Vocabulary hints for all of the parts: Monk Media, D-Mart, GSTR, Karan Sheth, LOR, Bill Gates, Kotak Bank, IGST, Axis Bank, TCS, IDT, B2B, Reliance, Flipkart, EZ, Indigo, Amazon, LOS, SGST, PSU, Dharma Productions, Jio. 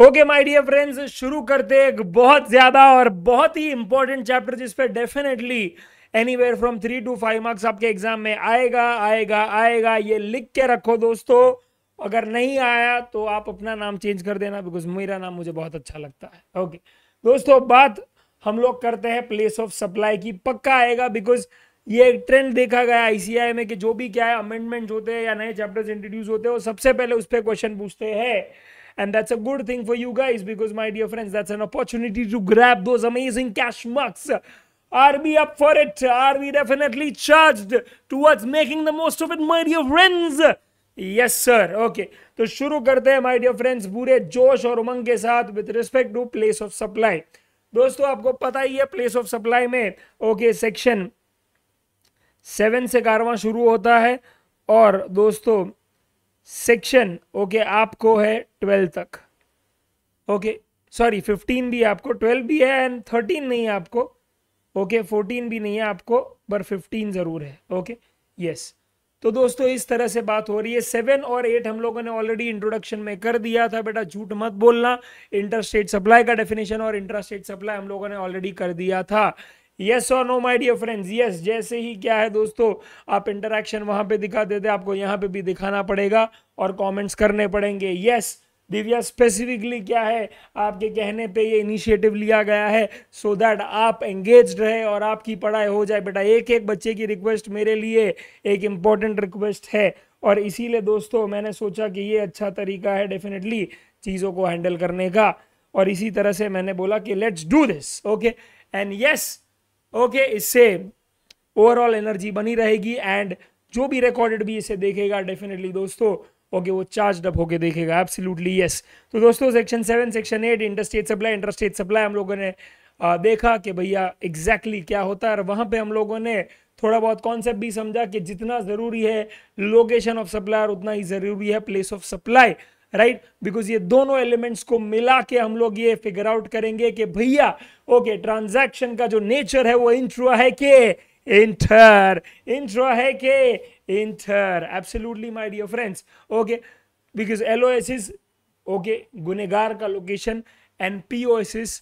Okay my dear friends, शुरू करते एक बहुत ज्यादा और बहुत ही इंपॉर्टेंट चैप्टर जिस पे definitely anywhere from 3 to 5 marks आपके एग्जाम में आएगा आएगा आएगा। ये लिख के रखो दोस्तों, अगर नहीं आया तो आप अपना नाम चेंज कर देना, बिकॉज मेरा नाम मुझे बहुत अच्छा लगता है। ओके दोस्तों, बात हम लोग करते हैं प्लेस ऑफ सप्लाई की। पक्का आएगा बिकॉज ये एक ट्रेंड देखा गया आईसीएआई में कि जो भी क्या है अमेंडमेंट होते हैं या नए चैप्टर्स इंट्रोड्यूस होते हैं वो सबसे पहले उस पर क्वेश्चन पूछते हैं। And that's a good thing for you guys because my dear friends, that's an opportunity to grab those amazing cash marks. Are we up for it? Are we definitely charged towards making the most of it, my dear friends? Yes sir. Okay. तो शुरू करते हैं my dear friends पूरे जोश और उमंग के साथ with respect to place of supply. दोस्तों आपको पता ही है place of supply में okay section 7 से कारवां शुरू होता है और दोस्तों सेक्शन ओके आपको है 12 तक। ओके सॉरी 15 भी आपको, 12 भी है एंड 13 नहीं है आपको। ओके 14 भी नहीं है आपको, पर 15 जरूर है। ओके यस, तो दोस्तों इस तरह से बात हो रही है। 7 और 8 हम लोगों ने ऑलरेडी इंट्रोडक्शन में कर दिया था, बेटा झूठ मत बोलना। इंटरस्टेट सप्लाई का डेफिनेशन और इंटरस्टेट सप्लाई हम लोगों ने ऑलरेडी कर दिया था। यस और no my dear friends? Yes, जैसे ही क्या है दोस्तों आप इंटरैक्शन वहां पे दिखा देते, आपको यहाँ पे भी दिखाना पड़ेगा और कमेंट्स करने पड़ेंगे। यस दिव्या, स्पेसिफिकली क्या है आपके कहने पे ये इनिशिएटिव लिया गया है सो दैट आप एंगेज रहे और आपकी पढ़ाई हो जाए। बेटा एक एक बच्चे की रिक्वेस्ट मेरे लिए एक इम्पॉर्टेंट रिक्वेस्ट है और इसीलिए दोस्तों मैंने सोचा कि ये अच्छा तरीका है डेफिनेटली चीज़ों को हैंडल करने का और इसी तरह से मैंने बोला कि let's do this. Okay and yes okay, इससे ओवरऑल एनर्जी बनी रहेगी एंड जो भी रिकॉर्डेड भी इसे देखेगा डेफिनेटली दोस्तों ओके वो चार्ज अप होके देखेगा। Absolutely yes. तो दोस्तों सेक्शन 7, सेक्शन 8, इंटरस्टेट सप्लाई हम लोगों ने देखा कि भैया एग्जैक्टली क्या होता है और वहाँ पे हम लोगों ने थोड़ा बहुत कॉन्सेप्ट भी समझा कि जितना ज़रूरी है लोकेशन ऑफ सप्लायर उतना ही ज़रूरी है place of supply, right because ये दोनों एलिमेंट्स को मिला के हम लोग ये फिगर आउट करेंगे कि भैया ओके ट्रांजैक्शन का जो नेचर है वो इंट्रा है के inter. Absolutely my dear friends okay, because LOS is okay गुनेगार का location and POS is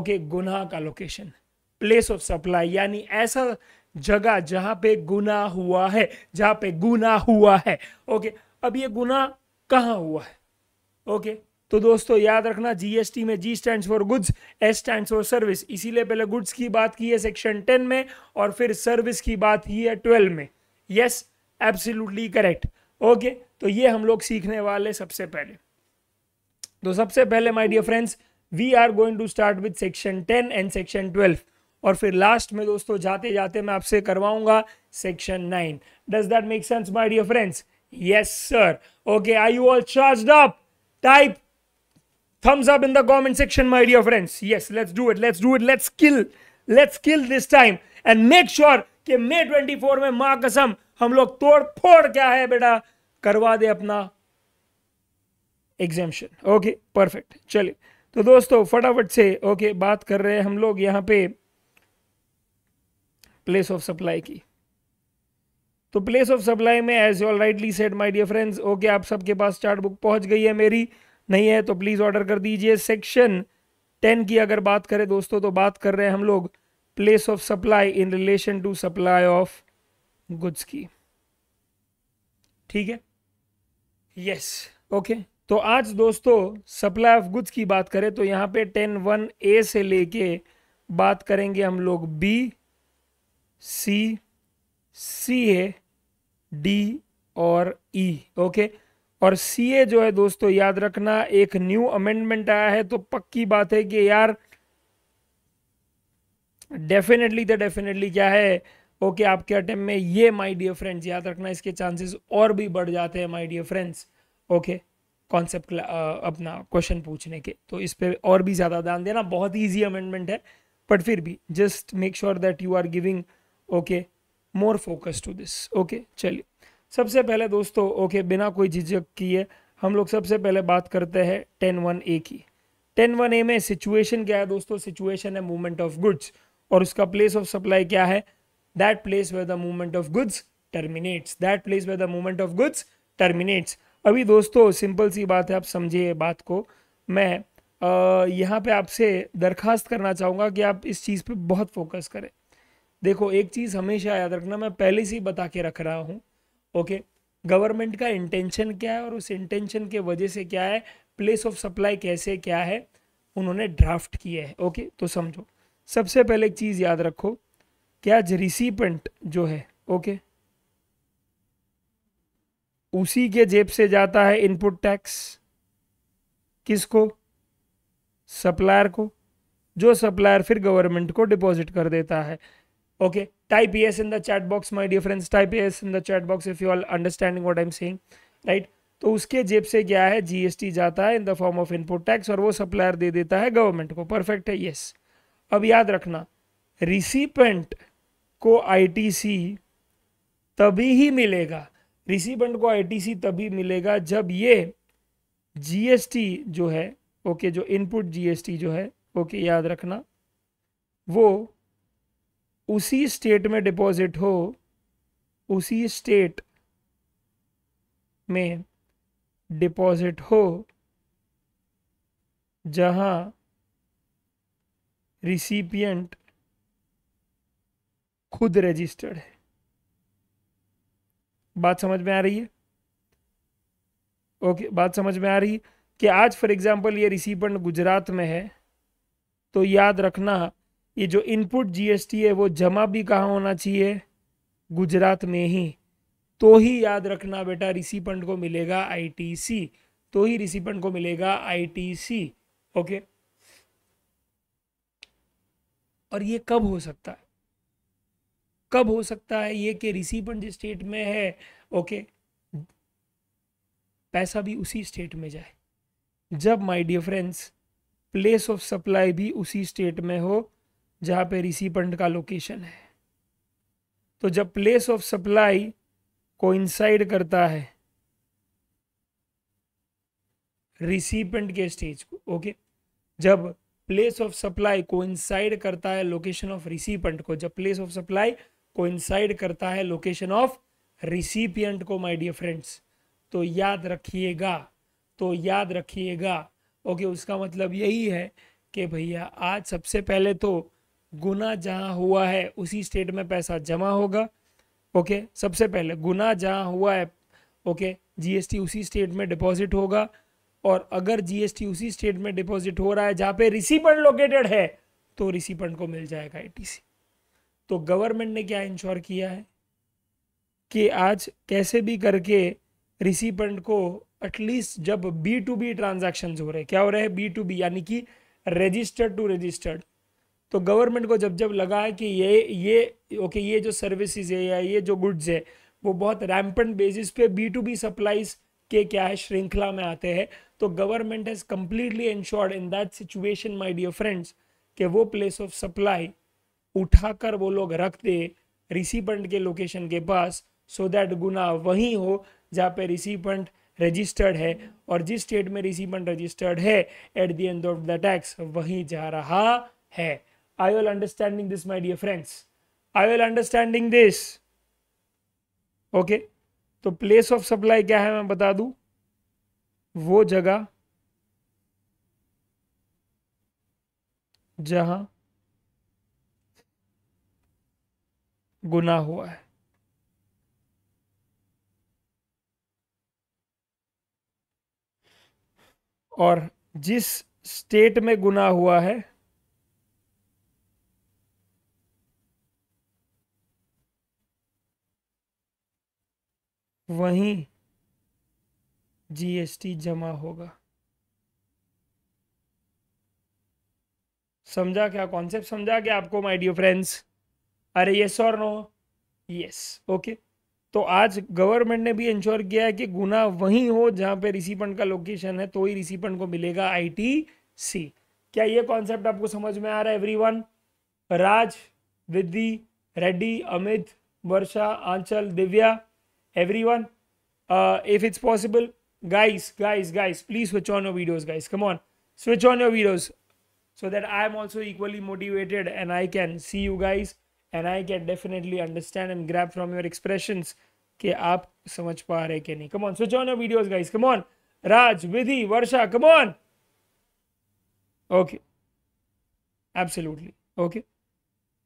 okay गुनाह का लोकेशन। प्लेस ऑफ सप्लाई यानी ऐसा जगह जहां पे गुनाह हुआ है, जहां पे गुनाह हुआ है। ओके अब ये गुनाह कहाँ हुआ है? ओके तो दोस्तों याद रखना जीएसटी में G stands for goods, S stands for service, इसीलिए पहले गुड्स की बात की है सेक्शन 10 में और फिर सर्विस की बात की है 12 में। Yes absolutely correct. ओके तो ये हम लोग सीखने वाले सबसे पहले। तो सबसे पहले my dear friends we are going to start with section 10 and section 12 और फिर लास्ट में दोस्तों जाते जाते मैं आपसे करवाऊंगा section 9। Does that make sense my dear friends? Yes sir. Okay, are you all charged up? Type thumbs up in the comment section my dear friends. Yes, let's do it, let's do it, let's kill this time and make sure कि May 24 में माँ कसम हम लोग तोड़ फोड़ क्या है बेटा करवा दे अपना exemption. Okay, perfect. चलिए तो दोस्तों फटाफट से okay बात कर रहे हैं हम लोग यहाँ पे place of supply की। तो प्लेस ऑफ सप्लाई में as you all rightly said my dear friends okay आप सबके पास चार्ट बुक पहुंच गई है, मेरी नहीं है तो प्लीज़ ऑर्डर कर दीजिए। सेक्शन 10 की अगर बात करें दोस्तों तो बात कर रहे हैं हम लोग place of supply in relation to supply of goods की, ठीक है? यस ओके तो आज दोस्तों सप्लाई ऑफ गुड्स की बात करें तो यहाँ पे 10(1)A से लेके बात करेंगे हम लोग B, C, D और E ओके और CA जो है दोस्तों याद रखना एक न्यू अमेंडमेंट आया है तो पक्की बात है कि यार डेफिनेटली क्या है ओके आपके अटेम्प्ट में ये माय डियर फ्रेंड्स याद रखना इसके चांसेस और भी बढ़ जाते हैं my dear friends okay concept अपना क्वेश्चन पूछने के, तो इस पर और भी ज़्यादा ध्यान देना। बहुत ईजी अमेंडमेंट है बट फिर भी just make sure that you are giving okay more focus to this. Okay चलिए सबसे पहले दोस्तों ओके बिना कोई झिझक किए हम लोग सबसे पहले बात करते हैं 10(1)A की। 10(1)A में सिचुएशन क्या है दोस्तों? सिचुएशन है मूवमेंट ऑफ गुड्स और उसका प्लेस ऑफ सप्लाई क्या है? That place where the movement of goods terminates, that place where the movement of goods terminates. अभी दोस्तों सिंपल सी बात है, आप समझिए बात को मैं यहाँ पे आपसे दरखास्त करना चाहूँगा कि आप इस चीज़ पे बहुत फोकस करें। देखो, एक चीज़ हमेशा याद रखना, मैं पहले से ही बता के रख रहा हूँ, ओके, गवर्नमेंट का इंटेंशन क्या है और उस इंटेंशन के वजह से क्या है, प्लेस ऑफ सप्लाई कैसे क्या है उन्होंने ड्राफ्ट किया है, ओके। तो समझो, सबसे पहले एक चीज़ याद रखो कि आज रिसीपेंट जो है, ओके, उसी के जेब से जाता है इनपुट टैक्स। किसको? सप्लायर को, जो सप्लायर फिर गवर्नमेंट को डिपॉजिट कर देता है, okay. Type yes in the chat box my dear friends, type yes in the chat box if you all understanding what I am saying, right. तो उसके जेब से क्या है, जीएसटी जाता है in the form of input tax और वो सप्लायर दे देता है गवर्नमेंट को, परफेक्ट है, यस। अब याद रखना, रिसीपेंट को आईटीसी तभी ही मिलेगा, रिसीपेंट को आईटीसी तभी मिलेगा जब ये जीएसटी जो है, ओके, जो इनपुट जीएसटी जो है, ओके, याद रखना, वो उसी स्टेट में डिपॉजिट हो, उसी स्टेट में डिपॉजिट हो जहां रिसिपिएंट खुद रजिस्टर्ड है। बात समझ में आ रही है? ओके, बात समझ में आ रही है कि आज फॉर एग्जांपल ये रिसिपिएंट गुजरात में है, तो याद रखना ये जो इनपुट जीएसटी है वो जमा भी कहाँ होना चाहिए, गुजरात में ही। तो ही याद रखना बेटा रिसिपिएंट को मिलेगा आईटीसी, तो ही रिसिपिएंट को मिलेगा आईटीसी, ओके। और ये कब हो सकता है, कब हो सकता है ये, कि रिसिपिएंट जिस स्टेट में है, ओके, पैसा भी उसी स्टेट में जाए, जब my dear friends place of supply भी उसी स्टेट में हो जहाँ पे रिसिपिएंट का लोकेशन है। तो जब प्लेस ऑफ सप्लाई कोइंसाइड करता है रिसिपिएंट के स्टेज को, ओके, जब प्लेस ऑफ सप्लाई कोइंसाइड करता है लोकेशन ऑफ रिसिपिएंट को, जब प्लेस ऑफ सप्लाई कोइंसाइड करता है लोकेशन ऑफ रिसिपिएंट को माय डियर फ्रेंड्स, तो याद रखिएगा, तो याद रखिएगा, ओके, उसका मतलब यही है कि भैया आज सबसे पहले तो गुना जहाँ हुआ है उसी स्टेट में पैसा जमा होगा, ओके, सबसे पहले गुना जहाँ हुआ है, ओके, जीएसटी उसी स्टेट में डिपॉजिट होगा, और अगर जीएसटी उसी स्टेट में डिपॉजिट हो रहा है जहाँ पे रिसीपेंट लोकेटेड है तो रिसीपेंट को मिल जाएगा आईटीसी। तो गवर्नमेंट ने क्या इंश्योर किया है कि आज कैसे भी करके रिसीपेंट को एटलीस्ट जब B2B ट्रांजैक्शंस हो रहे, क्या हो रहे हैं, B2B, यानी कि रजिस्टर्ड टू रजिस्टर्ड, तो गवर्नमेंट को जब जब लगा है कि ये ओके, ये जो सर्विसेज है या ये जो गुड्स है वो बहुत रैम्पेंट बेसिस पे B2B सप्लाईज के क्या है श्रृंखला में आते हैं, तो government has completely insured in that situation my dear friends कि वो प्लेस ऑफ सप्लाई उठाकर वो लोग रख दे रिसीपेंट के लोकेशन के पास, सो दैट गुना वहीं हो जहाँ पे रिसीपेंट रजिस्टर्ड है, और जिस स्टेट में रिसीपेंट रजिस्टर्ड है at the end of the tax वहीं जा रहा है। I will understanding this my dear friends, I will understanding this, okay. तो प्लेस ऑफ सप्लाई क्या है मैं बता दूं, वो जगह जहां गुना हुआ है, और जिस स्टेट में गुना हुआ है वहीं जीएसटी जमा होगा। समझा क्या कॉन्सेप्ट, समझा क्या आपको माय डियर फ्रेंड्स? अरे यस और नो? Yes, okay. तो आज गवर्नमेंट ने भी इंश्योर किया है कि गुना वहीं हो जहां पे रिसीपेंट का लोकेशन है, तो ही रिसीपेंट को मिलेगा आईटीसी। क्या ये कॉन्सेप्ट आपको समझ में आ रहा है एवरीवन? राज, विद्धि, रेड्डी, अमित, वर्षा, आंचल, Divya, everyone, if it's possible, guys, please switch on your videos, guys, come on, switch on your videos so that I am also equally motivated and I can see you guys and I can definitely understand and grab from your expressions कि आप समझ पा रहे कि नहीं। Come on, switch on your videos, guys, come on, Raj, Vidhi, Varsha, come on, okay, absolutely okay.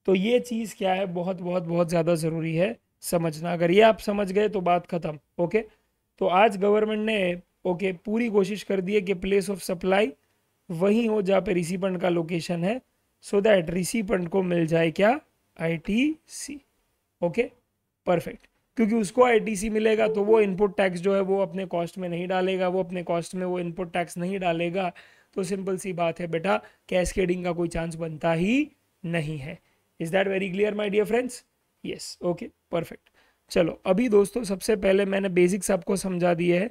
तो ये चीज़ क्या है, बहुत बहुत बहुत ज़्यादा ज़रूरी है समझना। अगर ये आप समझ गए तो बात खत्म। ओके, तो आज गवर्नमेंट ने ओके पूरी कोशिश कर दी है कि प्लेस ऑफ सप्लाई वहीं हो जहाँ पे रिसीपेंट का लोकेशन है, सो दैट रिसीपेंट को मिल जाए क्या, आईटीसी। ओके परफेक्ट, क्योंकि उसको आईटीसी मिलेगा तो वो इनपुट टैक्स जो है वो अपने कॉस्ट में नहीं डालेगा, वो अपने कॉस्ट में वो इनपुट टैक्स नहीं डालेगा। तो सिंपल सी बात है बेटा, कैस्केडिंग का कोई चांस बनता ही नहीं है। Is that very clear my dear friends? Yes okay perfect. चलो अभी दोस्तों सबसे पहले मैंने बेसिक्स आपको समझा दिए हैं,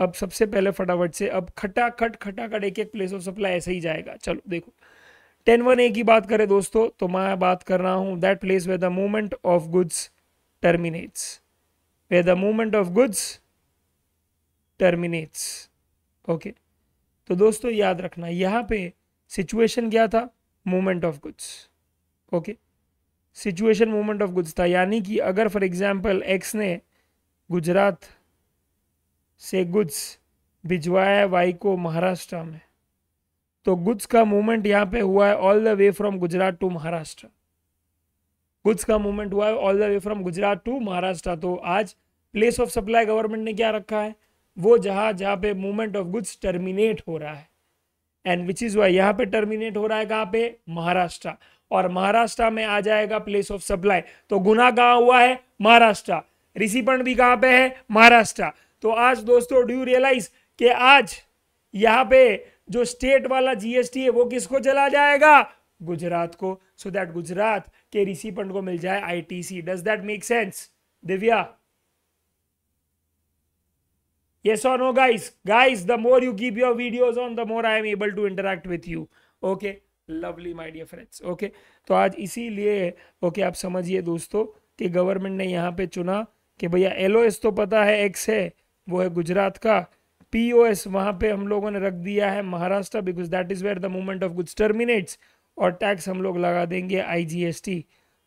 अब सबसे पहले फटाफट से अब खटाखट एक एक प्लेस ऑफ सप्लाई ऐसे ही जाएगा। चलो देखो 10(1)(a) की बात करें दोस्तों, तो मैं बात कर रहा हूँ that place where the movement of goods terminates, where the movement of goods terminates. Okay तो दोस्तों याद रखना यहाँ पे सिचुएशन क्या था, movement of goods. Okay situation movement of goods था, यानी कि अगर फॉर एग्जांपल एक्स ने गुजरात से गुड्स भिजवाया वाई को महाराष्ट्र में, तो गुड्स का मूवमेंट यहाँ पे हुआ है all the way from Gujarat to Maharashtra. Goods का मूवमेंट हुआ है all the way from Gujarat to Maharashtra. तो आज प्लेस ऑफ सप्लाई गवर्नमेंट ने क्या रखा है, वो जहाँ जहाँ पे मूवमेंट ऑफ गुड्स टर्मिनेट हो रहा है, एंड विच इज वाई यहाँ पे टर्मिनेट हो रहा है कहाँ पे, महाराष्ट्र, और महाराष्ट्र में आ जाएगा प्लेस ऑफ सप्लाई। तो गुना कहाँ हुआ है, महाराष्ट्र, रिसीपेंट भी कहाँ पे है, महाराष्ट्र। तो आज दोस्तों डू यू रियलाइज कि आज यहाँ पे जो स्टेट वाला जीएसटी है वो किसको चला जाएगा, गुजरात को, सो दैट गुजरात के रिसीपेंट को मिल जाए ITC. Does that make sense Divya? Yes or no guys? Guys, the more you keep your videos on, the more I am able to interact with you. Okay, lovely my dear friends. Okay, तो आज इसीलिए okay आप समझिए दोस्तों कि government ने यहाँ पे चुना कि भैया LOS तो पता है X है, वो है गुजरात का, POS वहाँ पे हम लोगों ने रख दिया है Maharashtra, because that is where the movement of goods terminates, और टैक्स हम लोग लगा देंगे IGST।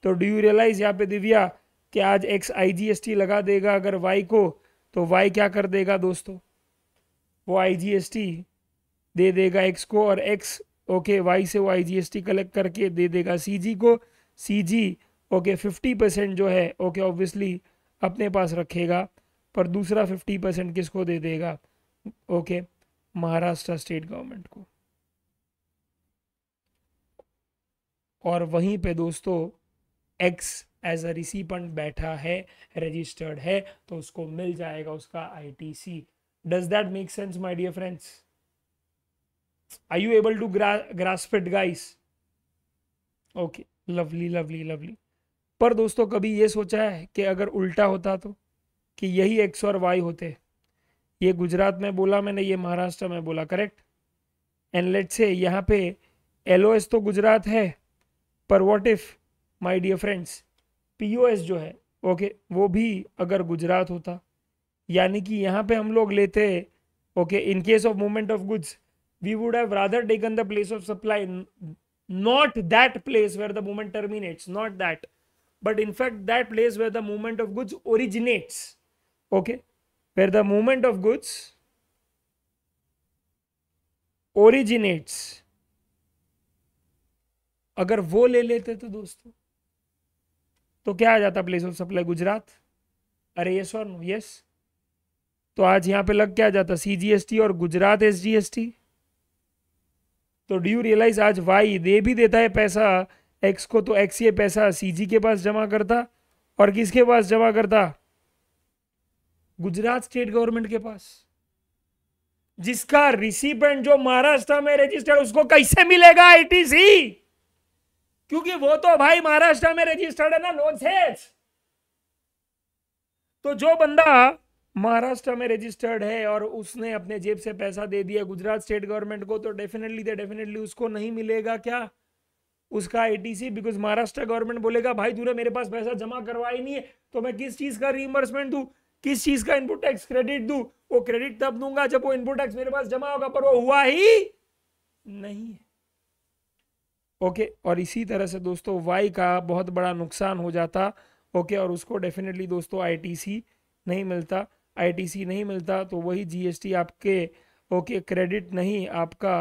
तो डू यू रियलाइज यहाँ पे दिव्या कि आज X IGST लगा देगा अगर Y को, तो वाई क्या कर देगा दोस्तों, वो IGST दे देगा एक्स को, और एक्स ओके वाई से वो IGST कलेक्ट करके दे देगा CG को, CG ओके 50% जो है ओके ऑब्वियसली अपने पास रखेगा, पर दूसरा 50% किसको दे देगा, ओके महाराष्ट्र स्टेट गवर्नमेंट को। और वहीं पे दोस्तों एक्स एज अ रिसीपेंट बैठा है, रजिस्टर्ड है, तो उसको मिल जाएगा उसका ITC। Does that make sense my dear friends? Are you able to grasp it guys? Okay lovely lovely lovely. पर दोस्तों कभी ये सोचा है कि अगर उल्टा होता तो, कि यही एक्स और वाई होते, ये गुजरात में बोला मैंने, ये महाराष्ट्र में बोला, करेक्ट, एंड लेट्स से यहाँ पे LOS तो गुजरात है, पर what if my dear friends POS जो है ओके वो भी अगर गुजरात होता, यानी कि यहाँ पे हम लोग लेते okay in case of movement of goods we would have rather taken the place of supply, not that place where the movement terminates, not that, but in fact that place where the movement of goods originates. Okay where the movement of goods originates, अगर वो ले लेते तो दोस्तों तो क्या आ जाता, place of supply Gujarat. अरे यस और नो? यस। तो आज यहाँ पे लग क्या जाता, CGST और गुजरात SGST। तो डू यू रियलाइज आज वाई दे भी देता है पैसा एक्स को, तो एक्स ये पैसा CG के पास जमा करता, और किसके पास जमा करता, गुजरात स्टेट गवर्नमेंट के पास, जिसका रिसीपेंट जो महाराष्ट्र में रजिस्टर्ड, उसको कैसे मिलेगा ITC, क्योंकि वो तो भाई महाराष्ट्र में रजिस्टर्ड है ना, नॉन सेज। तो जो बंदा महाराष्ट्र में रजिस्टर्ड है और उसने अपने जेब से पैसा दे दिया गुजरात स्टेट गवर्नमेंट को, तो डेफिनेटली उसको नहीं मिलेगा क्या उसका ITC, बिकॉज महाराष्ट्र गवर्नमेंट बोलेगा भाई तूने मेरे पास पैसा जमा करवाया ही नहीं है, तो मैं किस चीज का रीइंबर्समेंट दूं, किस चीज का इनपुट टैक्स क्रेडिट दूं। वो क्रेडिट तब दूंगा जब वो इनपुट टैक्स मेरे पास जमा होगा, पर वो हुआ ही नहीं है। ओके और इसी तरह से दोस्तों वाई का बहुत बड़ा नुकसान हो जाता ओके और उसको डेफिनेटली दोस्तों ITC नहीं मिलता। ITC नहीं मिलता तो वही GST आपके ओके क्रेडिट नहीं, आपका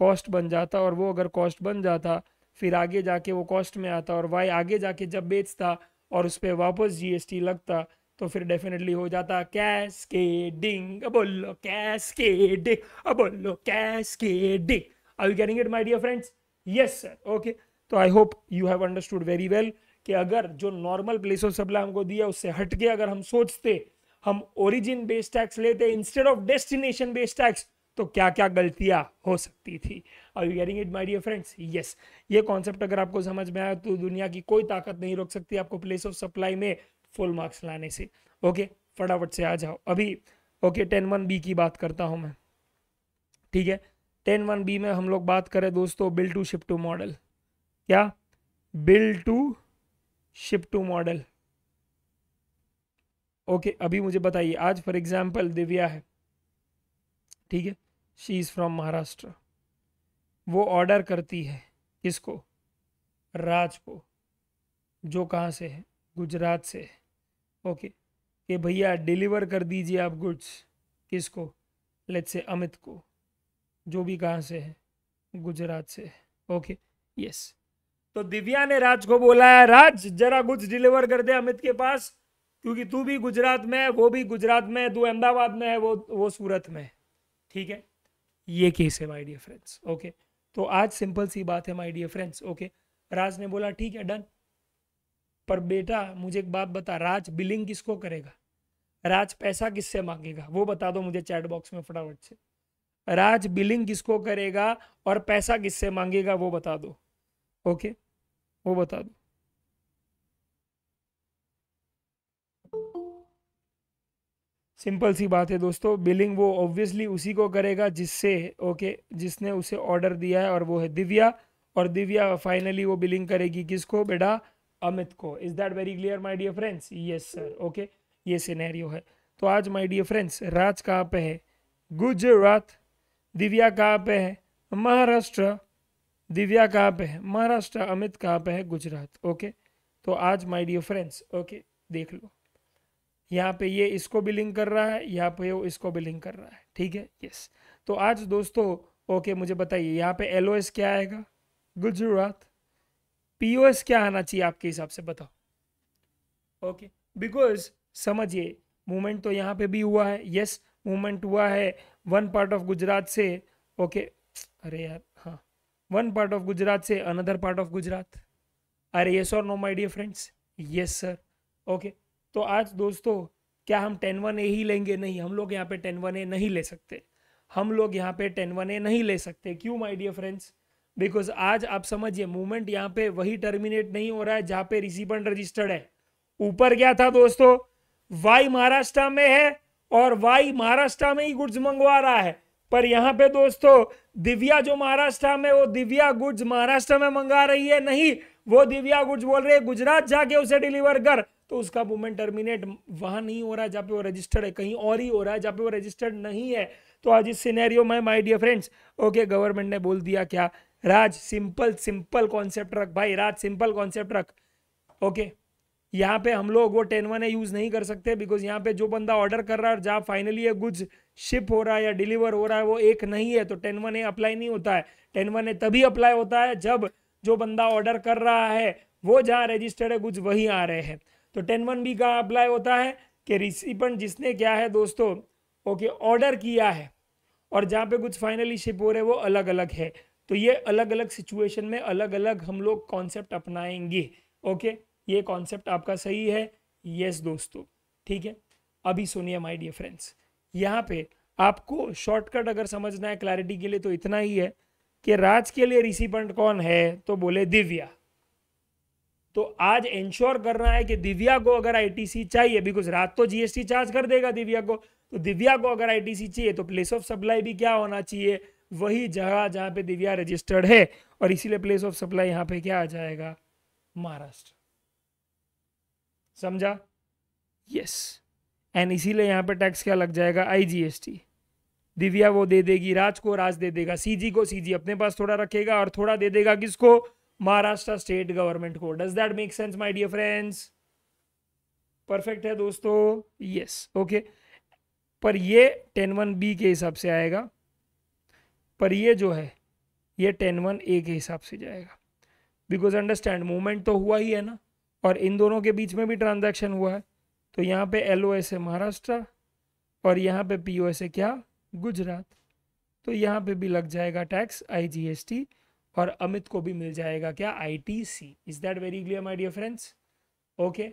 कॉस्ट बन जाता, और वो अगर कॉस्ट बन जाता फिर आगे जाके वो कॉस्ट में आता, और वाई आगे जाके जब बेचता और उस पर वापस जीएसटी लगता तो फिर डेफिनेटली हो जाता कैस्केडिंग। अब बोलो कैस्केडिंग, अब बोलो cascading. Are you getting it my dear friends? Yes sir, okay. तो I hope you have understood very well कि अगर जो नॉर्मल प्लेस ऑफ सप्लाई हमको दिया उससे हटके अगर हम सोचते, हम ओरिजिन बेस्ड टैक्स लेते instead of destination based tax, तो क्या क्या गलतियां हो सकती थी। Are you getting it my dear friends? Yes. ये कॉन्सेप्ट अगर आपको समझ में आया तो दुनिया की कोई ताकत नहीं रोक सकती आपको प्लेस ऑफ सप्लाई में फुल मार्क्स लाने से। ओके, फटाफट से आ जाओ अभी। ओके, 10(1)B की बात करता हूं मैं, ठीक है। 10(1)B में हम लोग बात करें दोस्तों bill to ship to model. क्या? Bill to ship to model. Okay, अभी मुझे बताइए, आज फॉर एग्जांपल दिव्या है, ठीक है, शी इज फ्रॉम महाराष्ट्र। वो ऑर्डर करती है किसको? राज को, जो कहाँ से है? गुजरात से। ओके, कि भैया डिलीवर कर दीजिए आप गुड्स। किसको? लेट्स से अमित को, जो भी कहाँ से है? गुजरात से। Okay, yes. तो दिव्या ने राज को बोला है, राज जरा गुड्स डिलीवर कर दे अमित के पास, क्योंकि तू भी गुजरात में है, वो भी गुजरात में है, तू अहमदाबाद में है, वो सूरत में है, ठीक है। ये केस है माय डियर फ्रेंड्स। ओके, तो आज सिंपल सी बात है my dear friends. Okay, Raj ने बोला ठीक है डन, पर बेटा मुझे एक बात बता, राज बिलिंग किसको करेगा? राज पैसा किससे मांगेगा? वो बता दो मुझे चैट बॉक्स में फटाफट से। राज बिलिंग किसको करेगा और पैसा किससे मांगेगा वो बता दो। ओके, वो बता दो। सिंपल सी बात है दोस्तों, बिलिंग वो ऑब्वियसली उसी को करेगा जिससे, ओके, जिसने उसे ऑर्डर दिया है, और वो है दिव्या। और दिव्या फाइनली वो बिलिंग करेगी किसको बेटा? अमित को। Is that very clear my dear friends? Yes sir. Okay, ये सिनेरियो है। तो आज माय डियर फ्रेंड्स, राज कहाँ पे है? गुजरात। दिव्या कहाँ पे है? महाराष्ट्र। दिव्या कहाँ पे है? महाराष्ट्र। अमित कहाँ पे है? गुजरात। ओके, तो आज माय डियर फ्रेंड्स, ओके, देख लो, यहाँ पे ये इसको बिलिंग कर रहा है, यहाँ पे वो इसको बिलिंग कर रहा है, ठीक है। यस, तो आज दोस्तों ओके मुझे बताइए, यहाँ पे एलओएस क्या आएगा? गुजरात। पीओएस क्या आना चाहिए आपके हिसाब से? बताओ। ओके, बिकॉज समझिए, मूवमेंट तो यहाँ पे भी हुआ है। यस, मूवमेंट हुआ है वन पार्ट ऑफ गुजरात से, ओके, अरे यार हाँ, वन पार्ट ऑफ गुजरात से अनदर पार्ट ऑफ गुजरात। अरे येस और no my dear friends? Yes sir. Okay, तो आज दोस्तों क्या हम 10(1)A ही लेंगे? नहीं, हम लोग यहाँ पे 10(1)A नहीं ले सकते। हम लोग यहाँ पे 10(1)A नहीं ले सकते। क्यों माय डियर फ्रेंड्स? बिकॉज आज आप समझिए, मूवमेंट यहाँ पे वही टर्मिनेट नहीं हो रहा है जहाँ पे रिसीपेंट रजिस्टर्ड है। ऊपर क्या था दोस्तों? वाई महाराष्ट्र में है और वाई महाराष्ट्र में ही गुड्स मंगवा रहा है, पर यहाँ पे दोस्तों दिव्या जो महाराष्ट्र में, वो दिव्या गुड्स महाराष्ट्र में मंगा रही है, नहीं, वो दिव्या गुड्स बोल रही है गुजरात जाके उसे डिलीवर कर, तो उसका मूवमेंट टर्मिनेट वहां नहीं हो रहा है जहाँ पे वो रजिस्टर्ड है, कहीं और ही हो रहा है जहाँ पे वो रजिस्टर्ड नहीं है। तो आज इस सिनेरियो में my dear friends, okay, government ने बोल दिया क्या? राज सिंपल कॉन्सेप्ट रख भाई, राज सिंपल कॉन्सेप्ट रख। ओके, यहाँ पे हम लोग वो 10(1)A यूज नहीं कर सकते, बिकॉज यहाँ पे जो बंदा ऑर्डर कर रहा है और जहाँ फाइनली ये गुड्स शिप हो रहा है या डिलीवर हो रहा है वो एक नहीं है, तो 10(1)A अप्लाई नहीं होता है। 10(1)A तभी अप्लाई होता है जब जो बंदा ऑर्डर कर रहा है वो जहाँ रजिस्टर्ड है गुड्स वहीं आ रहे हैं। तो 10(1)B का अप्लाई होता है कि रिसीपेंट जिसने क्या है दोस्तों, ओके, ऑर्डर किया है और जहाँ पे गुड्स फाइनली शिप हो रहे वो अलग अलग है। तो ये अलग अलग सिचुएशन में अलग अलग हम लोग कॉन्सेप्ट अपनाएंगे। ओके, ये कॉन्सेप्ट आपका सही है? यस दोस्तों, ठीक है। अभी सुनिए माय डियर फ्रेंड्स, यहाँ पे आपको शॉर्टकट अगर समझना है क्लैरिटी के लिए तो इतना ही है कि राज के लिए रिसीपेंट कौन है, तो बोले दिव्या। तो आज इंश्योर करना है कि दिव्या को अगर आईटीसी चाहिए, बिकॉज राज तो जीएसटी चार्ज कर देगा दिव्या को, तो दिव्या को अगर आईटीसी चाहिए तो प्लेस ऑफ सप्लाई भी क्या होना चाहिए? वही जगह जहाँ पे दिव्या रजिस्टर्ड है, और इसीलिए प्लेस ऑफ सप्लाई यहाँ पे क्या आ जाएगा? महाराष्ट्र। समझा? यस। एंड इसीलिए यहाँ पे टैक्स क्या लग जाएगा? आईजीएसटी। दिव्या वो दे देगी राज को, राज दे देगा सीजी को, सीजी अपने पास थोड़ा रखेगा और थोड़ा दे देगा किसको? महाराष्ट्र स्टेट गवर्नमेंट को। Does that make sense my dear friends? Perfect है दोस्तों। Yes, okay. पर ये 10(1)B के हिसाब से आएगा, पर ये जो है ये 10(1) ए के हिसाब से जाएगा, बिकॉज अंडरस्टैंड मूवमेंट तो हुआ ही है ना, और इन दोनों के बीच में भी ट्रांजैक्शन हुआ है। तो यहाँ पे LOS है महाराष्ट्र और यहाँ पे POS है क्या, गुजरात। तो यहाँ पे भी लग जाएगा टैक्स IGST और अमित को भी मिल जाएगा क्या, ITC। Is that very clear my dear friends? Okay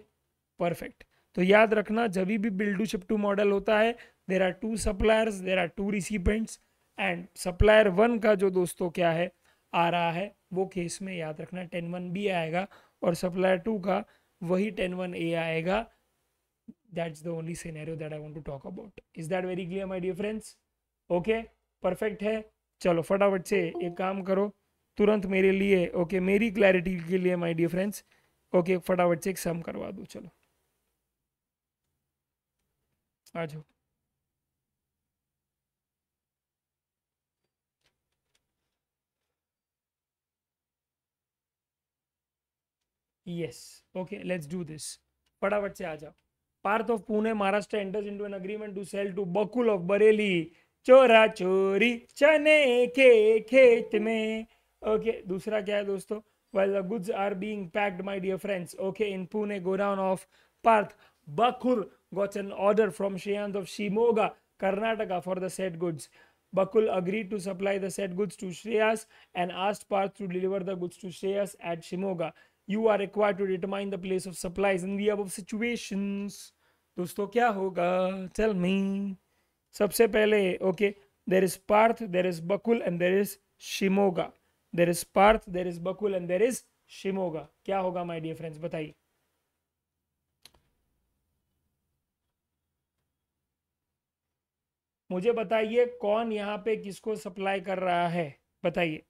perfect. तो याद रखना जब भी build to ship to model होता है, there are two suppliers, there are two recipients, and supplier one का जो दोस्तों क्या है आ रहा है वो केस में याद रखना 10(1)B आएगा और सप्लायर टू का वही 10(1)A आएगा। That's the only scenario that I want to talk about. Is that very clear, my dear friends? Okay, perfect है। चलो फटाफट से एक काम करो तुरंत मेरे लिए, okay, मेरी क्लैरिटी के लिए my dear friends, okay, फटाफट से एक सम करवा दो। चलो आ जाओ। Yes, okay, let's do this। फटाफट से आ जाओ। Part of Pune, Maharashtra enters into an agreement to sell to Bakul of Bareilly, चोरा चोरी चने के खेत में। Okay, दूसरा क्या है दोस्तों? While the goods are being packed, my dear friends, okay, in Pune, go down of Parth, Bakul got an order from Shreyans of Shimoga, Karnataka for the said goods. Bakul agreed to supply the said goods to Shreyas and asked Parth to deliver the goods to Shreyas at Shimoga. You are required to determine the place of supplies in the above situations. दोस्तों क्या होगा tell me? सबसे पहले okay there is Parth, there is Bakul and there is Shimoga. There is Parth, there is Bakul and there is Shimoga. क्या होगा my dear friends बताइए? मुझे बताइए कौन यहां पे किसको सप्लाई कर रहा है बताइए।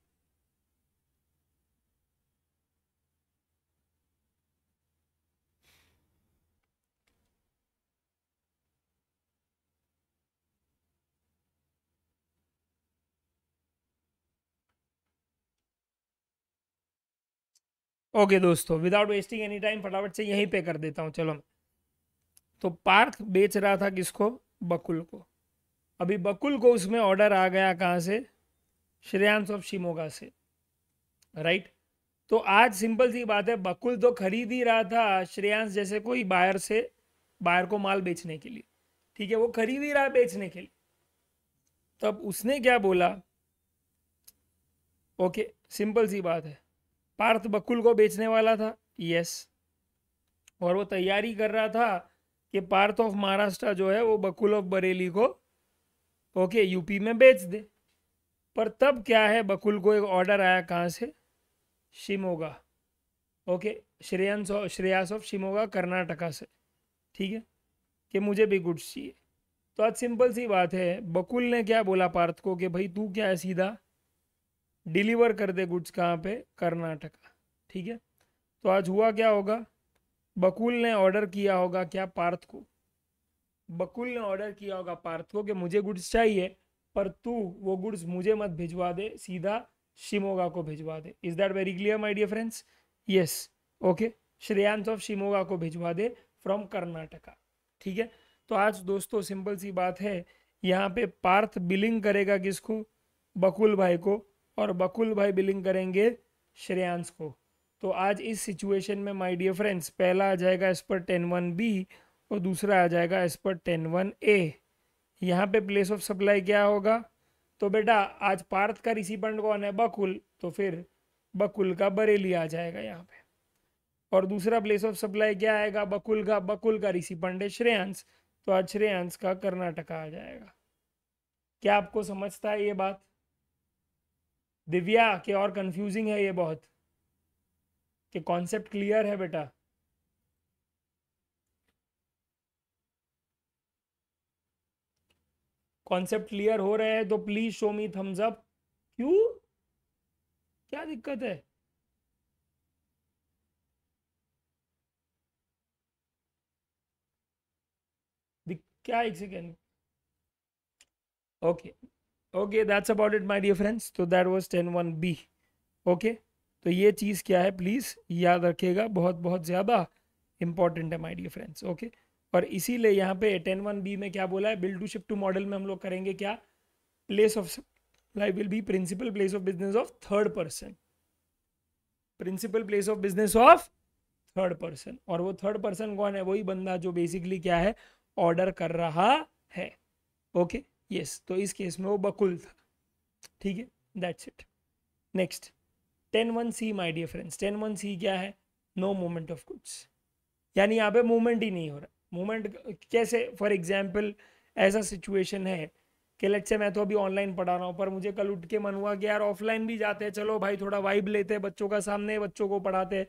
ओके दोस्तों विदाउट वेस्टिंग एनी टाइम फटाफट से यहीं पे कर देता हूँ। चलो तो पार्थ बेच रहा था किसको? बकुल को। अभी बकुल को उसमें ऑर्डर आ गया कहाँ से? श्रेयांश ऑफ शिमोगा से, राइट। तो आज सिंपल सी बात है बकुल तो खरीद ही रहा था श्रेयांश जैसे कोई बायर से, बायर को माल बेचने के लिए, ठीक है, वो खरीद ही रहा है बेचने के लिए। तब उसने क्या बोला? ओके सिंपल सी बात है पार्थ बकुल को बेचने वाला था, यस, और वो तैयारी कर रहा था कि पार्थ ऑफ महाराष्ट्र जो है वो बकुल ऑफ बरेली को ओके यूपी में बेच दे। पर तब क्या है बकुल को एक ऑर्डर आया कहाँ से? शिमोगा, ओके श्रेयांश ऑफ शिमोगा कर्नाटका से, ठीक है, कि मुझे भी गुड्स चाहिए। तो आज सिंपल सी बात है बकुल ने क्या बोला पार्थ को कि भाई तू क्या है सीधा डिलीवर कर दे गुड्स कहाँ पे? कर्नाटका, ठीक है। तो आज हुआ क्या होगा? बकुल ने ऑर्डर किया होगा क्या पार्थ को? बकुल ने ऑर्डर किया होगा पार्थ को कि मुझे गुड्स चाहिए पर तू वो गुड्स मुझे मत भिजवा दे, सीधा शिमोगा को भिजवा दे। Is that very clear my dear friends? Yes, okay Shreyansh of Shimoga को भिजवा दे फ्रॉम कर्नाटका, ठीक है। तो आज दोस्तों सिंपल सी बात है यहाँ पे पार्थ बिलिंग करेगा किसको? बकुल भाई को, और बकुल भाई बिलिंग करेंगे श्रेयांश को। तो आज इस सिचुएशन में माय डियर फ्रेंड्स पहला आ जाएगा एज पर 10(1)B और दूसरा आ जाएगा एज पर 10(1)A। यहाँ पे प्लेस ऑफ सप्लाई क्या होगा? तो बेटा आज पार्थ का रिसिपेंट कौन है? बकुल, तो फिर बकुल का बरेली आ जाएगा यहाँ पे। और दूसरा प्लेस ऑफ सप्लाई क्या आएगा? बकुल का, बकुल का रिसिपेंट है श्रेयांश, तो आज श्रेयांश का कर्नाटका आ जाएगा। क्या आपको समझता है ये बात दिव्या के? और कंफ्यूजिंग है ये बहुत, कि कॉन्सेप्ट क्लियर है बेटा? कॉन्सेप्ट क्लियर हो रहे हैं तो please show me thumbs up. क्यों, क्या दिक्कत है? क्या एक second, okay okay that's about it my dear friends. तो दैट वाज 10(1)B। ओके तो ये चीज़ क्या है प्लीज़ याद रखिएगा, बहुत बहुत ज़्यादा इंपॉर्टेंट है माय डियर फ्रेंड्स। ओके और इसीलिए यहाँ पे 10(1)B में क्या बोला है? Build to ship to model में हम लोग करेंगे क्या? Place of will be principal place of business of third person. Principal place of business of third person, और वो थर्ड पर्सन कौन है? वही बंदा जो बेसिकली क्या है, ऑर्डर कर रहा है. ओके, यस, तो इस केस में वो बकुल था. ठीक है, that's it. Next 10(1)(c) my dear friends. 10(1)(c) क्या है? नो मूवमेंट ऑफ गुड्स, यानी यहाँ पे मूवमेंट ही नहीं हो रहा. मूवमेंट कैसे? फॉर एग्जाम्पल ऐसा सिचुएशन है कि लेट से मैं तो अभी ऑनलाइन पढ़ा रहा हूँ, पर मुझे कल उठ के मन हुआ कि यार ऑफलाइन भी जाते हैं, चलो भाई थोड़ा वाइब लेते हैं, बच्चों का सामने बच्चों को पढ़ाते,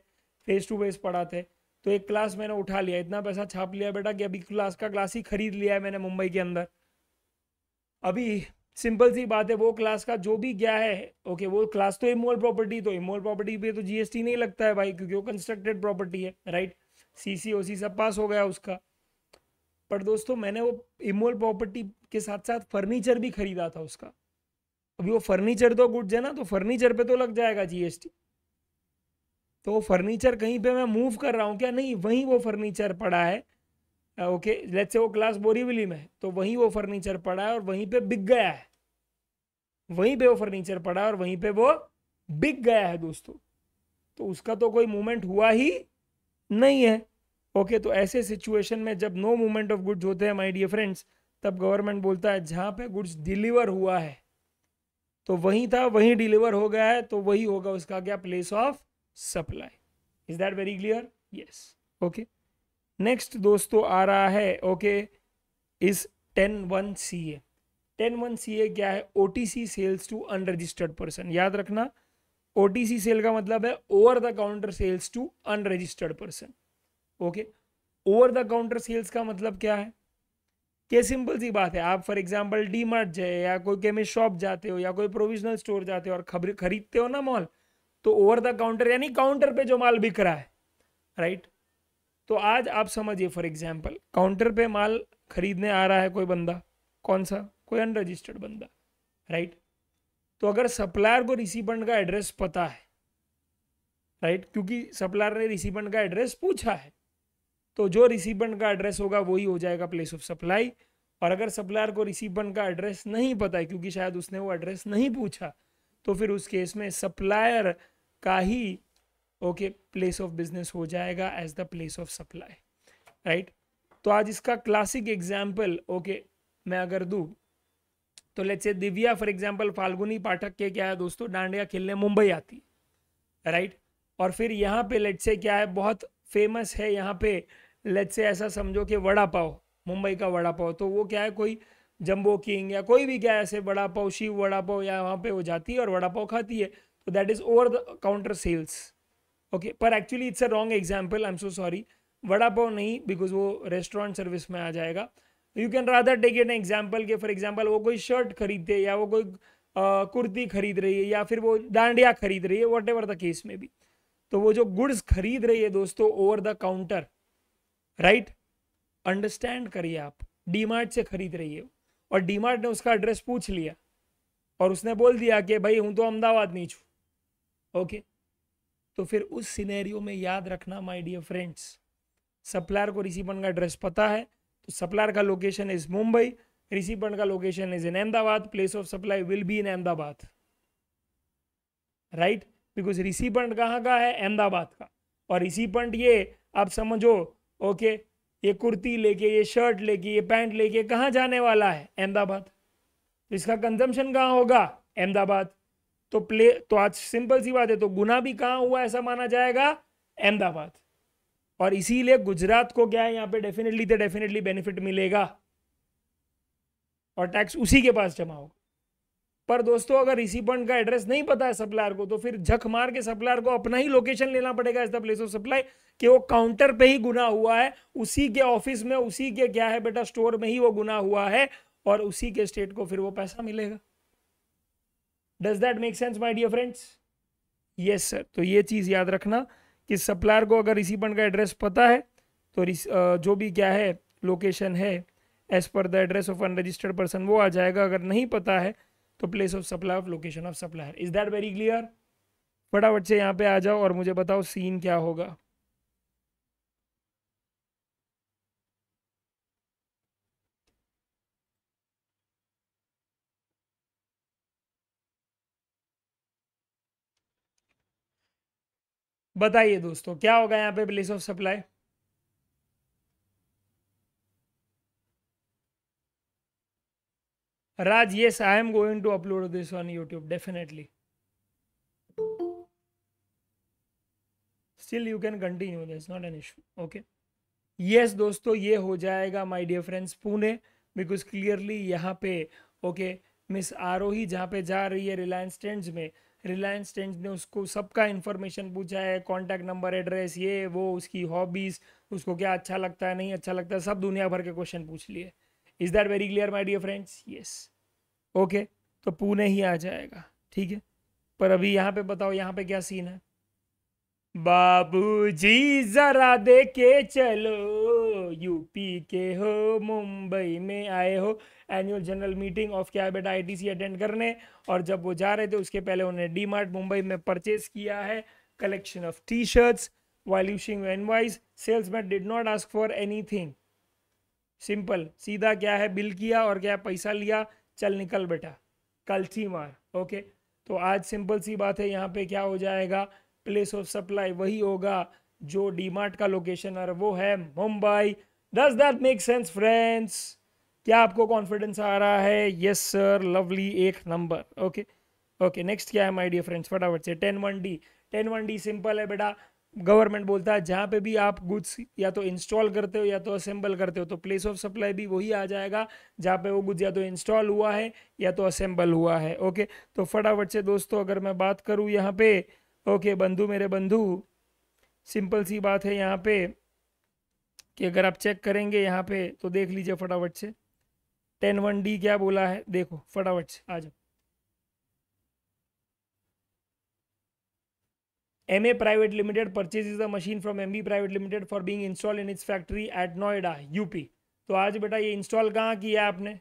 फेस टू फेस पढ़ाते. तो एक क्लास मैंने उठा लिया, इतना पैसा छाप लिया बेटा कि अभी क्लास का क्लास ही खरीद लिया है मैंने मुंबई के अंदर. अभी सिंपल सी बात है, वो क्लास का जो भी गया है, ओके, वो क्लास तो इमोल प्रॉपर्टी, तो इमोल प्रॉपर्टी पे तो GST नहीं लगता है भाई, क्योंकि वो कंस्ट्रक्टेड प्रॉपर्टी है, राइट. CCOC सब पास हो गया उसका. पर दोस्तों मैंने वो इमोल प्रॉपर्टी के साथ साथ फर्नीचर भी खरीदा था उसका. अभी वो फर्नीचर तो गुड्स है ना, तो फर्नीचर पे तो लग जाएगा GST. तो वो फर्नीचर कहीं पे मैं मूव कर रहा हूँ क्या? नहीं, वहीं वो फर्नीचर पड़ा है. ओके, लेट्स से वो क्लास बोरीवली में है, तो वहीं वो फर्नीचर पड़ा है और वहीं पे बिक गया है. वहीं पे वो फर्नीचर पड़ा है और वहीं पे वो बिक गया है दोस्तों. तो उसका तो कोई मूवमेंट हुआ ही नहीं है. ओके, तो ऐसे सिचुएशन में जब नो मूवमेंट ऑफ गुड्स होते हैं माय डियर फ्रेंड्स, तब गवर्नमेंट बोलता है जहाँ पे गुड्स डिलीवर हुआ है, तो वहीं था, वहीं डिलीवर हो गया है, तो वही होगा उसका क्या, place of supply. Is that very clear? Yes. Okay, next दोस्तों आ रहा है, ओके, इज 10(1)(ca). 10(1)(ca) क्या है? OTC sales to unregistered person. याद रखना, OTC सेल का मतलब है over the counter sales to unregistered person. Okay, over the counter sales का मतलब क्या है? क्या सिंपल सी बात है, आप फॉर एग्जांपल D-Mart जाए या कोई केमिस्ट शॉप जाते हो या कोई प्रोविजनल स्टोर जाते हो और खबर खरीदते हो ना मॉल, तो ओवर द काउंटर यानी काउंटर पे जो माल बिक रहा है, राइट. तो आज आप समझिए, फॉर एग्जांपल काउंटर पे माल खरीदने आ रहा है कोई बंदा, कौन सा? कोई अनरजिस्टर्ड बंदा, राइट. तो अगर सप्लायर को रिसीपेंट का एड्रेस पता है, राइट, क्योंकि सप्लायर ने रिसीपेंट का एड्रेस पूछा है, तो जो रिसीपेंट का एड्रेस होगा वही हो जाएगा प्लेस ऑफ सप्लाई. और अगर सप्लायर को रिसीपेंट का एड्रेस नहीं पता है, क्योंकि शायद उसने वो एड्रेस नहीं पूछा, तो फिर उस केस में सप्लायर का ही, ओके, प्लेस ऑफ बिजनेस हो जाएगा as the place of supply, right. तो आज इसका क्लासिक एग्जाम्पल, ओके, मैं अगर दूं तो let's say Divya for example Falguni Pathak के क्या है दोस्तों, डांडिया खेलने मुंबई आती, राइट. और फिर यहाँ पे लेट्स से क्या है, बहुत फेमस है यहाँ पे, लेट्स से ऐसा समझो कि वड़ा पाव, मुंबई का वड़ा पाव. तो वो क्या है, कोई जंबो किंग या कोई भी क्या है ऐसे वड़ा पाव, शिव वड़ा पाव या वहाँ पे वो जाती है और वड़ा पाव खाती है. तो that is over the counter sales. Okay, पर actually it's a wrong example, I am so sorry. Vada pav नहीं, बिकॉज वो रेस्टोरेंट सर्विस में आ जाएगा. You can rather take an example के फॉर एग्जाम्पल वो कोई शर्ट खरीदते या वो कोई कुर्ती खरीद रही है या फिर वो डांडिया खरीद रही है, वॉट एवर द केस में भी. तो वो जो गुड्स खरीद रही है दोस्तों over the counter, right, understand करिए आप, D-Mart से खरीद रही है और D-Mart ने उसका एड्रेस पूछ लिया और उसने बोल दिया कि भाई हूँ तो अहमदाबाद नहीं छू. ओके, तो फिर उस सिनेरियो में याद रखना माय डियर फ्रेंड्स, सप्लायर को रिसीपेंट का एड्रेस पता है, तो सप्लायर का लोकेशन इज मुंबई, रिसीपेंट का location is in Ahmedabad, place of supply will be in Ahmedabad, right. Because recipient कहाँ का है? अहमदाबाद का. और रिसीपेंट ये आप समझो, ओके, ये कुर्ती लेके, ये शर्ट लेके, ये पैंट लेके कहाँ जाने वाला है? अहमदाबाद. इसका कंजम्पशन कहाँ होगा? अहमदाबाद. तो आज सिंपल सी बात है, तो गुना भी कहाँ हुआ ऐसा माना जाएगा? अहमदाबाद. और इसीलिए गुजरात को क्या है यहाँ पे डेफिनेटली तो डेफिनेटली बेनिफिट मिलेगा और टैक्स उसी के पास जमा होगा. पर दोस्तों अगर रिसीपेंट का एड्रेस नहीं पता है सप्लायर को, तो फिर झक मार के सप्लायर को अपना ही लोकेशन लेना पड़ेगा as the place of supply, कि वो काउंटर पे ही गुना हुआ है, उसी के ऑफिस में, उसी के क्या है बेटा स्टोर में ही वो गुना हुआ है, और उसी के स्टेट को फिर वो पैसा मिलेगा. Does that make sense my dear friends? Yes sir. तो ये चीज याद रखना कि सप्लायर को अगर रिसीपेंट का एड्रेस पता है, तो जो भी क्या है लोकेशन है एज पर the address of unregistered person वो आ जाएगा. अगर नहीं पता है तो place of supply of location of supplier. Is that very clear? फटाफट से यहाँ पे आ जाओ और मुझे बताओ सीन क्या होगा. बताइए दोस्तों क्या होगा यहाँ पे place of supply. Raj, yes I am going to upload this on YouTube definitely, still you can continue, that's not an issue. Okay yes दोस्तों ये हो जाएगा my dear friends Pune, because clearly यहाँ पे ओके मिस आरोही जहाँ पे जा रही है रिलायंस ट्रेंड्स में, रिलायंस ट्रेंड्स ने उसको सबका इन्फॉर्मेशन पूछा है, कॉन्टैक्ट नंबर, एड्रेस, ये वो, उसकी हॉबीज, उसको क्या अच्छा लगता है, नहीं अच्छा लगता है, सब दुनिया भर के क्वेश्चन पूछ लिए। Is that very clear my dear friends? Yes okay तो पुणे ही आ जाएगा ठीक है। पर अभी यहाँ पे बताओ यहाँ पे क्या सीन है। बाबूजी जरा देके चलो, यूपी के हो, मुंबई में आए हो, एनुअल जनरल मीटिंग ऑफ क्या बेटा आईटीसी अटेंड करने, और जब वो जा रहे थे उसके पहले उन्होंने डी-मार्ट मुंबई में परचेस किया है collection of T shirts while issuing invoice, salesman did not ask for anything, simple सीधा क्या है बिल किया और क्या पैसा लिया, चल निकल बेटा कल थी मार। ओके तो आज सिंपल सी बात है यहाँ पे क्या हो जाएगा प्लेस ऑफ सप्लाई वही होगा जो डीमार्ट का लोकेशन है वो है Mumbai. Does that make sense friends? क्या आपको कॉन्फिडेंस आ रहा है? यस सर लवली, एक नंबर। ओके ओके नेक्स्ट क्या है माय डियर फ्रेंड्स फटाफट से। 10(1)D, 10(1)D सिंपल है बेटा, गवर्नमेंट बोलता है जहाँ पे भी आप गुड्स या तो इंस्टॉल करते हो या तो असेंबल करते हो, तो प्लेस ऑफ सप्लाई भी वही आ जाएगा जहाँ पे वो गुड्स या तो इंस्टॉल हुआ है या तो असेंबल हुआ है। ओके तो फटाफट से दोस्तों अगर मैं बात करूँ यहाँ पे ओके बंधु मेरे बंधु, सिंपल सी बात है यहाँ पे कि अगर आप चेक करेंगे यहाँ पे तो देख लीजिए फटाफट से 10(1)D क्या बोला है, देखो फटाफट से आ जाओ। MA private limited purchases the machine from MB private limited for being installed in its factory at Noida UP. तो आज बेटा ये इंस्टॉल कहाँ किया आपने?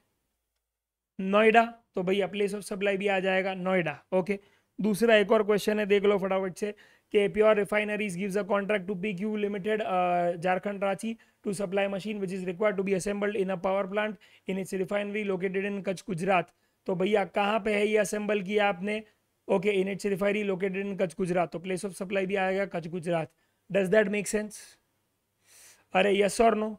नोएडा। तो भैया प्लेस ऑफ सप्लाई भी आ जाएगा नोएडा। ओके दूसरा एक और क्वेश्चन है देख लो फटाफट से कि pure refineries gives a contract to PQ limited Jharkhand Ranchi to supply machine which is required to be assembled in a power plant in its refinery located in Kutch Gujarat. तो भैया कहाँ पे है ये असेंबल किया आपने? Okay in its refinery located in Kutch Gujarat, तो place of supply भी आएगा Kutch Gujarat. Does that make sense? अरे यस और नो?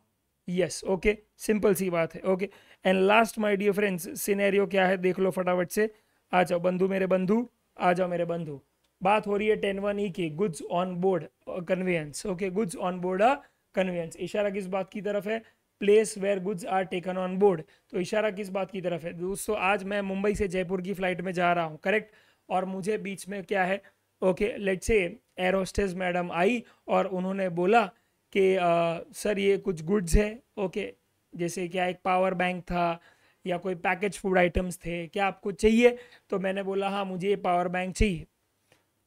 यस ओके सिंपल सी बात है। Okay and last my dear friends scenario क्या है देख लो फटाफट से आ जाओ बंधु मेरे बंधु आ जाओ मेरे बंधु। बात हो रही है 10(1)E की, goods on board conveyance. Okay goods on board conveyance, इशारा किस बात की तरफ है? Place where goods are taken on board. तो इशारा किस बात की तरफ है दोस्तों? आज मैं मुंबई से जयपुर की फ्लाइट में जा रहा हूँ करेक्ट, और मुझे बीच में क्या है okay let's say air hostess madam आई और उन्होंने बोला कि सर ये कुछ गुड्स है ओके जैसे क्या एक पावर बैंक था या कोई पैकेज फूड आइटम्स थे, क्या आपको चाहिए? तो मैंने बोला हाँ मुझे ये पावर बैंक चाहिए,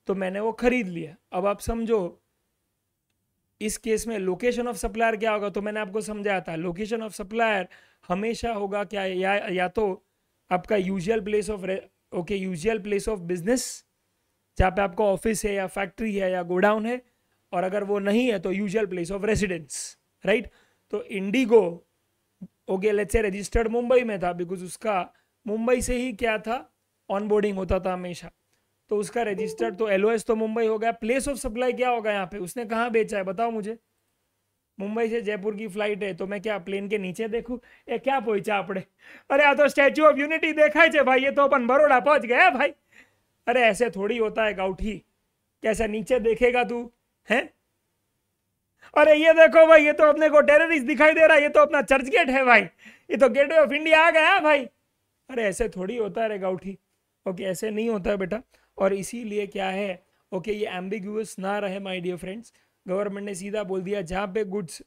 तो मैंने वो खरीद लिया। अब आप समझो इस केस में लोकेशन ऑफ सप्लायर क्या होगा, तो मैंने आपको समझाया था लोकेशन ऑफ सप्लायर हमेशा होगा क्या या तो आपका usual place of usual place of business जहाँ पे आपका ऑफिस है या फैक्ट्री है या गोडाउन है, और अगर वो नहीं है तो usual place of residence right. तो Indigo okay let's say registered Mumbai में था बिकॉज उसका मुंबई से ही क्या था ऑनबोर्डिंग होता था हमेशा, तो उसका रजिस्टर्ड तो एलओएस तो मुंबई हो गया। प्लेस ऑफ सप्लाई क्या होगा यहाँ पे? उसने कहाँ बेचा है बताओ मुझे? मुंबई से जयपुर की फ्लाइट है तो मैं क्या प्लेन के नीचे देखूँ ये क्या पहुंचा आपने? अरे आ तो स्टैच्यू ऑफ यूनिटी देखा है भाई, ये तो अपन बड़ौदा पहुंच गया भाई। अरे ऐसे थोड़ी होता है गाउठी, कैसे नीचे देखेगा तू है? अरे ये देखो भाई ये तो अपने को टेररिस्ट दिखाई दे रहा है, ये तो अपना चर्च गेट है भाई, ये तो गेटवे ऑफ इंडिया आ गया भाई। अरे ऐसे थोड़ी होता है रे गाउठी, ओके ऐसे नहीं होता है बेटा। और इसीलिए क्या है ओके ये एम्बिग्यूअस ना रहे माय डियर फ्रेंड्स, गवर्नमेंट ने सीधा बोल दिया जहाँ पे goods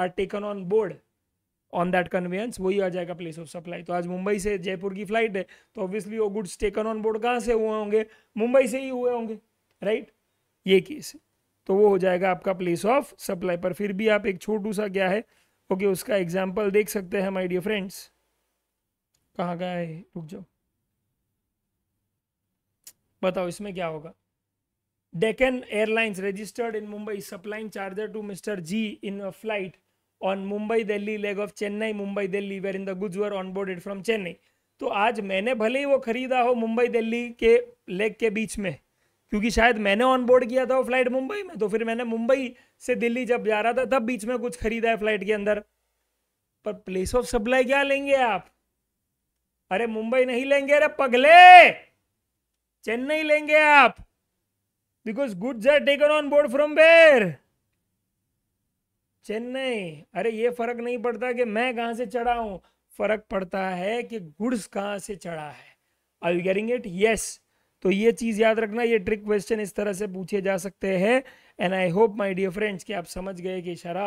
are taken on board on that conveyance वही आ जाएगा प्लेस ऑफ सप्लाई। तो आज मुंबई से जयपुर की फ्लाइट है तो ऑब्वियसली वो गुड्स टेकन ऑन बोर्ड कहाँ से हुए होंगे? मुंबई से ही हुए होंगे राइट, ये केस है। तो वो हो जाएगा आपका प्लेस ऑफ सप्लाई। पर फिर भी आप एक छोटू सा क्या है ओके उसका एग्जाम्पल देख सकते हैं माय डियर फ्रेंड्स। कहाँ गया है? रुक जाओ बताओ इसमें क्या होगा। Deccan airlines registered in Mumbai supplying charger to mister ji in a flight on Mumbai Delhi leg of Chennai Mumbai Delhi where in the goods were onboarded from Chennai. तो आज मैंने भले ही वो खरीदा हो मुंबई दिल्ली के लेग के बीच में, क्योंकि शायद मैंने ऑनबोर्ड किया था वो फ्लाइट मुंबई में, तो फिर मैंने मुंबई से दिल्ली जब जा रहा था तब बीच में कुछ खरीदा है फ्लाइट के अंदर। पर प्लेस ऑफ सप्लाई क्या लेंगे आप? अरे मुंबई नहीं लेंगे, अरे पगले, चेन्नई लेंगे आप, because goods are taken on board from where? Chennai. अरे ये फर्क नहीं पड़ता कि मैं कहां से चढ़ा हूं, फर्क पड़ता है कि गुड्स कहां से चढ़ा है। Are you getting it? Yes. तो ये चीज याद रखना, ये ट्रिक क्वेश्चन इस तरह से पूछे जा सकते हैं। And I hope my dear friends कि आप समझ गए कि इशारा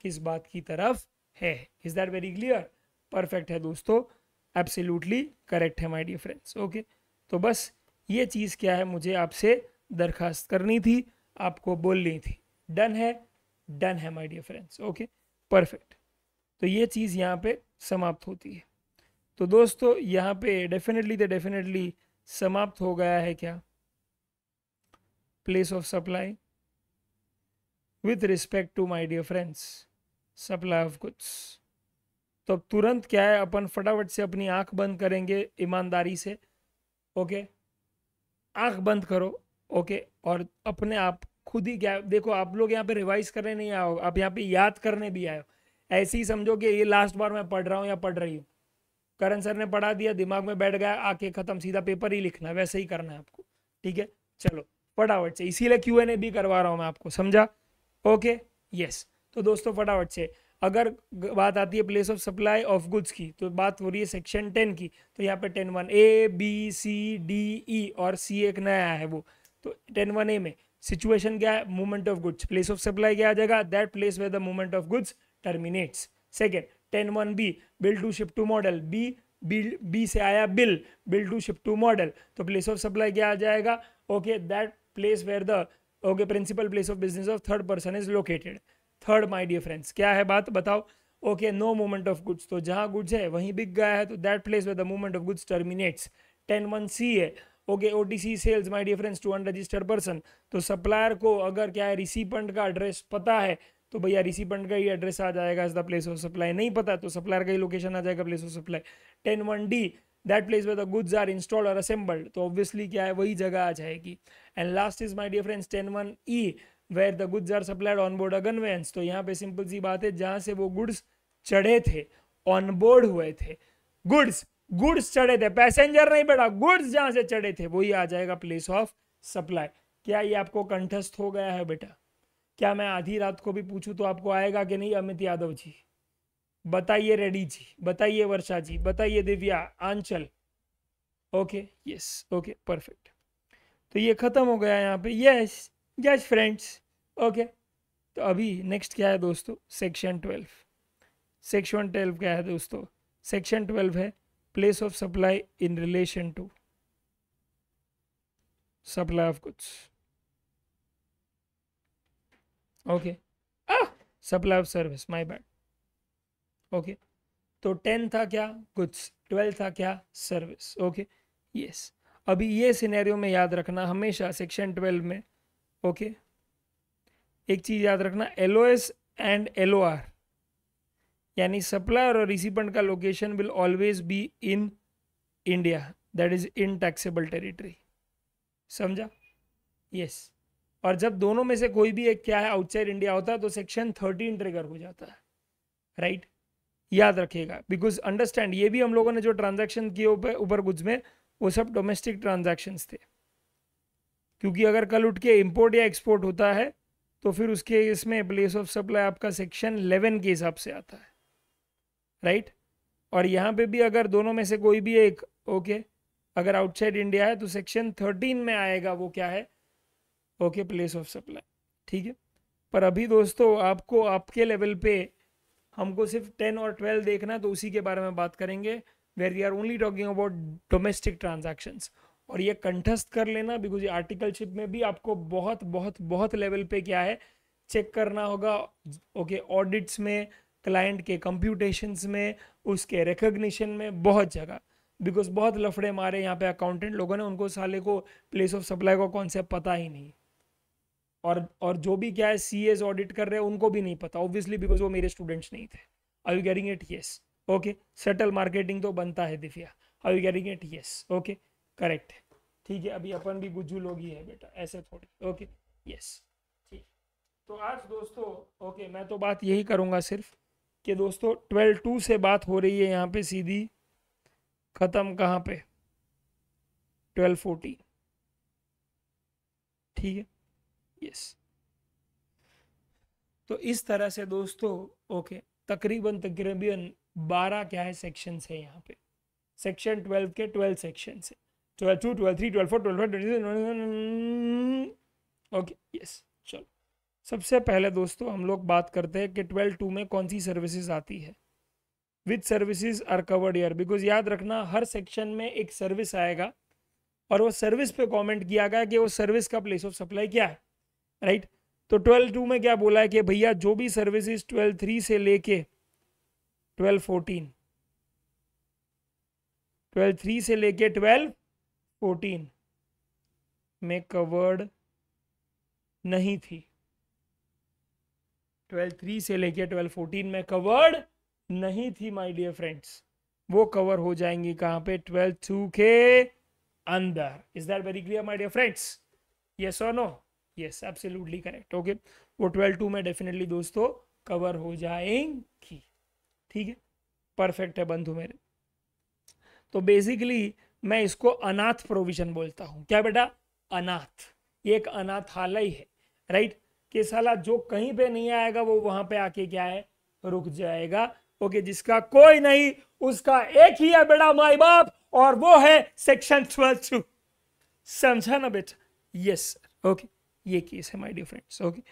किस बात की तरफ है। Is that very clear? Perfect है दोस्तों, एब्सोल्युटली करेक्ट है माय डियर फ्रेंड्स। ओके, तो बस ये चीज़ क्या है, मुझे आपसे दरखास्त करनी थी, आपको बोलनी थी। डन है? डन है my dear friends. Okay perfect. तो ये चीज़ यहाँ पे समाप्त होती है। तो दोस्तों यहाँ पे डेफिनेटली समाप्त हो गया है क्या, place of supply with respect to my dear friends supply of goods. तो अब तुरंत क्या है, अपन फटाफट से अपनी आंख बंद करेंगे ईमानदारी से। ओके, आंख बंद करो। ओके, और अपने आप खुद ही क्या, देखो आप लोग यहाँ पे रिवाइज करने नहीं आओ, आप यहाँ पे याद करने भी आए। ऐसे ही समझो कि ये लास्ट बार मैं पढ़ रहा हूँ या पढ़ रही हूँ, करण सर ने पढ़ा दिया, दिमाग में बैठ गया, आके खत्म, सीधा पेपर ही लिखना, वैसे ही करना है आपको। ठीक है, चलो फटाफट से, इसीलिए Q&A भी करवा रहा हूँ मैं आपको, समझा? Okay yes. तो दोस्तों फटाफट से, अगर बात आती है place of supply of goods की, तो बात हो रही है सेक्शन 10 की। तो यहाँ पे 10(1) A, B, C, D, E और C एक नया है वो। तो 10(1) A में सिचुएशन क्या है, movement of goods. Place of supply क्या आ जाएगा, that place where the movement of goods terminates. Second 10(1) B, bill to ship to model. B से आया bill, bill to ship to model. तो प्लेस ऑफ सप्लाई क्या आ जाएगा, okay that place where the okay principal place of business of third person is located. Third my dear friends क्या है बात, बताओ? Okay no movement of goods, तो जहाँ गुड्स है वहीं बिक गया है, तो that place where the movement of goods terminates. 10(1) C है, okay OTC sales my dear friends to unregistered person. तो सप्लायर को अगर क्या है रिसीपेंट का एड्रेस पता है, तो भैया रिसीपेंट का ही एड्रेस आ जाएगा as the place of supply. नहीं पता तो सप्लायर का ही लोकेशन आ जाएगा place of supply. 10(1) D, that place where the goods are installed और असेंबल्ड, तो ऑब्वियसली क्या है वही जगह आ जाएगी। And last is my dear friends 10(1) E, where the goods are supplied on board a conveyance. तो यहाँ पे सिंपल सी बात है, जहाँ से वो गुड्स चढ़े थे, ऑन बोर्ड हुए थे, गुड्स चढ़े थे, पैसेंजर नहीं बैठा, गुड्स जहाँ से चढ़े थे वही आ जाएगा प्लेस ऑफ सप्लाई। क्या ये आपको कंठस्थ हो गया है बेटा? क्या मैं आधी रात को भी पूछूं तो आपको आएगा कि नहीं? अमित यादव जी बताइए, रेड्डी जी बताइए, वर्षा जी बताइए, दिव्या, आंचल, ओके यस, ओके परफेक्ट। तो ये खत्म हो गया यहाँ पे। Yes yes friends, okay. तो अभी नेक्स्ट क्या है दोस्तों, सेक्शन 12। सेक्शन 12 क्या है दोस्तों? सेक्शन 12 है place of supply in relation to supply of goods. Okay supply of service, my bad. Okay, तो 10 था क्या गुड्स, 12 था क्या सर्विस। Okay yes. अभी ये सिनेरियो में याद रखना हमेशा सेक्शन 12 में, ओके एक चीज याद रखना, LOS एंड LOR यानी सप्लायर और रिसीपेंट का location will always be in India, that is in taxable territory, समझा? यस। और जब दोनों में से कोई भी एक क्या है आउटसाइड इंडिया होता है तो सेक्शन 13 ट्रिगर हो जाता है, राइट? याद रखेगा, बिकॉज अंडरस्टैंड ये भी हम लोगों ने जो ट्रांजैक्शन किए ऊपर गुड्स में वो सब डोमेस्टिक ट्रांजैक्शंस थे, क्योंकि अगर कल उठ के इम्पोर्ट या एक्सपोर्ट होता है तो फिर उसके इसमें प्लेस ऑफ सप्लाई आपका सेक्शन 11 के हिसाब से आता है, राइट? और यहाँ पे भी अगर दोनों में से कोई भी एक ओके अगर आउटसाइड इंडिया है तो सेक्शन 13 में आएगा वो क्या है, ओके प्लेस ऑफ सप्लाई, ठीक है? पर अभी दोस्तों आपको आपके लेवल पे हमको सिर्फ 10 और 12 देखना, तो उसी के बारे में बात करेंगे, where we are only talking about domestic transactions. और ये कंठस्थ कर लेना, बिकॉज ये आर्टिकलशिप में भी आपको बहुत बहुत बहुत लेवल पे क्या है चेक करना होगा। ओके ऑडिट्स में, क्लाइंट के कंप्यूटेशंस में, उसके रिकग्निशन में, बहुत जगह, बिकॉज बहुत लफड़े मारे यहाँ पे अकाउंटेंट लोगों ने, उनको साले को प्लेस ऑफ सप्लाई का कॉन्सेप्ट पता ही नहीं, और जो भी क्या है CAs ऑडिट कर रहे हैं उनको भी नहीं पता, ऑब्वियसली बिकॉज वो मेरे स्टूडेंट्स नहीं थे। Are you getting it? Yes. Okay, settle marketing तो बनता है Divya, are you getting it? Yes, okay correct, ठीक है, अभी अपन भी गुज्जू लोग ही है बेटा, ऐसे थोड़ी। ओके यस, ठीक। तो आज दोस्तों ओके मैं तो बात यही करूँगा सिर्फ कि दोस्तों 12(2) से बात हो रही है यहाँ पे सीधी, ख़त्म कहाँ पे 12(14), ठीक है यस। तो इस तरह से दोस्तों ओके तकरीबन 12 क्या है सेक्शंस है यहाँ पे, सेक्शन 12 के 12 सेक्शन है, 12(2), 12(3), 12(4), 12(5), 12(6), 12(7) ओके यस। चलो सबसे पहले दोस्तों हम लोग बात करते हैं कि 12(2) में कौन सी सर्विसेज आती है, which services are covered here, because याद रखना हर सेक्शन में एक सर्विस आएगा और वो सर्विस पे कमेंट किया गया कि वो सर्विस का प्लेस ऑफ सप्लाई क्या है, राइट। तो 12(2) में क्या बोला है कि भैया जो भी सर्विसेज 12(3) से लेके 12(14) में कवर्ड नहीं थी, 12(3) से लेके 12(14) में कवर्ड नहीं थी माय डियर फ्रेंड्स, वो कवर हो जाएंगी कहाँ पे 12(2) के अंदर। Is that very clear my dear friends, yes और no? Yes absolutely correct. Okay वो 12(2) में डेफिनेटली दोस्तों कवर हो जाएंगी, ठीक है परफेक्ट है बंधु मेरे। तो बेसिकली मैं इसको अनाथ प्रोविजन बोलता हूँ, क्या बेटा? अनाथ, ये एक अनाथालय है राइट, कि साला जो कहीं पे नहीं आएगा वो वहां पे आके क्या है रुक जाएगा। ओके जिसका कोई नहीं उसका एक ही है बेटा माई बाप, और वो है सेक्शन 12(2), समझा ना बेटा? यस सर ओके ये केस है my dear friends. Okay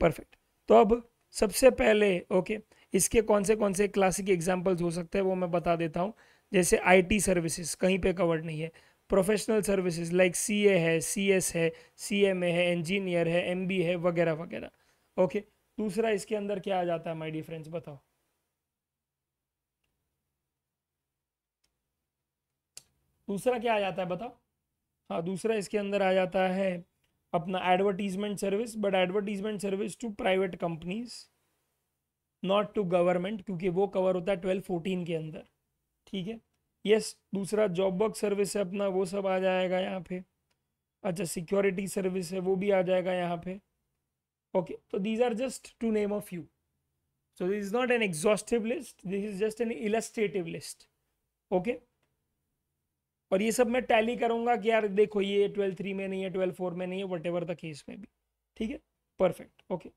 perfect. तो अब सबसे पहले ओके इसके कौन से क्लासिक एग्जाम्पल्स हो सकते हैं वो मैं बता देता हूँ। जैसे IT सर्विसेज कहीं पे कवर्ड नहीं है, प्रोफेशनल सर्विसेज लाइक CA है, CS है, CMA है, इंजीनियर है, MBA है वगैरह वगैरह। ओके दूसरा इसके अंदर क्या आ जाता है माय डियर फ्रेंड्स बताओ? दूसरा क्या आ जाता है बताओ? हाँ दूसरा इसके अंदर आ जाता है अपना advertisement service, but advertisement service to private companies not to government, क्योंकि वो कवर होता है 12(14) के अंदर, ठीक है यस। दूसरा जॉब वर्क सर्विस है अपना, वो सब आ जाएगा यहाँ पे। अच्छा सिक्योरिटी सर्विस है वो भी आ जाएगा यहाँ पे। ओके तो these are just to name a few, so this is not an exhaustive list, this is just an illustrative list. Okay और ये सब मैं टैली करूँगा कि यार देखो ये 12(3) में नहीं है, 12(4) में नहीं है, वट एवर द केस में भी, ठीक है परफेक्ट ओके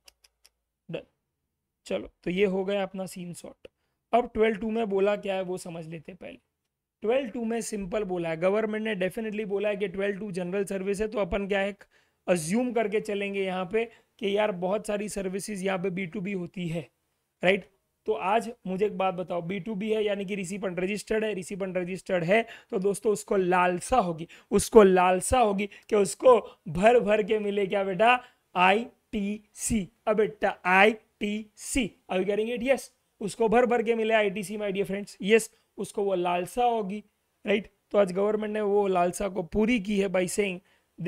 डन। चलो तो ये हो गया अपना सीन शॉर्ट। अब 12(2) में बोला क्या है वो समझ लेते पहले। 12(2) में सिंपल बोला है, गवर्नमेंट ने डेफिनेटली बोला है कि 12(2) जनरल सर्विस है, तो अपन क्या है अज्यूम करके चलेंगे यहाँ पे कि यार बहुत सारी सर्विसेज यहाँ पे B2B होती है राइट। तो आज मुझे एक बात बताओ, B2B है यानी कि रिसीपेंट रजिस्टर्ड है, रिसीपेंट रजिस्टर्ड है तो दोस्तों उसको लालसा होगी, उसको लालसा होगी कि उसको भर भर के मिले क्या बेटा ITC। अब बेटा ITC अभी करेंगे यस, उसको भर भर के मिले ITC my dear friends yes, उसको वो लालसा होगी राइट। तो आज गवर्नमेंट ने वो लालसा को पूरी की है बाई सेइंग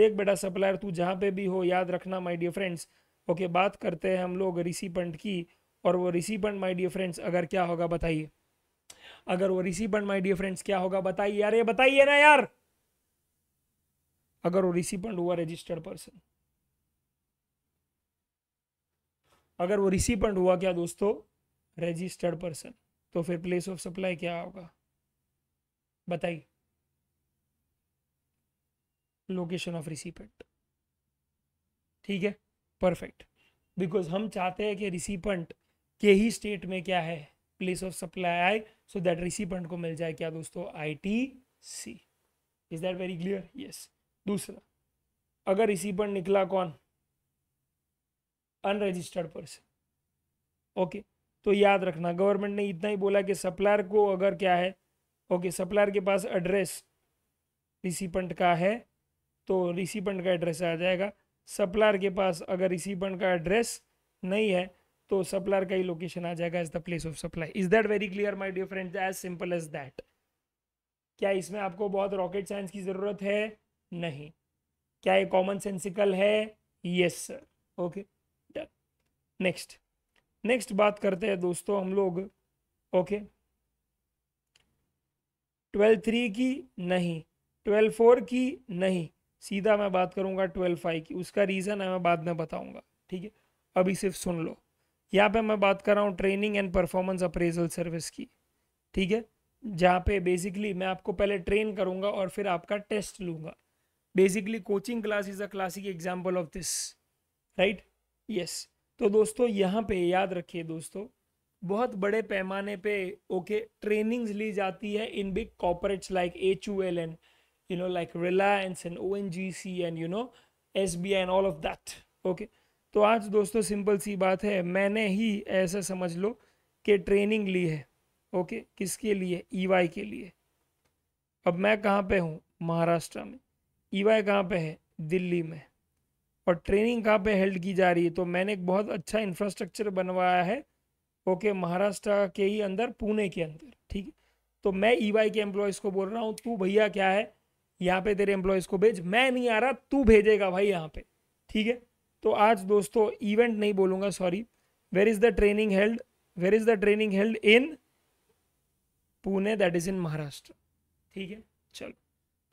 देख बेटा सप्लायर तू जहाँ पे भी हो याद रखना माय डियर फ्रेंड्स। ओके बात करते हैं हम लोग रिसीपेंट की, और वो रिसीपेंट माय डियर फ्रेंड्स अगर क्या होगा बताइए, अगर वो रिसीपेंट माय डियर फ्रेंड्स क्या होगा बताइए, यार ये बताइए ना यार, अगर वो रिसीपेंट हुआ रजिस्टर्ड पर्सन, अगर वो रिसीपेंट हुआ क्या दोस्तों रजिस्टर्ड पर्सन, तो फिर प्लेस ऑफ सप्लाई क्या होगा बताइए, लोकेशन ऑफ रिसीपेंट, ठीक है परफेक्ट। बिकॉज हम चाहते हैं कि रिसीपेंट के ही स्टेट में क्या है प्लेस ऑफ सप्लाई आए, सो दैट रिसीपेंट को मिल जाए क्या दोस्तों ITC। Is that very clear yes. दूसरा अगर रिसीपेंट निकला कौन अनरजिस्टर्ड पर्सन ओके, तो याद रखना गवर्नमेंट ने इतना ही बोला कि सप्लायर को अगर क्या है ओके सप्लायर के पास एड्रेस रिसीपेंट का है तो रिसीपेंट का एड्रेस आ जाएगा, सप्लायर के पास अगर रिसीपेंट का एड्रेस नहीं है तो सप्लायर का ही लोकेशन आ जाएगा as the place of supply. Is that very clear my dear friends, as simple as that. क्या इसमें आपको बहुत रॉकेट साइंस की ज़रूरत है? नहीं। क्या ये कॉमन सेंसिकल है? Yes sir okay done. Next बात करते हैं दोस्तों हम लोग ओके 12(3) की नहीं, 12(4) की नहीं, सीधा मैं बात करूंगा 12i की, उसका रीज़न है मैं बाद में बताऊंगा, ठीक है। अभी सिर्फ सुन लो, यहाँ पे मैं बात कर रहा हूँ training and performance appraisal service की, ठीक है, जहाँ पे बेसिकली मैं आपको पहले ट्रेन करूँगा और फिर आपका टेस्ट लूँगा। Basically coaching class is a classic example of this, right, yes. तो दोस्तों यहाँ पे याद रखिए दोस्तों, बहुत बड़े पैमाने पे ओके ट्रेनिंग्स ली जाती है in big corporates like HUL and you know like Reliance and ONGC and you know SBI and all of that, okay। तो आज दोस्तों सिंपल सी बात है, मैंने ही ऐसा समझ लो कि ट्रेनिंग ली है, ओके किसके लिए? EY के लिए। अब मैं कहाँ पे हूँ? महाराष्ट्र में। EY कहाँ पे है? दिल्ली में। और ट्रेनिंग कहाँ पे हेल्ड की जा रही है? तो मैंने एक बहुत अच्छा इंफ्रास्ट्रक्चर बनवाया है, ओके महाराष्ट्र के ही अंदर, पुणे के अंदर, ठीक है। तो मैं EY के एम्प्लॉयज़ को बोल रहा हूँ, तू भैया क्या है यहाँ पे तेरे एम्प्लॉयज़ को भेज, मैं नहीं आ रहा, तू भेजेगा भाई यहाँ पे, ठीक है। तो आज दोस्तों इवेंट नहीं बोलूँगा, sorry, where is the training held, where is the training held in Pune, that is in Maharashtra, ठीक है। चलो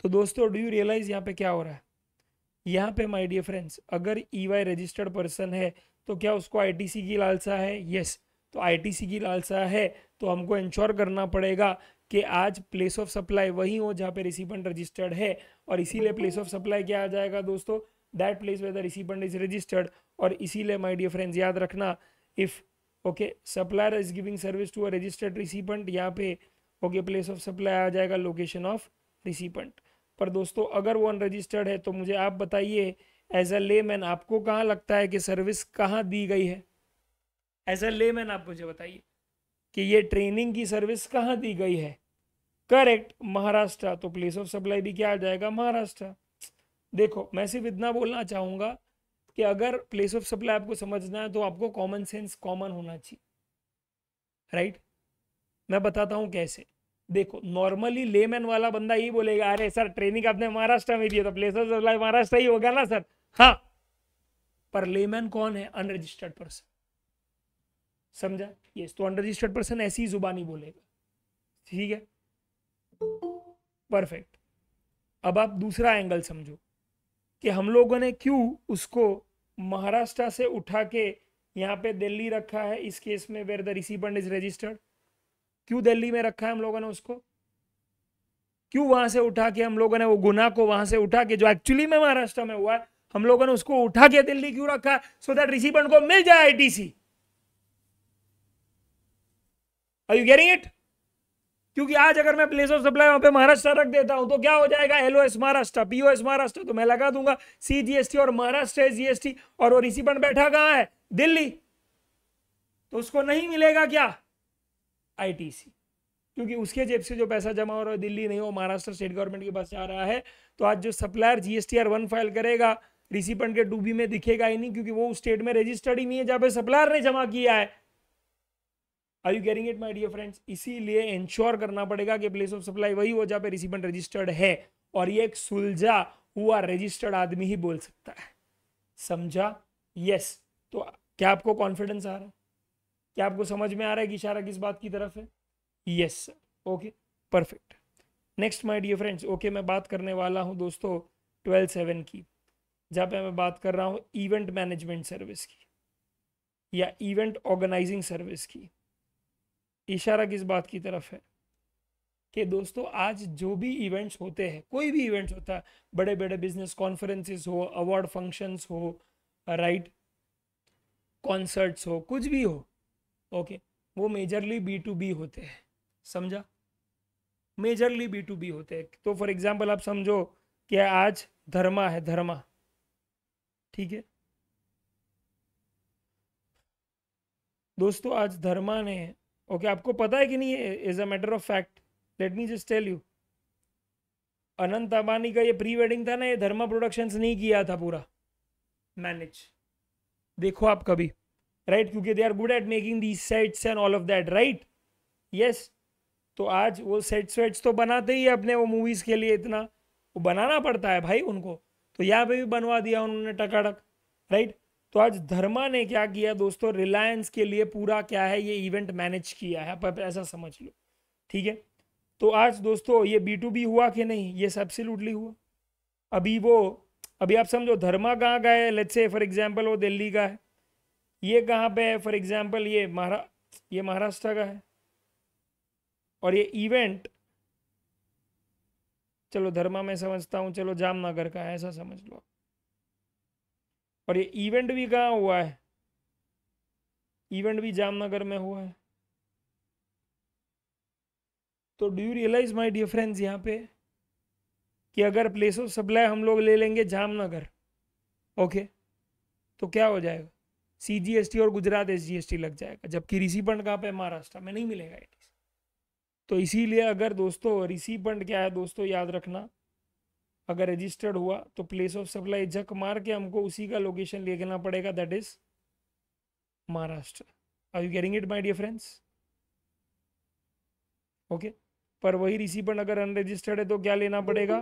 तो दोस्तों डू यू रियलाइज़ यहाँ पे क्या हो रहा है? यहाँ पे माय डियर फ्रेंड्स, अगर EY रजिस्टर्ड पर्सन है तो क्या उसको ITC की लालसा है? यस। तो ITC की लालसा है तो हमको इंश्योर करना पड़ेगा कि आज प्लेस ऑफ सप्लाई वही हो जहाँ पे रिसीपेंट रजिस्टर्ड है, और इसीलिए प्लेस ऑफ सप्लाई क्या आ जाएगा दोस्तों? That place where the recipient is registered. और इसीलिए माय डियर फ्रेंड्स याद रखना, if okay supplier is giving service to a registered recipient, यहाँ पे ओके प्लेस ऑफ सप्लाई आ जाएगा लोकेशन ऑफ रिसीपेंट। पर दोस्तों अगर वो अनरजिस्टर्ड है तो मुझे आप बताइए एज अ लेमैन आपको कहाँ लगता है कि सर्विस कहाँ दी गई है? एज अ लेमैन आप मुझे बताइए कि ये ट्रेनिंग की सर्विस कहाँ दी गई है? करेक्ट, महाराष्ट्र। तो प्लेस ऑफ सप्लाई भी क्या आ जाएगा? महाराष्ट्र। देखो मैं सिर्फ इतना बोलना चाहूँगा कि अगर प्लेस ऑफ सप्लाई आपको समझना है तो आपको कॉमन सेंस कॉमन होना चाहिए, राइट। मैं बताता हूँ कैसे। देखो नॉर्मली लेमैन वाला बंदा यही बोलेगा, अरे सर ट्रेनिंग आपने महाराष्ट्र में दी है तो प्लेस ऑफ सप्लाई महाराष्ट्र ही होगा ना सर? हाँ, पर लेमैन कौन है? अनरजिस्टर्ड पर्सन, समझा? यस। तो अनरजिस्टर्ड पर्सन ऐसी जुबानी बोलेगा, ठीक है, परफेक्ट। अब आप दूसरा एंगल समझो कि हम लोगों ने क्यों उसको महाराष्ट्र से उठा के यहाँ पे दिल्ली रखा है, इस केस में where the recipient is registered. क्यों दिल्ली में रखा है हम लोगों ने उसको? क्यों वहां से उठा के हम लोगों ने वो गुनाह को वहां से उठा के जो एक्चुअली में महाराष्ट्र में हुआ है, हम लोगों ने उसको उठा के दिल्ली क्यों रखा है? सो दैट रिसीपेंट को मिल जाए ITC। Are you getting it? क्योंकि आज अगर मैं प्लेस ऑफ सप्लाई वहां पे महाराष्ट्र रख देता हूं तो क्या हो जाएगा? LOS महाराष्ट्र, POS महाराष्ट्र, तो मैं लगा दूंगा CGST और महाराष्ट्र SGST, और वो रिसीपेंट बैठा कहां है? दिल्ली। तो उसको नहीं मिलेगा क्या? ITC, क्योंकि उसके जेब से जो पैसा जमा हो रहा है दिल्ली नहीं, हो महाराष्ट्र स्टेट गवर्नमेंट के पास जा रहा है। तो आज जो सप्लायर GSTR 1 फाइल करेगा रिसीपेंट के डूबी में दिखेगा ही नहीं, क्योंकि वो स्टेट में रजिस्टर्ड ही नहीं है जहां पे सप्लायर ने जमा किया है। Are you getting it my dear friends? इसीलिए इंश्योर करना पड़ेगा कि प्लेस ऑफ सप्लाई वही हो जहाँ पे रिसीपेंट रजिस्टर्ड है, और ये एक सुलझा हुआ रजिस्टर्ड आदमी ही बोल सकता है, समझा? यस। तो क्या आपको कॉन्फिडेंस आ रहा है? क्या आपको समझ में आ रहा है कि इशारा किस बात की तरफ है? Yes sir, okay perfect. Next my dear friends, okay मैं बात करने वाला हूं दोस्तों 12/7 की, जहाँ पे मैं बात कर रहा हूं इवेंट मैनेजमेंट सर्विस की या इवेंट ऑर्गेनाइजिंग सर्विस की। इशारा किस बात की तरफ है कि दोस्तों आज जो भी इवेंट्स होते हैं, कोई भी इवेंट्स होता है, बड़े बड़े बिजनेस कॉन्फ्रेंसेस हो, अवार्ड फंक्शंस हो, राइट, कॉन्सर्ट्स हो, कुछ भी हो, ओके वो मेजरली B2B होते हैं, समझा? मेजरली B2B होते हैं। तो फॉर एग्जांपल आप समझो कि आज धर्मा है, धर्मा, ठीक है दोस्तों, आज धर्मा ने ओके आपको पता है कि नहीं, as a matter of fact let me just tell you, Anant Ambani का ये प्री वेडिंग था ना, ये धर्मा प्रोडक्शंस नहीं किया था पूरा मैनेज, देखो आप कभी, राइट, क्योंकि they are good at making the sets and all of that, right, yes. तो आज वो सेट्स वेट्स तो बनाते ही अपने वो मूवीज़ के लिए, इतना वो बनाना पड़ता है भाई उनको, तो यहाँ पे भी बनवा दिया उन्होंने टकाटक, राइट। तो आज धर्मा ने क्या किया दोस्तों, रिलायंस के लिए पूरा क्या है, ये इवेंट मैनेज किया है, आप ऐसा समझ लो, ठीक है। तो आज दोस्तों ये B2B हुआ कि नहीं? ये एब्सोल्युटली हुआ, अभी आप समझो धर्मा कहाँ का है, लेट्स से फॉर एग्जांपल वो दिल्ली का है, ये कहाँ पे है फॉर एग्जांपल ये महाराष्ट्र का है, और ये इवेंट चलो धर्मा में समझता हूँ, चलो जामनगर का है ऐसा समझ लो, और ये इवेंट भी कहाँ हुआ है, इवेंट भी जामनगर में हुआ है। तो do you realise my dear friends यहाँ पे कि अगर प्लेस ऑफ सप्लाई हम लोग ले लेंगे जामनगर, ओके, तो क्या हो जाएगा, सीजीएसटी और गुजरात एसजीएसटी लग जाएगा, जबकि रिसीपेंट कहाँ पे, महाराष्ट्र में, नहीं मिलेगा आईटीसी। तो इसीलिए अगर दोस्तों रिसीपेंट क्या है दोस्तों याद रखना, अगर रजिस्टर्ड हुआ तो प्लेस ऑफ सप्लाई झक मार के हमको उसी का लोकेशन लेना पड़ेगा, that is Maharashtra. Are you getting it my dear friends? Okay, पर वही रिसीपेंट अगर अनरजिस्टर्ड है तो क्या लेना पड़ेगा,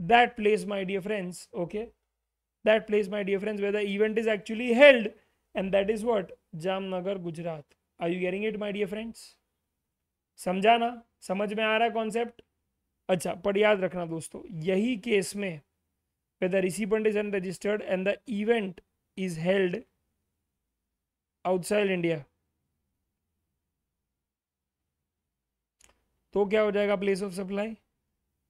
that place my dear friends, okay, that place my dear friends where the event is actually held, and that is what, Jamnagar, Gujarat. Are you getting it my dear friends? समझाना, समझ में आ रहा है कॉन्सेप्ट? अच्छा, पर याद रखना दोस्तों, यही केस में whether recipient is unregistered and the event is held outside India, तो क्या हो जाएगा प्लेस ऑफ सप्लाई?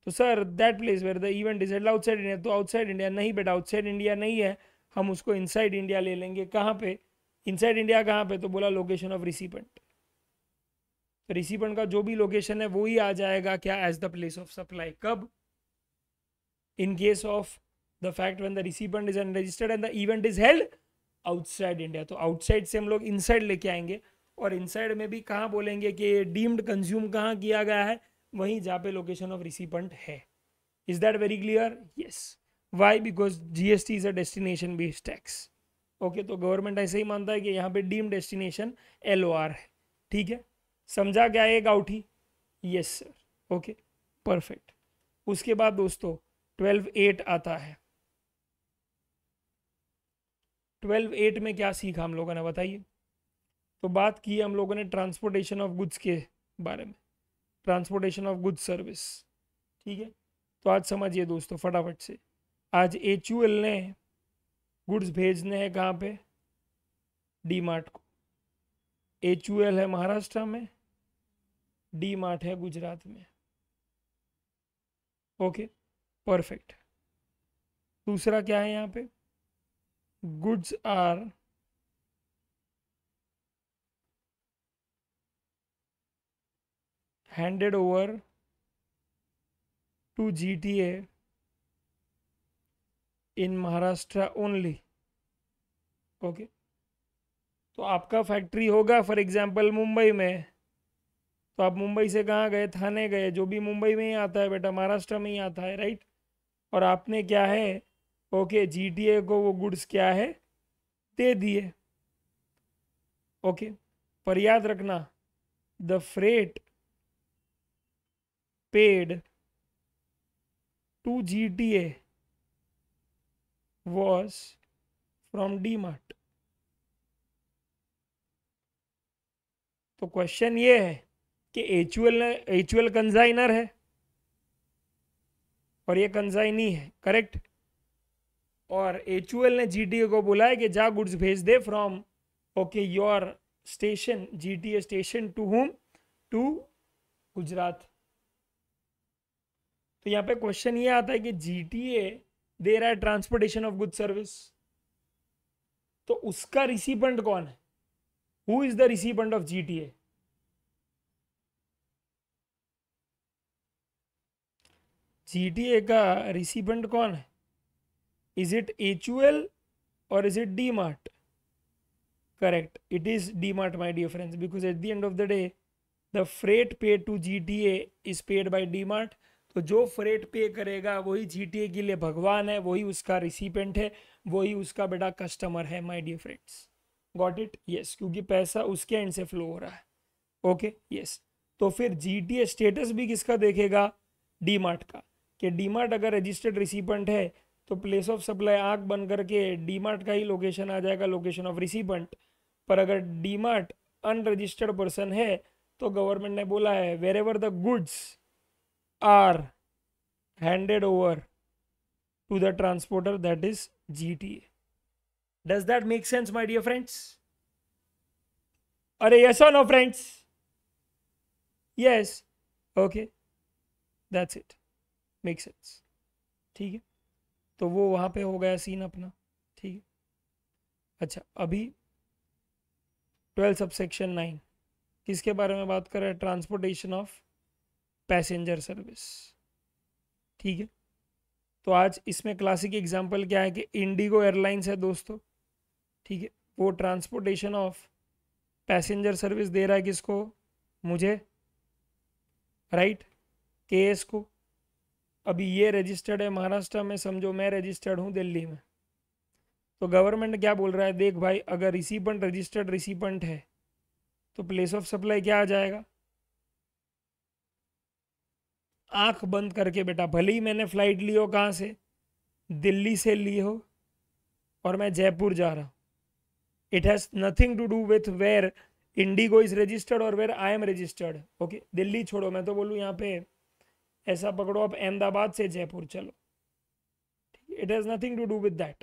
तो sir that place where the event is held outside India, तो आउटसाइड इंडिया नहीं बेटा, आउटसाइड इंडिया नहीं है, हम उसको इनसाइड इंडिया ले लेंगे। कहाँ पे इनसाइड इंडिया, कहाँ पे? तो बोला लोकेशन ऑफ रिसीपेंट, तो रिसीपेंट का जो भी लोकेशन है वो ही आ जाएगा क्या, as the place of supply. कब? In case of the fact when the recipient is unregistered and the event is held outside India. तो आउटसाइड से हम लोग इनसाइड लेके आएंगे, और इनसाइड में भी कहाँ बोलेंगे कि डीम्ड कंज्यूम कहाँ किया गया है, वहीं जहाँ पे लोकेशन ऑफ रिसीपेंट है। Is that very clear? Yes. Why? Because GST is a destination based tax, okay, तो गवर्नमेंट ऐसे ही मानता है कि यहाँ पे डीम्ड डेस्टिनेशन एलओआर है। ठीक है, समझा क्या है गाउठी? Yes sir, okay, perfect. उसके बाद दोस्तों 12(8) आता है। 12(8) में क्या सीखा हम लोगों ने, बताइए? तो बात की हम लोगों ने ट्रांसपोर्टेशन ऑफ गुड्स के बारे में, ट्रांसपोर्टेशन ऑफ गुड्स सर्विस। ठीक है, तो आज समझिए दोस्तों फटाफट से, आज HUL ने गुड्स भेजने हैं कहाँ पे, D-Mart को। HUL है महाराष्ट्र में, D-Mart है गुजरात में, ओके, परफेक्ट। दूसरा क्या है यहाँ पे, goods are handed over to GTA in Maharashtra only, okay। तो आपका फैक्ट्री होगा फॉर एग्जाम्पल मुंबई में, तो आप मुंबई से कहाँ गए, थाने गए, जो भी मुंबई में ही आता है बेटा, महाराष्ट्र में ही आता है, राइट। और आपने क्या है, ओके, GTA को वो गुड्स क्या है, दे दिए, ओके। पर याद रखना, the freight paid to GTA was from D-Mart। तो क्वेश्चन ये है कि HUL कंजाइनर है और ये कंजाइनी है, करेक्ट। और HUL ने GTA को बोला है कि जा गुड्स भेज दे from, okay, your station, GTA station, to home, to Gujarat. तो यहाँ पे क्वेश्चन ये आता है कि GTA दे रहा है ट्रांसपोर्टेशन ऑफ गुड सर्विस, तो उसका रिसीपेंट कौन है, who is the recipient of GTA? GTA का रिसीपेंट कौन है, इज इट HUL और is it D-Mart? Correct, it is D-Mart my dear friends, because at the end of the day the freight paid to GTA is paid by D-Mart। तो जो freight पे करेगा वही GTA के लिए भगवान है, वही उसका रिसीपेंट है, वही उसका बेटा कस्टमर है, my dear friends. Got it? Yes, क्योंकि पैसा उसके एंड से फ्लो हो रहा है, ओके, यस। तो फिर GTA स्टेटस भी किसका देखेगा, D-Mart का, कि D-Mart अगर रजिस्टर्ड रिसीपेंट है तो प्लेस ऑफ सप्लाई आँख बंद करके D-Mart का ही लोकेशन आ जाएगा, लोकेशन ऑफ रिसीपेंट। पर अगर D-Mart अनरजिस्टर्ड पर्सन है तो गवर्नमेंट ने बोला है wherever the goods are handed over to the transporter, that is GTA. Does that make sense, my dear friends? Are yes or no, friends? Yes. Okay. That's it. Makes sense. ठीक है, तो वो वहाँ पे हो गया scene अपना. ठीक है, अच्छा अभी 12 सबसेक्शन 9 किसके बारे में बात कर रहा है? Transportation of passenger service. ठीक है, तो आज इसमें क्लासिक एग्जांपल क्या है कि इंडिगो एयरलाइंस है दोस्तों. ठीक है, वो ट्रांसपोर्टेशन ऑफ पैसेंजर सर्विस दे रहा है किसको? मुझे, राइट, केएस को. अभी ये रजिस्टर्ड है महाराष्ट्र में, समझो मैं रजिस्टर्ड हूँ दिल्ली में, तो गवर्नमेंट क्या बोल रहा है? देख भाई, अगर रिसीपेंट रजिस्टर्ड रिसीपेंट है तो प्लेस ऑफ सप्लाई क्या आ जाएगा? आंख बंद करके बेटा, भले ही मैंने फ्लाइट ली हो, कहाँ से? दिल्ली से ली हो और मैं जयपुर जा रहा हूँ, it has nothing to do with where Indigo is registered और where I am registered. Okay, Delhi छोड़ो, मैं तो बोलूँ यहाँ पे ऐसा पकड़ो आप, अहमदाबाद से जयपुर चलो. It has nothing to do with that.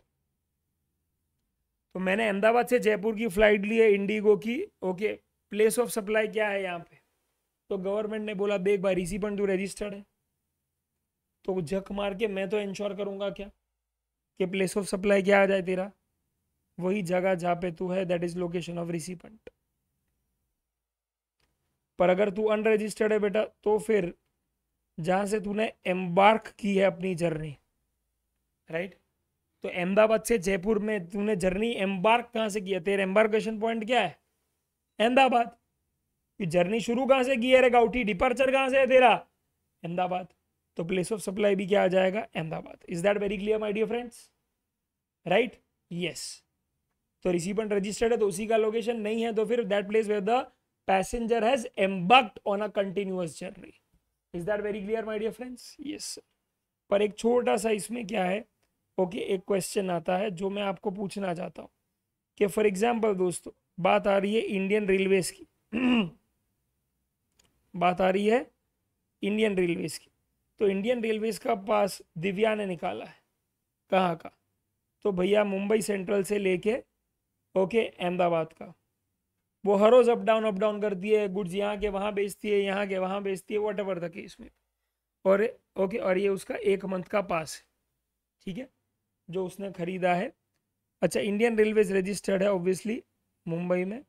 तो मैंने अहमदाबाद से जयपुर की फ्लाइट ली है इंडिगो की. ओके, प्लेस ऑफ सप्लाई क्या है यहाँ पे? तो गवर्नमेंट ने बोला देख भाई, रिसीपेंट तू रजिस्टर्ड है, तो झक मार के मैं तो इंश्योर करूँगा क्या कि प्लेस ऑफ सप्लाई क्या आ जाए तेरा? वही जगह जहाँ पे तू है, that is location of recipient. पर अगर तू अनरजिस्टर्ड है बेटा, तो फिर जहाँ से तूने एम्बार्क की है अपनी जर्नी, राइट, तो अहमदाबाद से जयपुर में तूने जर्नी एम्बार्क कहाँ से किया? तेरा एम्बार्केशन पॉइंट क्या है? अहमदाबाद. जर्नी शुरू कहाँ से की है रे गाउटी? डिपार्चर कहाँ से है तेरा? अहमदाबाद. तो प्लेस ऑफ सप्लाई भी क्या आ जाएगा? Ahmedabad. Is that very clear my dear friends? Right, yes. तो रिसीपेंट रजिस्टर्ड है तो उसी का लोकेशन नहीं है, तो फिर that place where the passenger has embarked on a continuous journey. Is that very clear my dear friends? Yes. पर एक छोटा सा इसमें क्या है, ओके, एक क्वेश्चन आता है जो मैं आपको पूछना चाहता हूँ कि फॉर एग्जाम्पल दोस्तों, बात आ रही है इंडियन रेलवेज की. बात आ रही है इंडियन रेलवेज की, तो इंडियन रेलवेज का पास दिव्या ने निकाला है कहाँ का? तो भैया मुंबई सेंट्रल से लेके ओके अहमदाबाद का. वो हर रोज़ अप डाउन करती है, गुड्स यहाँ के वहाँ बेचती है, यहाँ के वहाँ बेचती है, वट एवर द केस में. और ओके, और ये उसका 1 मंथ का पास है, ठीक है, जो उसने ख़रीदा है. अच्छा, इंडियन रेलवेज रजिस्टर्ड है ऑब्वियसली मुंबई में,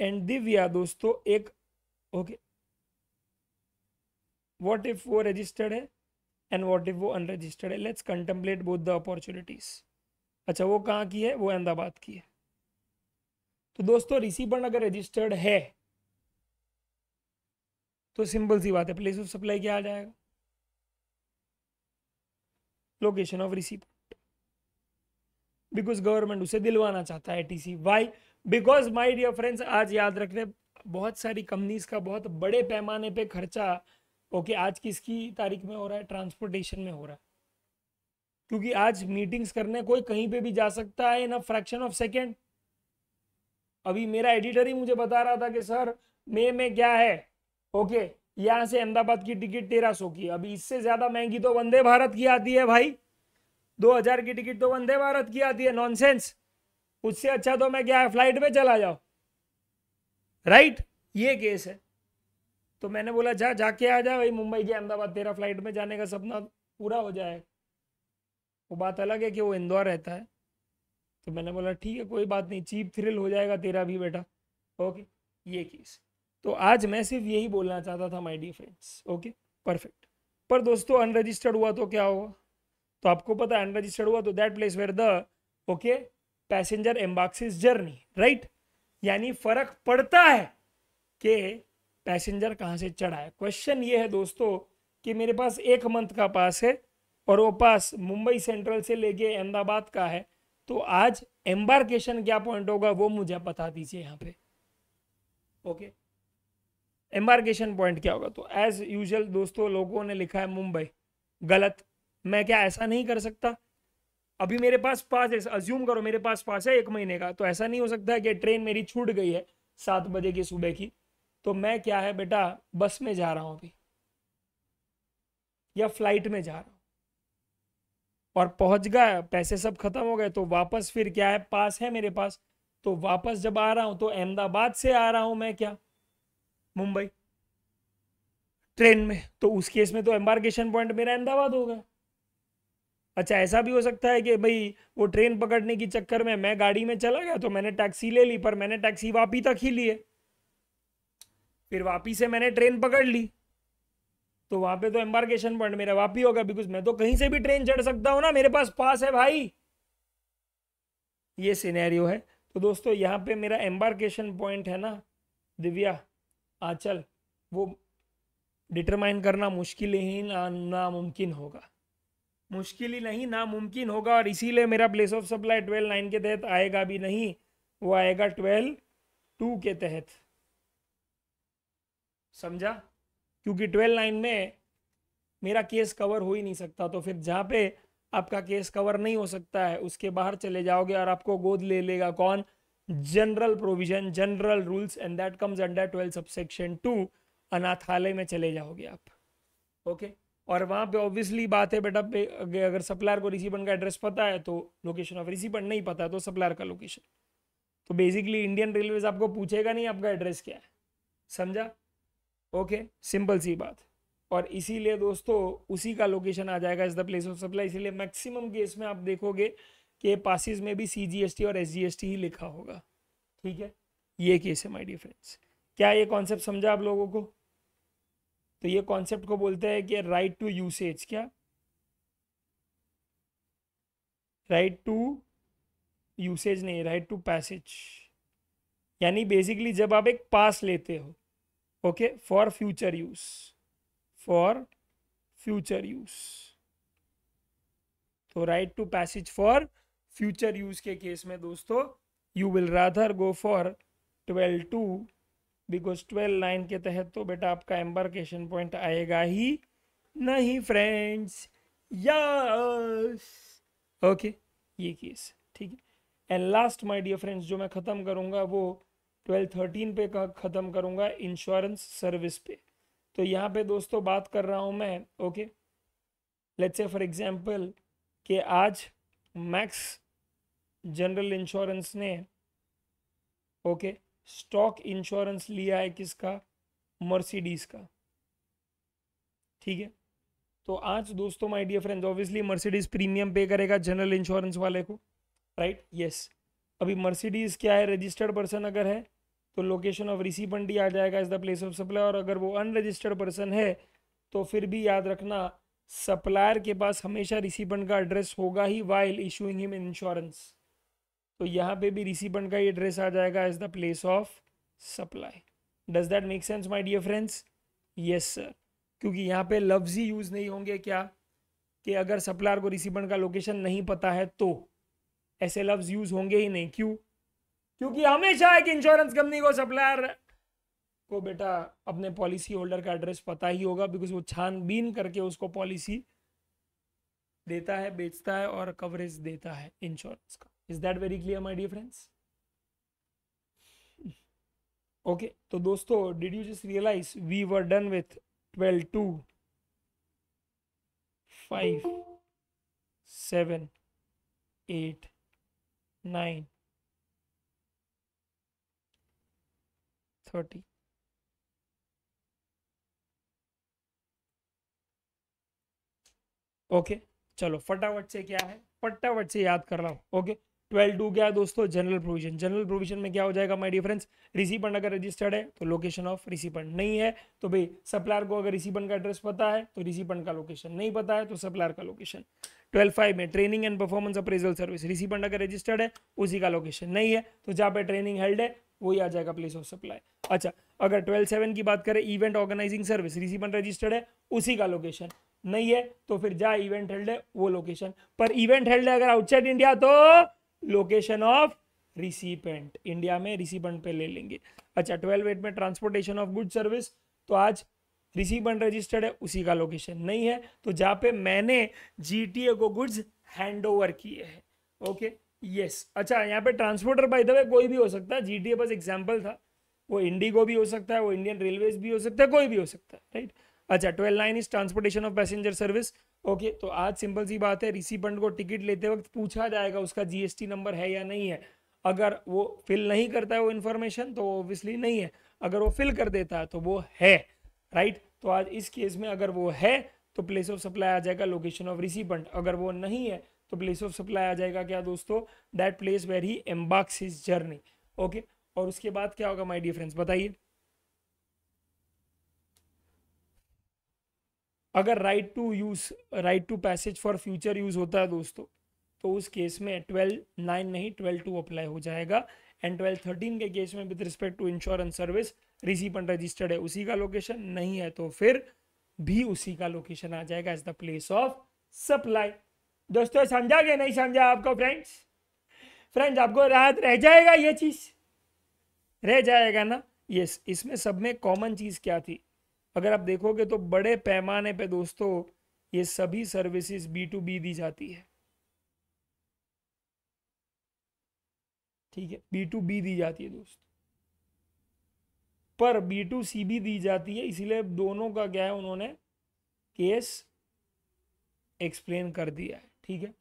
एंड दिव्या दोस्तों एक ओके, व्हाट इफ वो रजिस्टर्ड है एंड व्हाट इफ वो अनरजिस्टर्ड है? Let's contemplate both the opportunities. अच्छा, वो कहाँ की है? वो अहमदाबाद की है. तो दोस्तों रिसीपेंट अगर रजिस्टर्ड है तो सिंपल सी बात है, प्लेस ऑफ सप्लाई क्या आ जाएगा? Location of recipient, because government उसे दिलवाना चाहता है TC. Why? Because my dear friends, आज याद रखने बहुत सारी कंपनीज का बहुत बड़े पैमाने पे खर्चा ओके आज किसकी तारीख में हो रहा है? ट्रांसपोर्टेशन में हो रहा है, क्योंकि आज मीटिंग्स करने कोई कहीं पे भी जा सकता है in a fraction of second. अभी मेरा एडिटर ही मुझे बता रहा था कि सर मई में क्या है ओके, यहाँ से अहमदाबाद की टिकट 1300 की, अभी इससे ज़्यादा महंगी तो वंदे भारत की आती है भाई, 2000 की टिकट तो वंदे भारत की आती है, नॉनसेंस. उससे अच्छा तो मैं क्या है, फ्लाइट में चला जाओ, राइट ये केस है. तो मैंने बोला जा जाके आ जा भाई मुंबई के अहमदाबाद, तेरा फ्लाइट में जाने का सपना पूरा हो जाएगा. वो बात अलग है कि वो इंदौर रहता है, तो मैंने बोला ठीक है कोई बात नहीं, चीप थ्रिल हो जाएगा तेरा भी बेटा. ओके, ये केस. तो आज मैं सिर्फ यही बोलना चाहता था my dear friends. Okay, perfect. पर दोस्तों अनरजिस्टर्ड हुआ तो क्या होगा? तो आपको पता है अनरजिस्टर्ड हुआ तो that place where the okay passenger embarks his journey, right. यानी फर्क पड़ता है कि पैसेंजर कहाँ से चढ़ा है. क्वेश्चन ये है दोस्तों कि मेरे पास 1 मंथ का पास है और वो पास मुंबई सेंट्रल से लेके अहमदाबाद का है, तो आज एम्बार्केशन क्या पॉइंट होगा वो मुझे बता दीजिए यहाँ पे. ओके, एम्बार्केशन पॉइंट क्या होगा? तो एज यूजुअल दोस्तों लोगों ने लिखा है मुंबई, गलत. मैं क्या ऐसा नहीं कर सकता? अभी मेरे पास पास है, अज्यूम करो मेरे पास पास है 1 महीने का, तो ऐसा नहीं हो सकता है कि ट्रेन मेरी छूट गई है 7 बजे की सुबह की, तो मैं क्या है बेटा बस में जा रहा हूँ अभी या फ्लाइट में जा रहा हूँ, और पहुंच गया, पैसे सब खत्म हो गए, तो वापस फिर क्या है, पास है मेरे पास, तो वापस जब आ रहा हूं तो अहमदाबाद से आ रहा हूं मैं क्या, मुंबई ट्रेन में, तो उस केस में तो एम्बार्केशन पॉइंट मेरा अहमदाबाद होगा। अच्छा ऐसा भी हो सकता है कि भाई वो ट्रेन पकड़ने के चक्कर में मैं गाड़ी में चला गया, तो मैंने टैक्सी ले ली, पर मैंने टैक्सी वापी तक ही लिए, फिर वापी से मैंने ट्रेन पकड़ ली, तो वहां पे तो एम्बार्केशन पॉइंट मेरा वापी होगा, बिकॉज मैं तो कहीं से भी ट्रेन चढ़ सकता हूं ना, मेरे पास पास है भाई। ये सिनेरियो है। तो दोस्तों यहाँ पे मेरा एम्बार्केशन पॉइंट है ना दिव्या आंचल, वो डिटरमाइन करना मुश्किल ही नामुमकिन होगा, मुश्किल ही नहीं नामुमकिन होगा, और इसीलिए मेरा प्लेस ऑफ सप्लाई 12.9 के तहत आएगा भी नहीं, वो आएगा 12.2 के तहत, समझा, क्योंकि 12.9 में मेरा केस कवर हो ही नहीं सकता। तो फिर जहाँ पे आपका केस कवर नहीं हो सकता है उसके बाहर चले जाओगे, और आपको गोद ले लेगा कौन, general provision, general rules, and that comes under 12 subsection 2, अनाथालय में चले जाओगे आप। ओके, और वहाँ पे ऑब्वियसली बात है बेटा, अगर सप्लायर को रिसीपेंट का एड्रेस पता है तो लोकेशन ऑफ रिसीपेंट, नहीं पता है तो सप्लायर का लोकेशन। तो बेसिकली इंडियन रेलवेज आपको पूछेगा नहीं आपका एड्रेस क्या है, समझा, ओके, सिंपल सी बात। और इसीलिए दोस्तों उसी का लोकेशन आ जाएगा is the place of supply. इसीलिए मैक्सिमम केस में आप देखोगे कि पासिस में भी CGST और SGST ही लिखा होगा, ठीक है, ये केस है माय डियर फ्रेंड्स। क्या ये कॉन्सेप्ट समझा आप लोगों को? तो ये कॉन्सेप्ट को बोलते हैं कि राइट टू यूसेज, क्या राइट टू यूसेज नहीं, राइट टू पैसेज, यानी बेसिकली जब आप एक पास लेते हो, okay, for future use, for future use, तो right to passage for future use के केस में दोस्तों you will rather go for 12.2, because 12.9 के तहत तो बेटा आपका एम्बार्केशन पॉइंट आएगा ही नहीं फ्रेंड्स, यस, ओके, ये केस, ठीक है। And last my dear friends जो मैं ख़त्म करूँगा वो 12.13 पे ख़त्म करूँगा, इंश्योरेंस सर्विस पे। तो यहाँ पे दोस्तों बात कर रहा हूँ मैं, okay, let's say for example कि आज मैक्स जनरल इंश्योरेंस ने, ओके, स्टॉक इंश्योरेंस लिया है किसका, मर्सिडीज़ का, ठीक है। तो आज दोस्तों my dear friends obviously Mercedes premium पे करेगा जनरल इंश्योरेंस वाले को, राइट, यस। अभी मर्सिडीज़ क्या है, रजिस्टर्ड पर्सन अगर है तो लोकेशन ऑफ रिसीपेंट ही आ जाएगा as the place of supply, और अगर वो अनरजिस्टर्ड पर्सन है तो फिर भी याद रखना सप्लायर के पास हमेशा रिसीपेंट का एड्रेस होगा ही वाइल इशूइंग हिम इंश्योरेंस। तो यहाँ पे भी रिसीपेंट का ही एड्रेस आ जाएगा as the place of supply. Does that make sense my dear friends? Yes sir, क्योंकि यहाँ पे लफ्ज ही यूज़ नहीं होंगे क्या, कि अगर सप्लायर को रिसीपेंट का लोकेशन नहीं पता है तो ऐसे लफ्ज यूज़ होंगे ही नहीं। क्यों? क्योंकि हमेशा एक इंश्योरेंस कंपनी को सप्लायर को बेटा अपने पॉलिसी होल्डर का एड्रेस पता ही होगा, बिकॉज वो छानबीन करके उसको पॉलिसी देता है, बेचता है और कवरेज देता है इंश्योरेंस का। Is that very clear, my dear friends? Okay, तो दोस्तों did you just realize we were done with 12, 2, 5, 7, 8, 9, 30. Okay, चलो फटाफट से क्या है, फटाफट से याद कर रहा हूँ। Okay, 12.2 क्या है दोस्तों, जनरल प्रोविजन। जनरल प्रोविजन में क्या हो जाएगा माय डियर फ्रेंड्स, रिसीपेंट अगर रजिस्टर्ड है तो लोकेशन ऑफ रिसीपेंट, नहीं है तो भाई सप्लायर को अगर रिसीपेंट का एड्रेस पता है तो रिसीपेंट का लोकेशन, नहीं पता है तो सप्लायर का लोकेशन। 12.5 में training and performance appraisal service, recipient अगर रजिस्टर्ड है उसी का लोकेशन, नहीं है तो जहाँ पे ट्रेनिंग हेल्ड है वही आ जाएगा प्लेस ऑफ सप्लाई। अच्छा, अगर 12.7 की बात करें, event organising service, recipient registered है उसी का लोकेशन, नहीं है तो फिर जहाँ इवेंट हेल्ड है वो लोकेशन, पर इवेंट हेल्ड है अगर आउटसाइड इंडिया तो लोकेशन ऑफ रिसीपेंट, इंडिया में रिसीपेंट पे ले लेंगे। अच्छा, 12.8 में ट्रांसपोर्टेशन ऑफ गुड सर्विस, तो आज रिसीपेंट रजिस्टर्ड है उसी का लोकेशन, नहीं है तो जहाँ पे मैंने जीटीए को गुड्स हैंडओवर किए हैं। Okay, yes. अच्छा, यहाँ पे ट्रांसपोर्टर बाय द वे कोई भी हो सकता है, जीटीए बस एग्जाम्पल था, वो इंडिगो भी हो सकता है, वो इंडियन रेलवेज भी हो सकता है, कोई भी हो सकता है, राइट। अच्छा, 12.9 is transportation of passenger service, okay तो आज सिंपल सी बात है, रिसिपेंट को टिकट लेते वक्त पूछा जाएगा उसका जीएसटी नंबर है या नहीं है। अगर वो फिल नहीं करता है वो इन्फॉर्मेशन तो ऑब्वियसली नहीं है, अगर वो फिल कर देता है तो वो है, राइट। तो आज इस केस में अगर वो है तो प्लेस ऑफ सप्लाई आ जाएगा लोकेशन ऑफ रिसिपेंट, अगर वो नहीं है तो प्लेस ऑफ सप्लाई आ जाएगा क्या दोस्तों, that place where he embarks his journey. Okay और उसके बाद क्या होगा माय डियर फ्रेंड्स बताइए, अगर right to use, right to passage for future use होता है दोस्तों तो उस केस में 12(9) नहीं 12(2) अप्लाई हो जाएगा। एंड 12(13) के केस में with respect to insurance service recipient registered है उसी का लोकेशन, नहीं है तो फिर भी उसी का लोकेशन आ जाएगा as the place of supply. दोस्तों समझा गया नहीं समझा आपको फ्रेंड्स, फ्रेंड्स आपको राहत रह जाएगा, ये चीज रह जाएगा ना। यस इसमें सब में कॉमन चीज क्या थी, अगर आप देखोगे तो बड़े पैमाने पे दोस्तों ये सभी सर्विसेज B2B दी जाती है, ठीक है B2B दी जाती है दोस्तों, पर B2C भी दी जाती है, इसीलिए दोनों का क्या है उन्होंने केस एक्सप्लेन कर दिया है, ठीक है।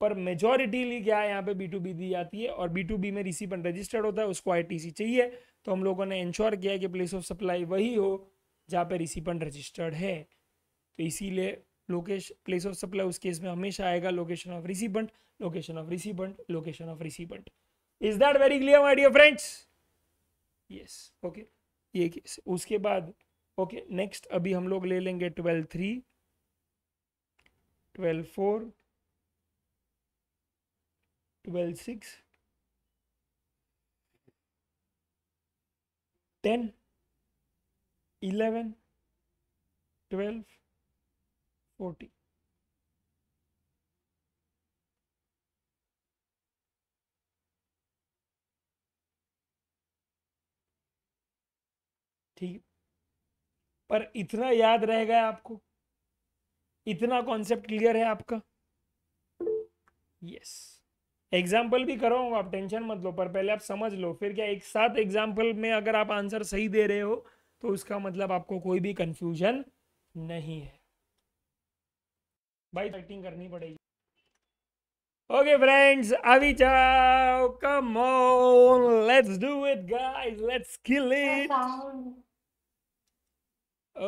पर मेजॉरिटीली क्या है यहाँ पे B2B दी जाती है और B2B में रिसीपेंट रजिस्टर्ड होता है, उसको ITC चाहिए, तो हम लोगों ने इंश्योर किया कि प्लेस ऑफ सप्लाई वही हो जहाँ पे रिसीपेंट रजिस्टर्ड है। तो इसीलिए लोकेशन प्लेस ऑफ सप्लाई उस केस में हमेशा आएगा location of recipient, location of recipient, location of recipient. Is that very clear my dear friends? Yes okay ये केस। उसके बाद ओके नेक्स्ट अभी हम लोग ले लेंगे 12(3), 12(4), 12(6), 10, 11, 12, 40. ठीक, पर इतना याद रहेगा आपको, इतना कॉन्सेप्ट क्लियर है आपका? यस एग्जाम्पल भी कराऊंगा, आप टेंशन मत लो, पर पहले आप समझ लो। फिर क्या एक साथ एग्जाम्पल में अगर आप आंसर सही दे रहे हो तो उसका मतलब आपको कोई भी कंफ्यूजन नहीं है भाई, एक्टिंग करनी पड़ेगी। ओके फ्रेंड्स अभी जाओ, come on let's do it guys, let's kill it.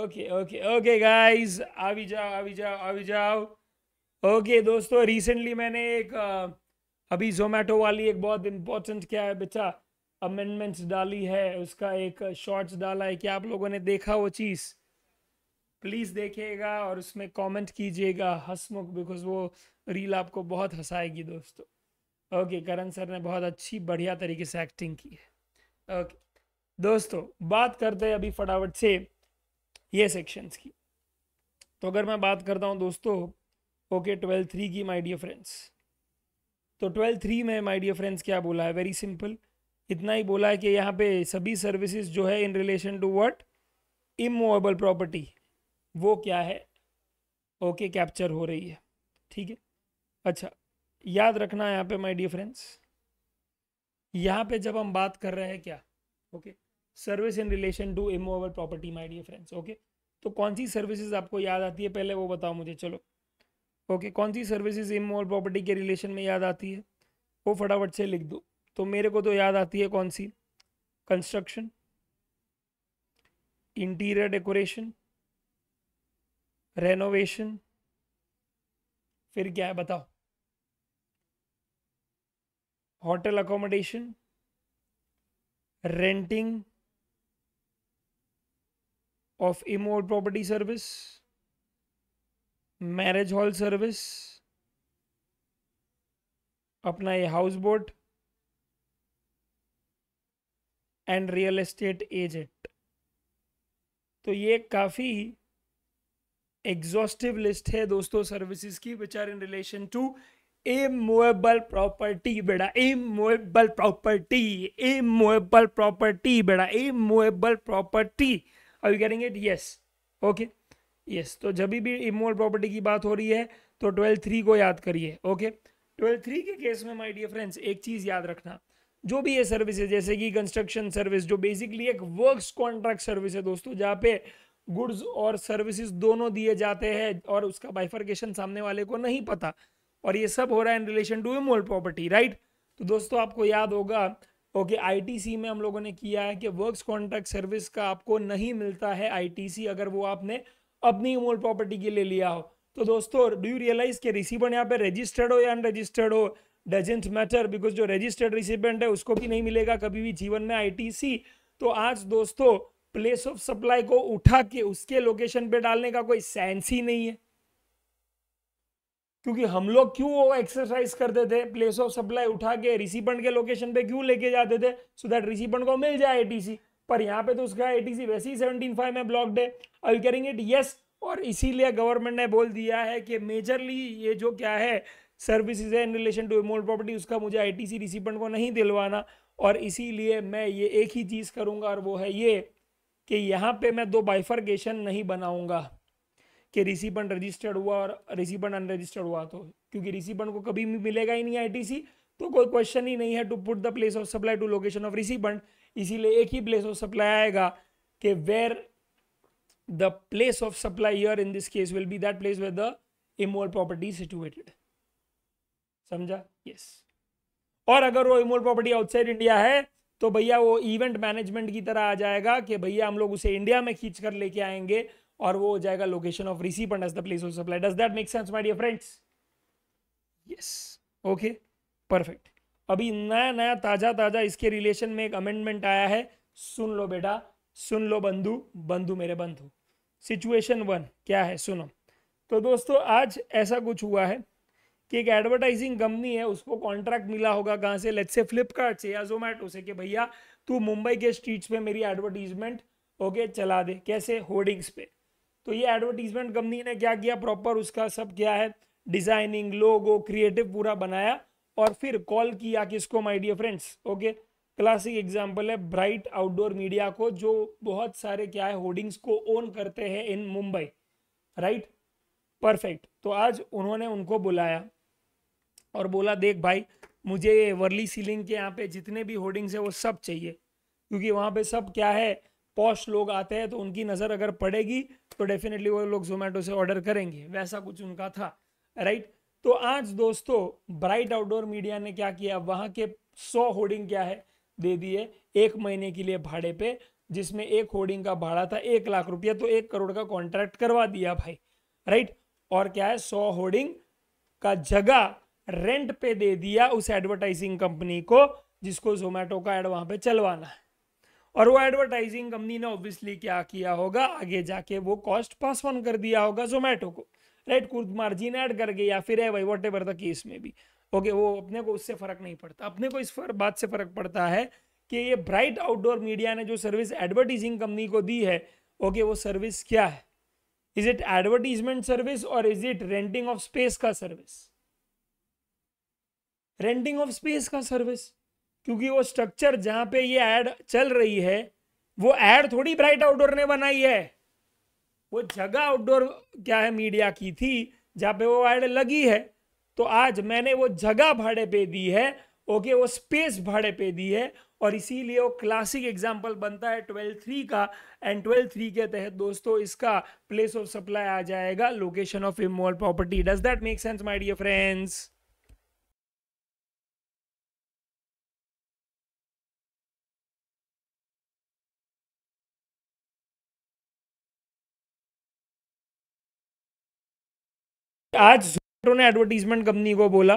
Okay okay okay guys अभी जाओ अभी जाओ अभी जाओ। ओके दोस्तों रिसेंटली मैंने एक अभी Zomato वाली एक बहुत इंपॉर्टेंट क्या है बेटा अमेंडमेंट्स डाली है, उसका एक शॉर्ट्स डाला है कि आप लोगों ने देखा वो चीज़, प्लीज़ देखिएगा और उसमें कमेंट कीजिएगा हंसमुख, बिकॉज वो रील आपको बहुत हंसाएगी दोस्तों। ओके करण सर ने बहुत अच्छी बढ़िया तरीके से एक्टिंग की है। ओके दोस्तों बात करते हैं अभी फटाफट से ये सेक्शंस की। तो अगर मैं बात करता हूँ दोस्तों ओके 12(3) की माय डियर फ्रेंड्स, तो 12(3) में माय डियर फ्रेंड्स क्या बोला है, वेरी सिंपल, इतना ही बोला है कि यहाँ पे सभी सर्विसेज जो है in relation to what immovable property वो क्या है ओके कैप्चर हो रही है, ठीक है। अच्छा याद रखना यहाँ पे माय डियर फ्रेंड्स, यहाँ पे जब हम बात कर रहे हैं क्या okay service in relation to immovable property my dear friends, okay तो कौन सी सर्विसेज आपको याद आती है पहले वो बताओ मुझे, चलो ओके कौन सी सर्विसेज इमूवेबल प्रॉपर्टी के रिलेशन में याद आती है वो फटाफट से लिख दो। तो मेरे को तो याद आती है कौन सी, कंस्ट्रक्शन, इंटीरियर डेकोरेशन, रेनोवेशन, फिर क्या है बताओ, होटल अकोमोडेशन, रेंटिंग ऑफ इमोड property service, marriage hall service, अपना ये house boat and real estate agent. तो ये काफ़ी एग्जॉस्टिव लिस्ट है दोस्तों सर्विसेज की which are in relation to immovable property. बेटा इमूवेबल प्रॉपर्टी, इमूवेबल प्रॉपर्टी, बेटा immovable property, are you getting it? Yes okay yes. तो जब भी इमूवेबल प्रॉपर्टी की बात हो रही है तो 12(3) को याद करिए। ओके 12(3) के केस में माय डियर फ्रेंड्स एक चीज़ याद रखना, जो भी ये सर्विस है जैसे कि कंस्ट्रक्शन सर्विस जो बेसिकली एक वर्क्स कॉन्ट्रैक्ट सर्विस है दोस्तों, जहाँ पे गुड्स और सर्विसेज दोनों दिए जाते हैं और उसका बाइफर्केशन सामने वाले को नहीं पता, और ये सब हो रहा है in relation to immovable property, right. तो दोस्तों आपको याद होगा ओके, आईटीसी में हम लोगों ने किया है कि वर्क्स कॉन्ट्रैक्ट सर्विस का आपको नहीं मिलता है आईटीसी अगर वो आपने अपनी इमोल प्रॉपर्टी के लिए लिया हो। तो दोस्तों डू यू रियलाइज कि रिसीवेंट यहाँ पे रजिस्टर्ड हो या अनरजिस्टर्ड हो डजेंट मैटर, बिकॉज जो रजिस्टर्ड रिसीवेंट है उसको भी नहीं मिलेगा कभी भी जीवन में आईटीसी। तो आज दोस्तों प्लेस ऑफ सप्लाई को उठा के उसके लोकेशन पे डालने का कोई सेंस ही नहीं है, क्योंकि हम लोग क्यों वो एक्सरसाइज करते थे, प्लेस ऑफ सप्लाई उठा के रिसीपेंट के लोकेशन पे क्यों लेके जाते थे, सो दैट रिसीपेंट को मिल जाए एटीसी। पर यहाँ पे तो उसका एटीसी वैसे ही 17.5 में ब्लॉक्ड है, are you carrying it, yes. और इसीलिए गवर्नमेंट ने बोल दिया है कि मेजरली ये जो क्या है सर्विसेज है in relation to immovable property, उसका मुझे आईटीसी रिसीपेंट को नहीं दिलवाना। और इसीलिए मैं ये एक ही चीज़ करूँगा और वो है ये कि यहाँ पे मैं दो बाइफर्केशन नहीं बनाऊँगा कि रिसीपेंट रजिस्टर्ड हुआ और रिसीपेंट अनरजिस्टर्ड हुआ, तो क्योंकि रिसीपेंट को कभी मिलेगा ही नहीं आईटीसी, तो कोई क्वेश्चन ही नहीं है to put the place of supply to location of recipient. इसीलिए एक ही प्लेस ऑफ सप्लाई आएगा कि where the place of supply here in this case will be that place where the immovable property situated, समझा, yes. और अगर वो immovable property outside India है तो भैया वो इवेंट मैनेजमेंट की तरह आ जाएगा कि भैया हम लोग उसे इंडिया में खींच कर लेके आएंगे और वो हो जाएगा location of recipient as the place of supply. Does that make sense my dear friends? Yes, okay, perfect. अभी नया नया ताजा ताजा इसके रिलेशन में एक अमेंडमेंट आया है, सुन लो बेटा, सुन लो बंधु, बंधु मेरे बंधु। सिचुएशन वन क्या है सुनो। तो दोस्तों आज ऐसा कुछ हुआ है कि एक एडवर्टाइजिंग कंपनी है, उसको कॉन्ट्रैक्ट मिला होगा कहाँ से, लेट्स से फ्लिपकार्ट से या जोमेटो से, कि भैया तू मुंबई के स्ट्रीट्स पे मेरी एडवर्टीजमेंट ओके चला दे, कैसे, होर्डिंग्स पे। तो ये एडवर्टीजमेंट कंपनी ने क्या किया, प्रॉपर उसका सब क्या है डिजाइनिंग, लोगो, क्रिएटिव पूरा बनाया और फिर कॉल किया किसको my dear friends, okay classic example है ब्राइट आउटडोर मीडिया को, जो बहुत सारे क्या है होर्डिंग्स को ओन करते हैं इन मुंबई, राइट, परफेक्ट। तो आज उन्होंने उनको बुलाया और बोला देख भाई मुझे वर्ली सीलिंग के यहाँ पे जितने भी होर्डिंग्स है वो सब चाहिए, क्योंकि वहाँ पे सब क्या है पॉश लोग आते हैं, तो उनकी नज़र अगर पड़ेगी तो डेफिनेटली वो लोग जोमेटो से ऑर्डर करेंगे, वैसा कुछ उनका था, राइट। तो आज दोस्तों ब्राइट आउटडोर मीडिया ने क्या किया, वहाँ के 100 होर्डिंग क्या है दे दिए 1 महीने के लिए भाड़े पे, जिसमें एक होर्डिंग का भाड़ा था 1 लाख रुपया, तो 1 करोड़ का कॉन्ट्रैक्ट करवा दिया भाई, राइट। और क्या है 100 होर्डिंग का जगह रेंट पे दे दिया उस एडवर्टाइजिंग कंपनी को जिसको जोमेटो का एड वहां पे चलवाना है, और वो एडवर्टाइजिंग कंपनी ने ऑब्वियसली क्या किया होगा आगे जाके वो कॉस्ट पास ऑन कर दिया होगा जोमेटो को, राइट, कुछ मार्जिन ऐड करके या फिर है भाई वॉट एवर द केस में भी ओके, वो अपने को उससे फर्क नहीं पड़ता। अपने को इस बात से फर्क पड़ता है कि ये ब्राइट आउटडोर मीडिया ने जो सर्विस एडवर्टीजिंग कंपनी को दी है ओके, वो सर्विस क्या है, इज इट एडवर्टीजमेंट सर्विस और is it renting of space का सर्विस, रेंटिंग ऑफ स्पेस का सर्विस, क्योंकि वो स्ट्रक्चर जहां पे ये ऐड चल रही है वो ऐड थोड़ी ब्राइट आउटडोर ने बनाई है, वो जगह आउटडोर क्या है मीडिया की थी जहां पे वो ऐड लगी है, तो आज मैंने वो जगह भाड़े पे दी है ओके, वो स्पेस भाड़े पे दी है, और इसीलिए वो क्लासिक एग्जाम्पल बनता है 12(3) का, एंड 12(3) के तहत दोस्तों इसका प्लेस ऑफ सप्लाई आ जाएगा location of immovable property. Does that make sense my dear friends? आज जोमेटो ने एडवर्टीजमेंट कंपनी को बोला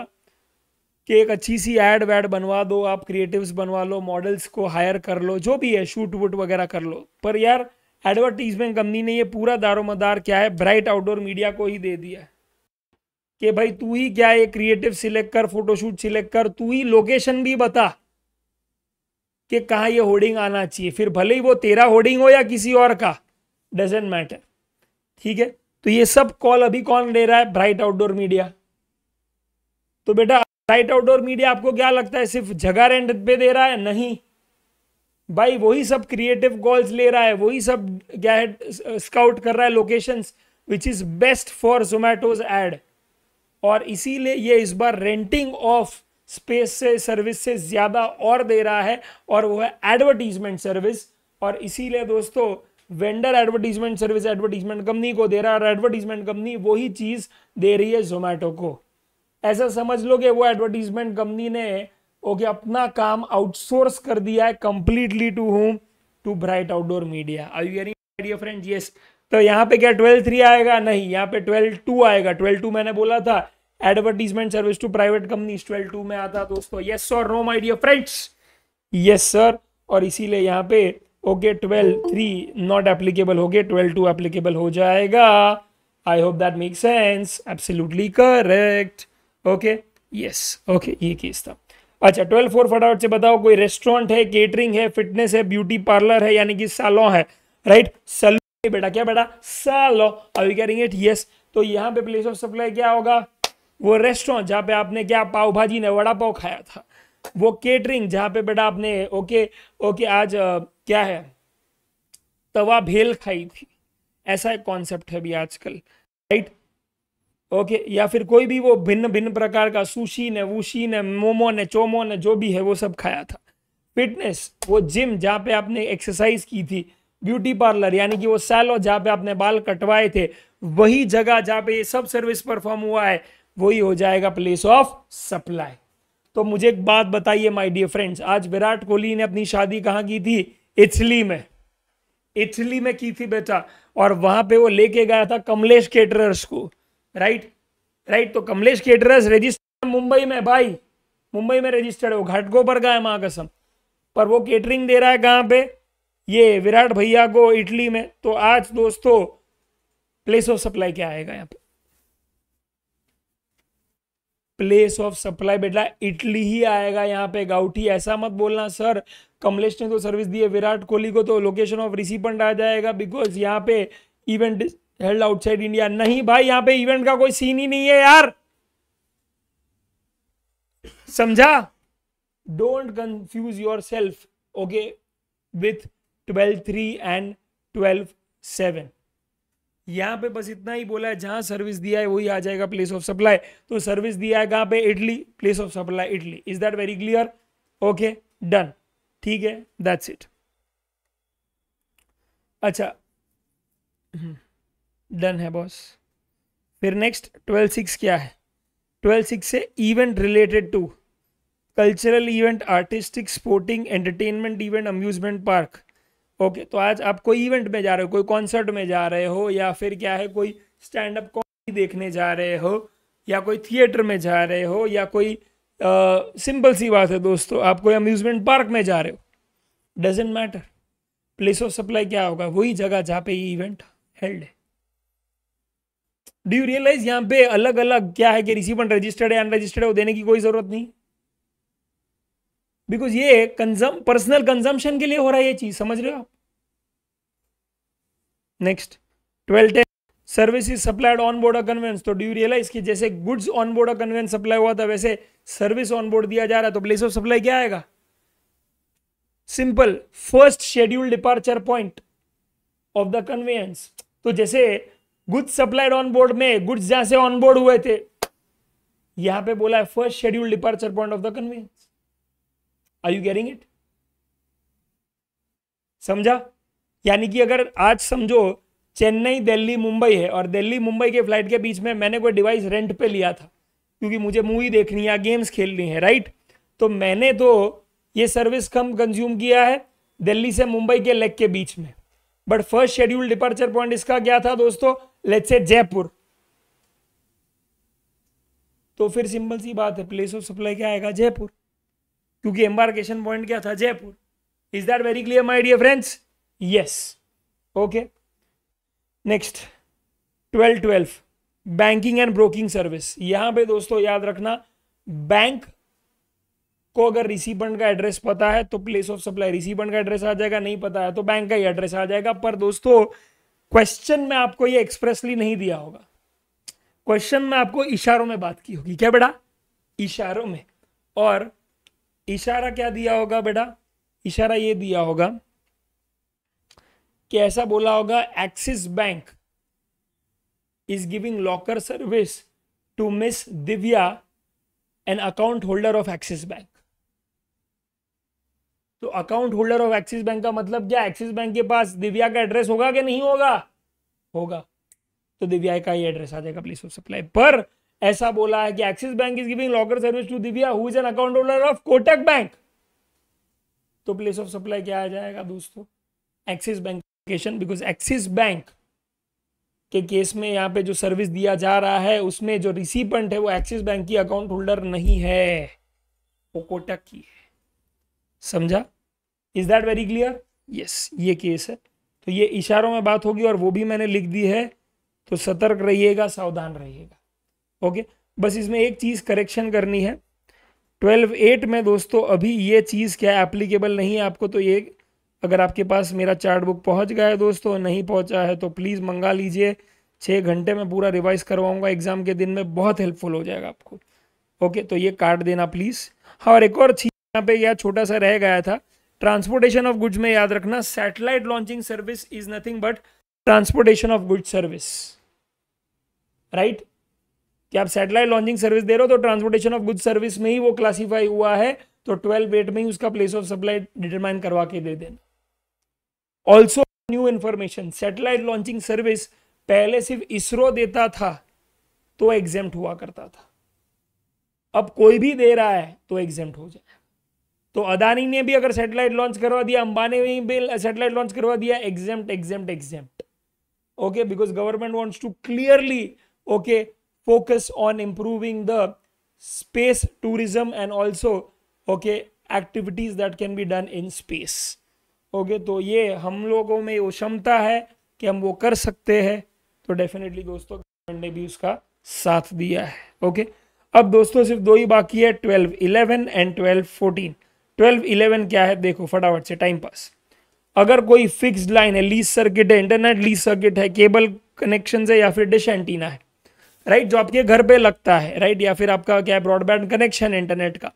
कि एक अच्छी सी एड वैड बनवा दो, आप क्रिएटिव्स बनवा लो, मॉडल्स को हायर कर लो, जो भी है शूट वूट वगैरह कर लो, पर यार एडवर्टीजमेंट कंपनी ने ये पूरा दारोमदार क्या है ब्राइट आउटडोर मीडिया को ही दे दिया कि भाई तू ही क्या है क्रिएटिव सिलेक्ट कर, फोटोशूट सिलेक्ट कर, तू ही लोकेशन भी बता कि कहाँ ये होर्डिंग आना चाहिए, फिर भले ही वो तेरा होर्डिंग हो या किसी और का, डजेंट मैटर, ठीक है। तो ये सब कॉल अभी कौन ले रहा है, ब्राइट आउटडोर मीडिया। तो बेटा ब्राइट आउटडोर मीडिया आपको क्या लगता है सिर्फ जगह रेंट पे दे रहा है? नहीं भाई, वही सब क्रिएटिव कॉल्स ले रहा है, वही सब क्या है स्काउट कर रहा है locations which is best for Zomato's ad, और इसीलिए ये इस बार रेंटिंग ऑफ स्पेस से सर्विस से ज्यादा और दे रहा है, और वो है एडवर्टीजमेंट सर्विस। और इसीलिए दोस्तों vendor advertisement service advertisement company को दे रहा है और एडवर्टीजमेंट कंपनी वही चीज़ दे रही है जोमेटो को। ऐसा समझ लो कि वो एडवर्टीजमेंट कंपनी ने ओके अपना काम आउटसोर्स कर दिया है completely to home to bright outdoor media. Are you hearing my dear friends? Yes. तो यहाँ पे क्या 12(3) आएगा? नहीं, यहाँ पे 12(2) आएगा। 12(2) मैंने बोला था advertisement service to private companies 12(2) में आता दोस्तों। यस और no my dear friends? Yes sir. और इसीलिए यहाँ पे ओके 12(3) नॉट एप्लीकेबल हो गए, 12(2) एप्लीकेबल हो जाएगा। I hope that make sense. Absolutely correct. Okay yes okay ये केस था। अच्छा 12(4) फटाफट से बताओ, कोई रेस्टोरेंट है, केटरिंग है, फिटनेस है, ब्यूटी पार्लर है यानी कि सैलून है, राइट? सैलून बेटा, क्या बेटा? Salon. Are you getting it? Yes. तो यहाँ पे प्लेस ऑफ सप्लाई क्या होगा? वो रेस्टोरेंट जहाँ पे आपने क्या पाव भाजी ने वड़ा पाव खाया था, वो केटरिंग जहाँ पे बेटा आपने ओके ओके आज क्या है तवा भेल खाई थी, ऐसा एक कॉन्सेप्ट है भी आजकल, राइट? ओके या फिर कोई भी वो भिन्न भिन्न प्रकार का सुशी ने वूशी ने मोमो ने चोमो ने जो भी है वो सब खाया था। फिटनेस वो जिम जहाँ पे आपने एक्सरसाइज की थी। ब्यूटी पार्लर यानी कि वो सैलून जहाँ पे आपने बाल कटवाए थे, वही जगह जहाँ पे ये सब सर्विस परफॉर्म हुआ है वही हो जाएगा प्लेस ऑफ सप्लाई। तो मुझे एक बात बताइए माय डियर फ्रेंड्स, आज विराट कोहली ने अपनी शादी कहाँ की थी? इटली में। इटली में की थी बेटा, और वहां पे वो लेके गया था कमलेश केटरर्स को, राइट? राइट। तो कमलेश केटरर्स रजिस्टर्ड मुंबई में भाई, मुंबई में रजिस्टर्ड है, वो घाटकोपर का है मां कसम, पर वो केटरिंग दे रहा है कहाँ पे? ये विराट भैया को, इटली में। तो आज दोस्तों प्लेस ऑफ सप्लाई क्या आएगा यहाँ पे? प्लेस ऑफ सप्लाई बेटा इटली ही आएगा यहाँ पे, गाउठी। ऐसा मत बोलना सर कमलेश ने तो सर्विस दी है विराट कोहली को, तो लोकेशन ऑफ रिसिपेंट आ जाएगा बिकॉज यहाँ पे इवेंट हेल्ड आउटसाइड इंडिया। नहीं भाई, यहाँ पे इवेंट का कोई सीन ही नहीं है यार, समझा? Don't confuse your self okay okay 12(3) and 12(7). यहाँ पे बस इतना ही बोला है, जहां सर्विस दिया है वही आ जाएगा प्लेस ऑफ सप्लाई। तो सर्विस दिया है कहाँ पे? Italy. Place of supply Italy. Is that very clear? Okay done, ठीक है, दैट्स इट। अच्छा डन है बॉस। फिर नेक्स्ट 12(6) क्या है? 12(6) से event related to cultural event, artistic, sporting, entertainment event, amusement park. Okay तो आज आप कोई इवेंट में जा रहे हो, कोई कॉन्सर्ट में जा रहे हो, या फिर क्या है कोई स्टैंड अप कॉमेडी देखने जा रहे हो, या कोई थिएटर में जा रहे हो, या कोई सिंपल सी बात है दोस्तों आप कोई अम्यूजमेंट पार्क में जा रहे हो, doesn't matter. Place of supply क्या होगा? वही जगह जहाँ पे ये इवेंट हेल्ड है। डू यू रियलाइज यहाँ पे अलग अलग क्या है कि रिसीवेंट रजिस्टर्ड है, अनरजिस्टर्ड है, वो देने की कोई जरूरत नहीं, बिकॉज ये पर्सनल कंजम्पशन के लिए हो रहा है ये चीज, समझ रहे हो आप? Next 12(10) services supplied on board a conveyance. तो डू यू रियलाइज कि जैसे goods on board a conveyance supply हुआ था, वैसे सर्विस ऑन बोर्ड दिया जा रहा है, तो प्लेस ऑफ सप्लाई क्या आएगा? Simple, first schedule departure point of the conveyance. तो जैसे गुड्स सप्लाइड ऑन बोर्ड में गुड्स जहां से ऑन बोर्ड हुए थे, यहां पे बोला है first schedule departure point of the conveyance. Are you getting it? समझा? यानी कि अगर आज समझो चेन्नई दिल्ली मुंबई है और दिल्ली मुंबई के फ्लाइट के बीच में मैंने कोई डिवाइस रेंट पे लिया था क्योंकि मुझे मूवी देखनी है, गेम्स खेलनी है, राइट? तो मैंने तो ये सर्विस कम कंज्यूम किया है दिल्ली से मुंबई के लेग के बीच में, but first schedule departure point इसका क्या था दोस्तों? Let's say Jaipur. तो फिर सिंपल सी बात है प्लेस ऑफ सप्लाई क्या आएगा? जयपुर, क्योंकि एम्बार्केशन पॉइंट क्या था? Jaipur. Is that very clear my dear friends? Yes okay. Next 12(12) banking and broking service. यहां पे दोस्तों याद रखना, बैंक को अगर रिसीवेंट का एड्रेस पता है तो प्लेस ऑफ सप्लाई रिसीवेंट का एड्रेस आ जाएगा, नहीं पता है तो बैंक का ही एड्रेस आ जाएगा। पर दोस्तों क्वेश्चन में आपको ये एक्सप्रेसली नहीं दिया होगा, क्वेश्चन में आपको इशारों में बात की होगी। क्या बेटा? इशारों में। और इशारा क्या दिया होगा बेटा? इशारा ये दिया होगा कि ऐसा बोला होगा Axis bank is giving locker service to miss Divya an account holder of Axis bank. तो account holder of Axis bank का मतलब क्या? एक्सिस बैंक के पास दिव्या का एड्रेस होगा कि नहीं होगा? होगा, तो दिव्या का ही एड्रेस आ जाएगा प्लेस ऑफ सप्लाई पर। ऐसा बोला है कि Axis bank is giving locker service to Divya who is an account holder of Kotak bank, तो प्लेस ऑफ सप्लाई क्या आ जाएगा दोस्तों? Axis bank. Because Axis bank के केस में यहाँ पे जो सर्विस दिया जा रहा है उसमें जो रिसीपेंट है वो एक्सिस बैंक की अकाउंट होल्डर नहीं है, वो कोटक की है। समझा? Is that very clear? Yes, ये केस है। तो ये इशारों में बात होगी और वो भी मैंने लिख दी है, तो सतर्क रहिएगा, सावधान रहिएगा। ओके, बस इसमें एक चीज करेक्शन करनी है 12(8) में दोस्तों। अभी ये चीज क्या एप्लीकेबल नहीं है आपको, तो ये अगर आपके पास मेरा चार्ट बुक पहुंच गया है दोस्तों, नहीं पहुंचा है तो प्लीज़ मंगा लीजिए, 6 घंटे में पूरा रिवाइज करवाऊंगा एग्जाम के दिन में, बहुत हेल्पफुल हो जाएगा आपको। ओके, तो ये काट देना प्लीज़। हाँ, और एक और चीज यहाँ पे यह छोटा सा रह गया था, ट्रांसपोर्टेशन ऑफ गुड्स में याद रखना satellite launching service is nothing but transportation of goods service. Right, कि आप सैटेलाइट लॉन्चिंग सर्विस दे रहे हो तो ट्रांसपोर्टेशन ऑफ गुड्स सर्विस में ही वो क्लासीफाई हुआ है, तो 12(8) में ही उसका प्लेस ऑफ सप्लाई डिटरमाइन करवा के दे देना। Also new information, satellite launching service पहले सिर्फ इसरो देता था तो एग्जेम्प्ट हुआ करता था, अब कोई भी दे रहा है तो एग्जेम्प्ट हो जाए। तो अदानी ने भी अगर सैटेलाइट लॉन्च करवा दिया, अंबानी ने भी सैटेलाइट लॉन्च करवा दिया, exempt exempt exempt. Okay, because government wants to clearly okay focus on improving the space tourism and also okay activities that can be done in space. Okay, तो ये हम लोगों में वो क्षमता है कि हम वो कर सकते हैं, तो डेफिनेटली दोस्तों गवर्नमेंट ने भी उसका साथ दिया है। ओके, अब दोस्तों सिर्फ दो ही बाकी है, 12(11) एंड 12(14). 12(11) क्या है देखो फटाफट से, टाइम पास। अगर कोई फिक्स्ड लाइन है, लीज सर्किट है, इंटरनेट लीज सर्किट है, केबल कनेक्शन है या फिर डिश एंटीना है, राइट, जो आपके घर पे लगता है, राइट, या फिर आपका क्या ब्रॉडबैंड कनेक्शन है इंटरनेट का,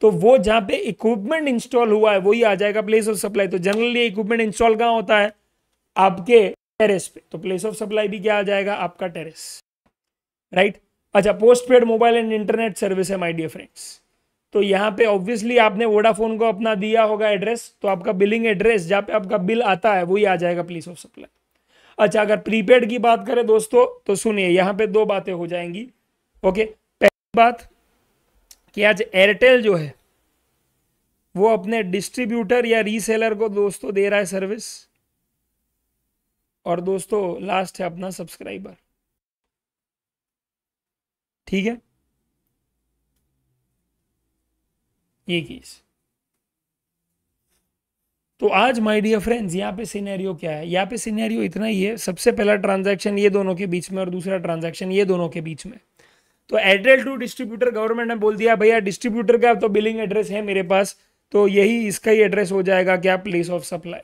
तो वो जहाँ पे इक्विपमेंट इंस्टॉल हुआ है वही आ जाएगा प्लेस ऑफ सप्लाई। तो जनरली इक्विपमेंट इंस्टॉल कहाँ होता है? आपके टेरेस पे, तो प्लेस ऑफ सप्लाई भी क्या आ जाएगा? आपका टेरेस। राइट, अच्छा, post paid mobile and internet service है माय डियर फ्रेंड्स, तो यहाँ पे ऑब्वियसली आपने वोडाफोन को अपना दिया होगा एड्रेस, तो आपका बिलिंग एड्रेस जहाँ पे आपका बिल आता है वही आ जाएगा प्लेस ऑफ सप्लाई। अच्छा, अगर प्रीपेड की बात करें दोस्तों, तो सुनिए यहाँ पे दो बातें हो जाएंगी। ओके, पहली बात कि आज एयरटेल जो है वो अपने डिस्ट्रीब्यूटर या रीसेलर को दोस्तों दे रहा है सर्विस, और दोस्तों लास्ट है अपना सब्सक्राइबर। ठीक है, ये केस। तो आज माय डियर फ्रेंड्स यहाँ पे सिनेरियो क्या है? यहाँ पे सिनेरियो इतना ही है, सबसे पहला ट्रांजैक्शन ये दोनों के बीच में और दूसरा ट्रांजैक्शन ये दोनों के बीच में। तो एयरटेल टू डिस्ट्रीब्यूटर, गवर्नमेंट ने बोल दिया भैया डिस्ट्रीब्यूटर का तो बिलिंग एड्रेस है मेरे पास, तो यही इसका ही एड्रेस हो जाएगा क्या? Place of supply.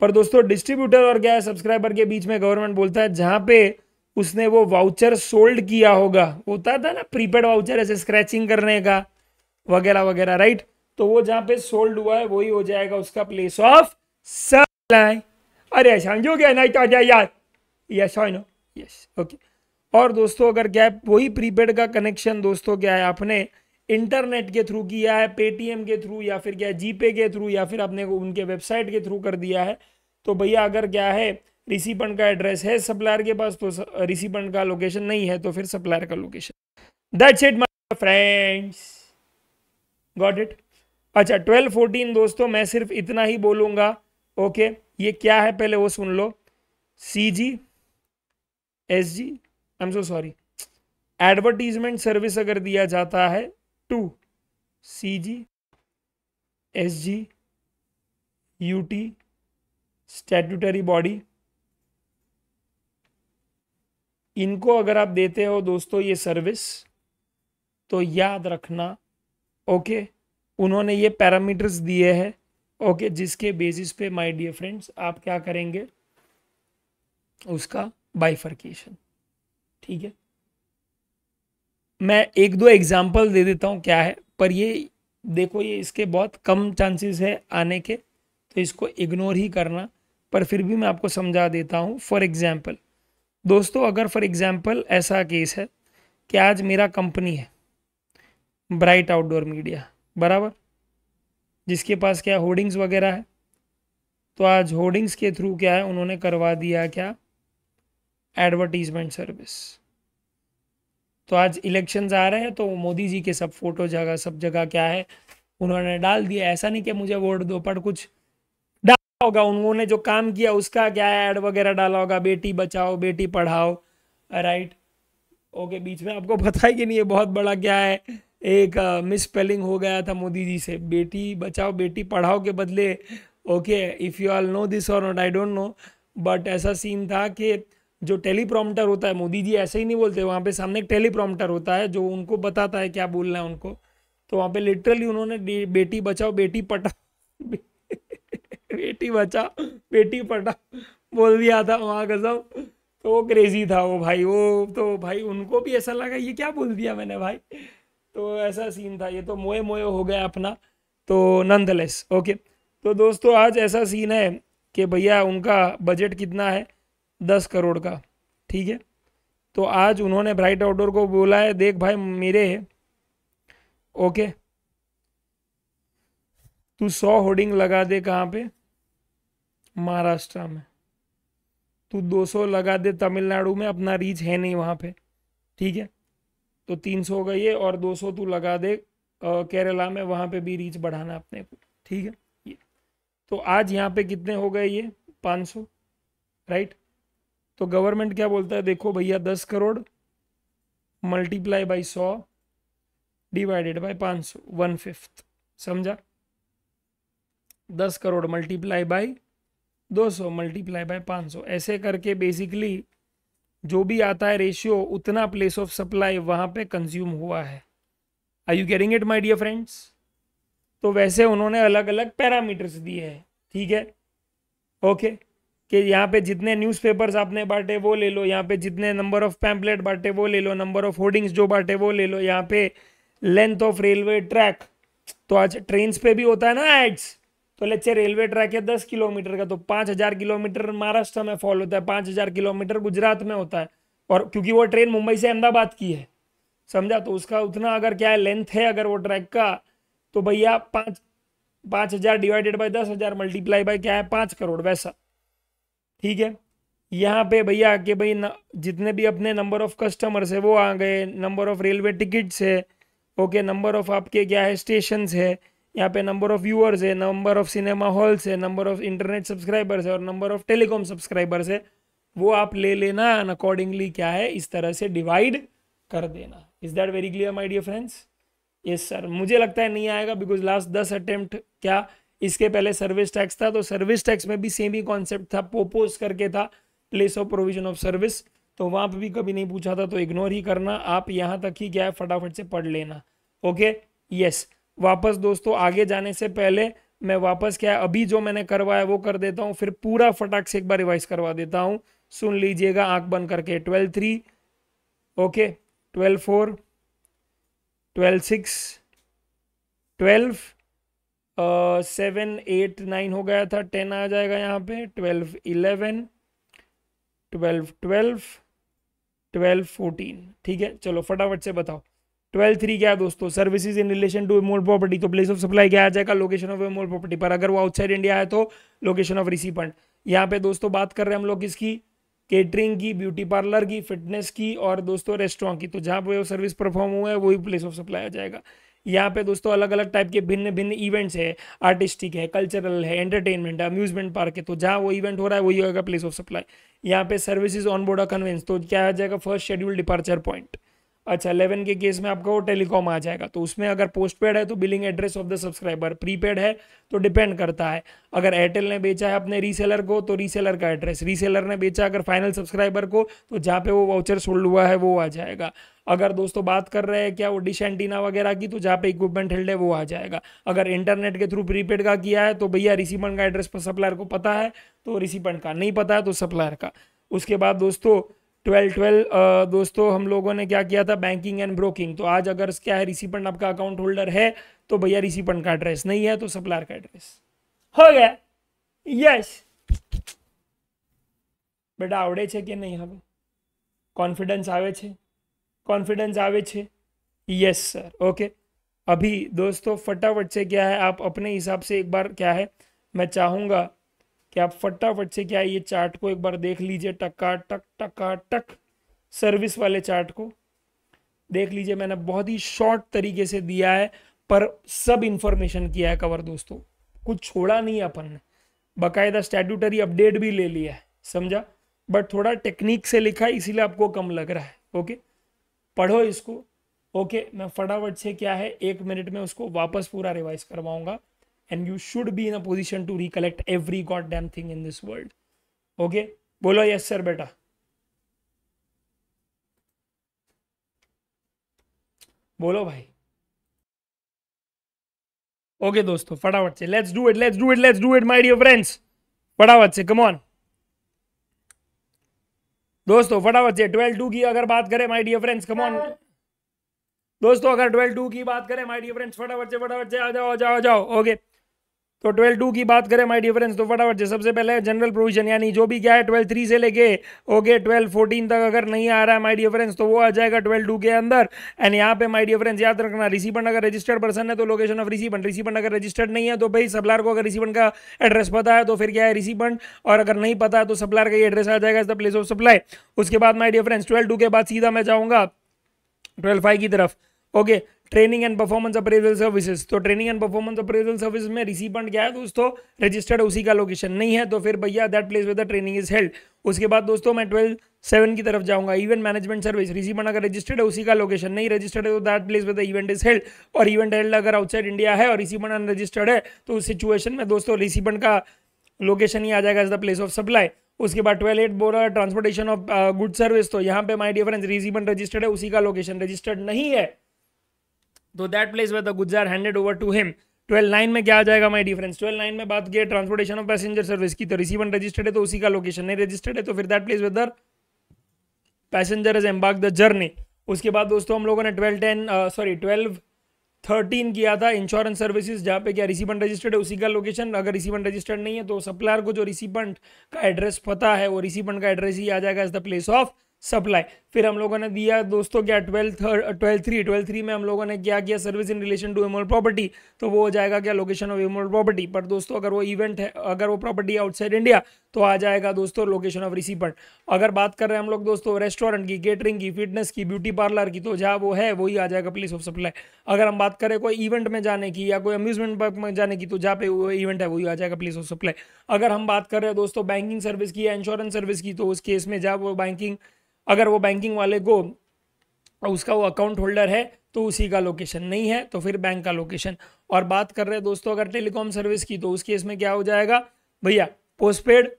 पर दोस्तों डिस्ट्रीब्यूटर और क्या है सब्सक्राइबर के बीच में गवर्नमेंट बोलता है जहां पे उसने वो वाउचर सोल्ड किया होगा, होता था ना प्रीपेड वाउचर ऐसे स्क्रैचिंग करने का वगैरह वगैरह, राइट, तो वो जहाँ पे सोल्ड हुआ है वही हो जाएगा उसका प्लेस ऑफ सप्लाई। अरे समझो क्या नहीं तो आ जाए यार, yes I know, yes okay. और दोस्तों अगर क्या है वही प्रीपेड का कनेक्शन दोस्तों क्या है आपने इंटरनेट के थ्रू किया है, पेटीएम के थ्रू या फिर क्या है जीपे के थ्रू या फिर आपने उनके वेबसाइट के थ्रू कर दिया है, तो भैया अगर क्या है रिसीपेंट का एड्रेस है सप्लायर के पास तो रिसीपेंट का लोकेशन नहीं है तो फिर सप्लायर का location. That's it my friends, got it. अच्छा 12(14) दोस्तों मैं सिर्फ इतना ही बोलूँगा। ओके, ये क्या है पहले वो सुन लो, CGST I'm so sorry, advertisement service अगर दिया जाता है टू CGST स्टैट्यूटरी बॉडी, इनको अगर आप देते हो दोस्तों ये सर्विस, तो याद रखना ओके उन्होंने ये पैरामीटर्स दिए हैं ओके जिसके बेसिस पे माय डियर फ्रेंड्स आप क्या करेंगे उसका बाइफर्केशन। ठीक है, मैं एक दो एग्जाम्पल दे देता हूँ क्या है, पर ये देखो ये इसके बहुत कम चांसेस है आने के, तो इसको इग्नोर ही करना, पर फिर भी मैं आपको समझा देता हूँ। फॉर एग्जांपल दोस्तों अगर फॉर एग्जांपल ऐसा केस है कि आज मेरा कंपनी है ब्राइट आउटडोर मीडिया, बराबर, जिसके पास क्या होर्डिंग्स वगैरह है, तो आज होर्डिंग्स के थ्रू क्या है उन्होंने करवा दिया क्या एडवर्टीजमेंट सर्विस। तो आज इलेक्शंस आ रहे हैं तो मोदी जी के सब फोटो जगह सब जगह क्या है उन्होंने डाल दिया। ऐसा नहीं कि मुझे वोट दो, पर कुछ डाला होगा उन्होंने, जो काम किया उसका क्या है एड वगैरह डाला होगा, बेटी बचाओ बेटी पढ़ाओ, राइट ओके। बीच में आपको पता है कि नहीं ये बहुत बड़ा क्या है एक मिसस्पेलिंग हो गया था मोदी जी से, बेटी बचाओ बेटी पढ़ाओ के बदले okay. If you all know this और not I don't know, but ऐसा सीन था कि जो टेलीप्रॉम्प्टर होता है, मोदी जी ऐसे ही नहीं बोलते, वहाँ पे सामने एक टेलीप्रॉम्प्टर होता है जो उनको बताता है क्या बोलना है उनको, तो वहाँ पे लिटरली उन्होंने बेटी बचाओ बेटी पढ़ाओ बेटी बचाओ बेटी पढ़ाओ बोल दिया था वहाँ का सब। तो वो क्रेजी था वो भाई, वो तो भाई उनको भी ऐसा लगा ये क्या बोल दिया मैंने भाई, तो ऐसा सीन था, ये तो मोए मोए हो गया अपना। तो नॉनदलेस ओके, तो दोस्तों आज ऐसा सीन है कि भैया उनका बजट कितना है 10 करोड़ का, ठीक है। तो आज उन्होंने ब्राइट आउटडोर को बोला है देख भाई मेरे ओके तू 100 होर्डिंग लगा दे कहाँ पे महाराष्ट्र में, तू 200 लगा दे तमिलनाडु में, अपना रीच है नहीं वहाँ पे, ठीक है। तो 300 हो गई है और 200 तू लगा दे केरला में, वहाँ पे भी रीच बढ़ाना अपने को, ठीक है। ये तो आज यहाँ पे कितने हो गए ये 500, राइट। तो गवर्नमेंट क्या बोलता है देखो भैया 10 crore multiply by 100 divided by 500 1/5, समझा। 10 crore multiply by 200 multiply by 500, ऐसे करके बेसिकली जो भी आता है रेशियो उतना प्लेस ऑफ सप्लाई वहाँ पे कंज्यूम हुआ है। Are you getting it my dear friends. तो वैसे उन्होंने अलग अलग पैरामीटर्स दिए हैं, ठीक है ओके कि यहाँ पे जितने न्यूज़पेपर्स आपने बांटे वो ले लो, यहाँ पे जितने नंबर ऑफ पैम्पलेट बांटे वो ले लो, नंबर ऑफ होर्डिंग्स जो बांटे वो ले लो, यहाँ पे लेंथ ऑफ रेलवे ट्रैक। तो आज ट्रेन्स पे भी होता है ना एड्स, तो लेट्स रेलवे ट्रैक है 10 किलोमीटर का, तो 5000 किलोमीटर महाराष्ट्र में फॉल होता है, 5000 किलोमीटर गुजरात में होता है, और क्योंकि वो ट्रेन मुंबई से अहमदाबाद की है, समझा। तो उसका उतना अगर क्या है लेंथ है अगर वो ट्रैक का, तो भैया 5000 डिवाइडेड बाई 10000 मल्टीप्लाई बाई क्या है 5 करोड़, वैसा, ठीक है। यहाँ पे भैया कि भाई जितने भी अपने नंबर ऑफ कस्टमर्स है वो आ गए, नंबर ऑफ रेलवे टिकट्स है ओके, नंबर ऑफ आपके क्या है स्टेशन है, यहाँ पे नंबर ऑफ व्यूअर्स है, नंबर ऑफ सिनेमा हॉल्स है, नंबर ऑफ इंटरनेट सब्सक्राइबर्स है और नंबर ऑफ टेलीकॉम सब्सक्राइबर्स है, वो आप ले लेना एंड अकॉर्डिंगली क्या है इस तरह से डिवाइड कर देना। Is that very clear my dear friends. Yes sir, मुझे लगता है नहीं आएगा बिकॉज लास्ट 10 अटेम्प्ट क्या, इसके पहले सर्विस टैक्स था, तो सर्विस टैक्स में भी सेम ही कॉन्सेप्ट था, पोपोज करके था place of provision of service, तो वहाँ पर भी कभी नहीं पूछा था, तो इग्नोर ही करना। आप यहाँ तक ही क्या है फटाफट से पढ़ लेना ओके। यस वापस दोस्तों आगे जाने से पहले मैं वापस क्या है अभी जो मैंने करवाया वो कर देता हूँ, फिर पूरा फटाक से एक बार रिवाइज करवा देता हूँ, सुन लीजिएगा आंख बंद करके। 12-3 ओके, 12-4, 12-6, 12-7, 8, 9 हो गया था, 10 आ जाएगा यहाँ पे, 12-11, 12-12, 12-14, ठीक है। चलो फटाफट से बताओ 12-3 क्या है दोस्तों, services in relation to immovable property, तो प्लेस ऑफ सप्लाई क्या आ जाएगा लोकेशन ऑफ इमोल प्रॉपर्टी, पर अगर वो आउटसाइड इंडिया है तो लोकेशन ऑफ रिसीपेंट। यहाँ पे दोस्तों बात कर रहे हैं हम लोग किसकी, केटरिंग की, ब्यूटी पार्लर की, फिटनेस की और दोस्तों रेस्टोरेंट की, तो जहाँ पे वो सर्विस परफॉर्म हुआ है वही प्लेस ऑफ सप्लाई आ जाएगा। यहाँ पे दोस्तों अलग अलग टाइप के भिन्न भिन्न इवेंट्स है, आर्टिस्टिक है, कल्चरल है, एंटरटेनमेंट है, अम्यूजमेंट पार्क है, तो जहाँ वो इवेंट हो रहा है वही होगा प्लेस ऑफ सप्लाई। यहाँ पे services on board a conveyance, तो क्या आ जाएगा फर्स्ट शेड्यूल डिपार्चर पॉइंट। अच्छा 11 के केस में आपका वो टेलीकॉम आ जाएगा, तो उसमें अगर पोस्टपेड है तो billing address of the subscriber, prepaid है तो डिपेंड करता है, अगर एयरटेल ने बेचा है अपने रीसेलर को तो रीसेलर का एड्रेस, रीसेलर ने बेचा अगर फाइनल सब्सक्राइबर को तो जहाँ पे वो वाउचर सोल्ड हुआ है वो आ जाएगा। अगर दोस्तों बात कर रहे हैं क्या वो डिश एंटीना वगैरह की, तो जहाँ पे इक्विपमेंट हेल्ड है वो आ जाएगा। अगर इंटरनेट के थ्रू प्रीपेड का किया है तो भैया रिसीपेंट का एड्रेस सप्लायर को पता है तो रिसीपेंट का, नहीं पता है तो सप्लायर का। उसके बाद दोस्तों 12-12 दोस्तों हम लोगों ने क्या किया था बैंकिंग एंड ब्रोकिंग, तो आज अगर क्या है रिसीपेंट आपका अकाउंट होल्डर है तो भैया रिसीपेंट का एड्रेस, नहीं है तो सप्लायर का एड्रेस, हो गया। यस बेटा आवड़े छे कि नहीं, हमें कॉन्फिडेंस आवे छे, कॉन्फिडेंस आवे छे। Yes sir okay. अभी दोस्तों फटाफट से क्या है, आप अपने हिसाब से एक बार क्या है, मैं चाहूँगा कि आप फटाफट से क्या है ये चार्ट को एक बार देख लीजिए, टका टक सर्विस वाले चार्ट को देख लीजिए। मैंने बहुत ही शॉर्ट तरीके से दिया है पर सब इंफॉर्मेशन किया है कवर दोस्तों, कुछ छोड़ा नहीं अपन ने, बाकायदा स्टैट्यूटरी अपडेट भी ले लिया है, समझा, बट थोड़ा टेक्निक से लिखा है इसीलिए आपको कम लग रहा है। ओके पढ़ो इसको। ओके मैं फटाफट से क्या है 1 मिनट में उसको वापस पूरा रिवाइज करवाऊंगा and you should be in a position to recollect every god damn thing in this world. Okay बोलो यस सर बेटा। बोलो भाई। ओके दोस्तों फटाफट से let's do it my dear friends, फटाफट से कम ऑन दोस्तों, फटाफट से 12-2 की अगर बात करें my dear friends, come on दोस्तों, अगर 12-2 की बात करें माय डियर फ्रेंड्स, फटाफट से आ जाओ। ओके तो 12-2 की बात करें माय डियर फ्रेंड्स तो फटाफट से सबसे पहले जनरल प्रोविजन यानी जो भी क्या है 12-3 से लेके ओके 12-14 तक अगर नहीं आ रहा है माय डियर फ्रेंड्स तो वो आ जाएगा 12-2 के अंदर। एंड यहाँ पे माय डियर फ्रेंड्स याद रखना, रिसीवेंट अगर रजिस्टर्ड पर्सन है तो लोकेशन ऑफ रिसीवेंट, अगर रजिस्टर्ड नहीं है तो भाई सप्लायर को अगर रिसीवेंट का एड्रेस पता है तो फिर क्या है रिसीवेंट, और अगर नहीं पता है तो सप्लायर का एड्रेस आ जाएगा द प्लेस ऑफ सप्लाई। उसके बाद माय डियर फ्रेंड्स 12-2 के बाद सीधा मैं जाऊँगा 12-5 की तरफ। Okay training and performance appraisal services, तो training and performance appraisal service में रिसीवेंट क्या है दोस्तों रजिस्टर्ड, उसी का लोकेशन नहीं है तो फिर भैया that place where the training is held. उसके बाद दोस्तों मैं 12-7 की तरफ जाऊंगा, इवेंट मैनेजमेंट सर्विस, रिसीवेंट अगर रजिस्टर्ड है उसी का लोकेशन, नहीं रजिस्टर्ड है तो that place where the event is held, और इवेंट हेल्ड अगर आउटसाइड इंडिया है और रिसीवेंट अनरजिस्टर्ड है तो उस सिचुएशन में दोस्तों रिसीवेंट का लोकेशन ही आ जाएगा as the place of supply. उसके बाद 12-8 बोरा ट्रांसपोर्टेशन ऑफ गुड सर्विस, तो यहाँ पे my dear friends recipient registered है उसी का लोकेशन, रजिस्टर्ड नहीं है तो that place where the goods are handed over to him. 12-9 में क्या आ जाएगा माय डियर फ्रेंड्स, 12-9 में बात की ट्रांसपोर्टेशन ऑफ पैसेंजर सर्विस की, तो रिसीवेंट रजिस्टर्ड है तो उसी का लोकेशन, नहीं रजिस्टर्ड है तो फिर that place where the passenger is embark the journey. उसके बाद दोस्तों हम लोगों ने 12-13 किया था इंश्योरेंस सर्विसेज, जहाँ पे क्या रिसीवेंट रजिस्टर्ड है उसी का लोकेशन, अगर रिसीवेंट रजिस्टर्ड नहीं है तो सप्लायर को जो रिसीवेंट का एड्रेस पता है वो रिसीवेंट का एड्रेस ही आ जाएगा as the place of supply. फिर हम लोगों ने दिया दोस्तों क्या 12-3 में हम लोगों ने क्या किया service in relation to immovable property, तो वो हो जाएगा क्या लोकेशन ऑफ इमोल प्रॉपर्टी, पर दोस्तों अगर वो इवेंट है, अगर वो प्रॉपर्टी आउटसाइड इंडिया तो आ जाएगा दोस्तों लोकेशन ऑफ रिसीवेंट। अगर बात कर रहे हैं हम लोग दोस्तों रेस्टोरेंट की, केटरिंग की, फिटनेस की, ब्यूटी पार्लर की, तो जहाँ वो है वही आ जाएगा प्लेस ऑफ सप्लाई। अगर हम बात करें कोई इवेंट में जाने की या कोई अम्यूजमेंट पार्क में जाने की तो जहाँ पे वो इवेंट है वही आ जाएगा प्लेस ऑफ सप्लाई। अगर हम बात कर रहे हैं दोस्तों बैंकिंग सर्विस की या इंश्योरेंस सर्विस की तो उस केस में जहाँ वो बैंकिंग, अगर वो बैंकिंग वाले को उसका वो अकाउंट होल्डर है तो उसी का लोकेशन नहीं है तो फिर बैंक का लोकेशन। और बात कर रहे हैं दोस्तों अगर टेलीकॉम सर्विस की तो उस केस में क्या हो जाएगा भैया पोस्टपेड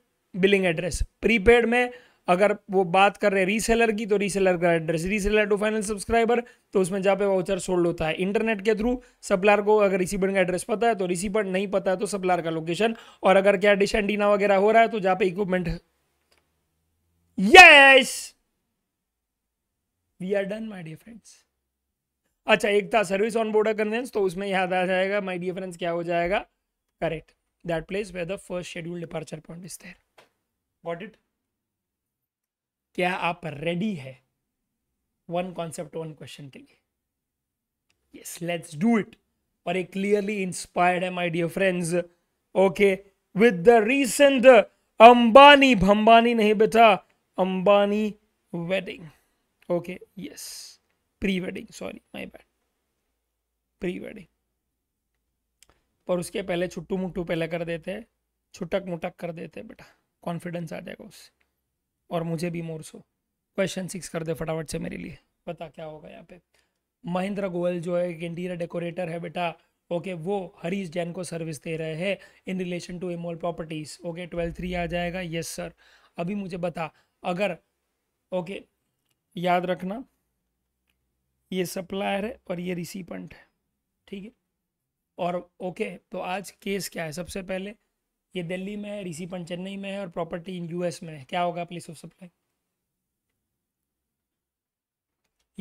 बिलिंग एड्रेस। प्रीपेड में अगर वो बात कर रहे हैं रीसेलर की तो रीसेलर का address, reseller to final subscriber, तो उसमें जहाँ पे वाउचर सोल्ड होता है। इंटरनेट के थ्रू सप्लायर को अगर रिसीवर का एड्रेस पता है तो रिसीवर, नहीं पता है तो सप्लायर का लोकेशन। और अगर क्या डिश एंटीना वगैरह हो रहा है तो जहाँ पे इक्विपमेंट है। Yes we are done my dear friends. अच्छा एक था सर्विस ऑन बोर्डर कन्वेंस, तो उसमें याद आ जाएगा माय डियर फ्रेंड्स क्या हो जाएगा correct that place where the first schedule departure point is there. Got it. क्या आप रेडी है 1 कॉन्सेप्ट 1 क्वेश्चन के लिए? Yes let's do it. और एक क्लियरली इंस्पायर्ड है my dear friends. Okay with the recent Ambani, भंबानी नहीं बेटा, Ambani wedding. Okay yes pre wedding, sorry my bad, pre wedding. पर उसके पहले छुट्टू मुट्टू पहले कर देते हैं, छुटक मुटक कर देते हैं बेटा, कॉन्फिडेंस आ जाएगा उससे और मुझे भी मोर सो। क्वेश्चन 6 कर दे फटाफट से मेरे लिए, पता क्या होगा यहाँ पे। महेंद्र गोयल जो है एक इंटीरियर डेकोरेटर है बेटा, ओके वो हरीश जैन को सर्विस दे रहे हैं in relation to immovable properties. Okay 12-3 आ जाएगा। Yes sir. अभी मुझे बता अगर ओके याद रखना ये सप्लायर है और ये रिसीपेंट है, ठीक है। और ओके तो आज केस क्या है, सबसे पहले ये दिल्ली में है, रिसीपेंट चेन्नई में है और प्रॉपर्टी इन यूएस में है, क्या होगा place of supply?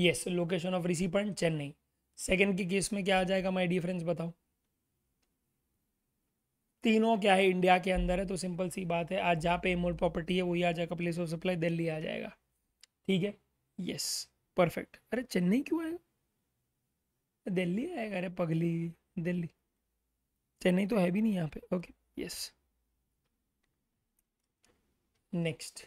Yes location of recipient Chennai. Second के केस में क्या आ जाएगा माय डियर फ्रेंड्स बताओ? तीनों क्या है इंडिया के अंदर है तो सिंपल सी बात है आज जहाँ पे इमोल प्रॉपर्टी है वही आ जाएगा प्लेस ऑफ सप्लाई, दिल्ली आ जाएगा, ठीक है। Yes perfect. अरे चेन्नई क्यों आएगा? दिल्ली आएगा। अरे पगली, दिल्ली, चेन्नई तो है भी नहीं यहाँ पे। Okay yes, next,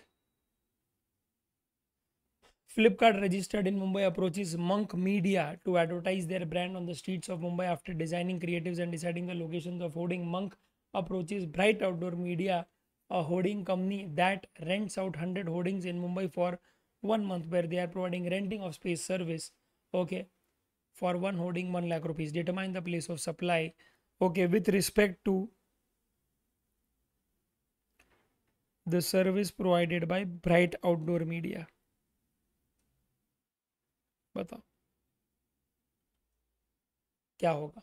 Flipkart registered in Mumbai approaches Monk Media to advertise their brand on the streets of Mumbai after designing creatives and deciding the locations of hoarding. Monk approaches Bright Outdoor Media, a hoarding company that rents out 100 hoardings in Mumbai for 1 month, where they are providing renting of space service. Okay, for one hoarding 1 lakh rupees. Determine the place of supply. Okay, with respect to the service provided by Bright Outdoor Media. बताओ क्या होगा।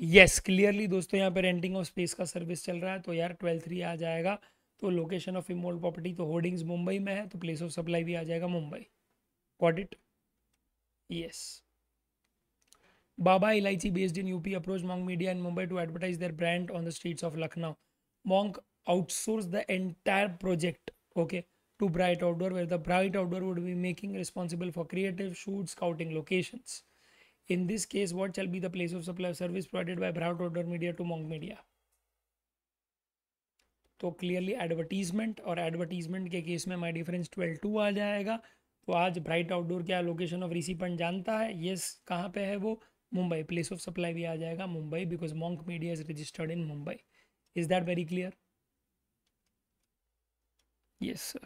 Yes clearly दोस्तों, यहाँ पे renting of space का service चल रहा है, तो यार 12(3) आ जाएगा। तो लोकेशन ऑफ इमोल्ड प्रॉपर्टी, तो होर्डिंग्स मुंबई में है, तो प्लेस ऑफ सप्लाई भी आ जाएगा Mumbai. Got it. Yes, Baba Elaichi based in UP approach Monk Media in Mumbai to advertise their brand on the streets of Lucknow. Monk outsource the entire project okay to Bright Outdoor, where the Bright Outdoor would be making responsible for creative shoots, scouting locations. In this case, what shall be the place of supply of service provided by Bright Outdoor Media to Monk Media? तो clearly advertisement, और advertisement के case में my difference 12(2) आ जाएगा। तो आज Bright Outdoor क्या location of recipient जानता है? Yes, कहाँ पे है वो? मुंबई। Place of supply भी आ जाएगा Mumbai, because Monk Media is registered in Mumbai. Is that very clear? Yes sir.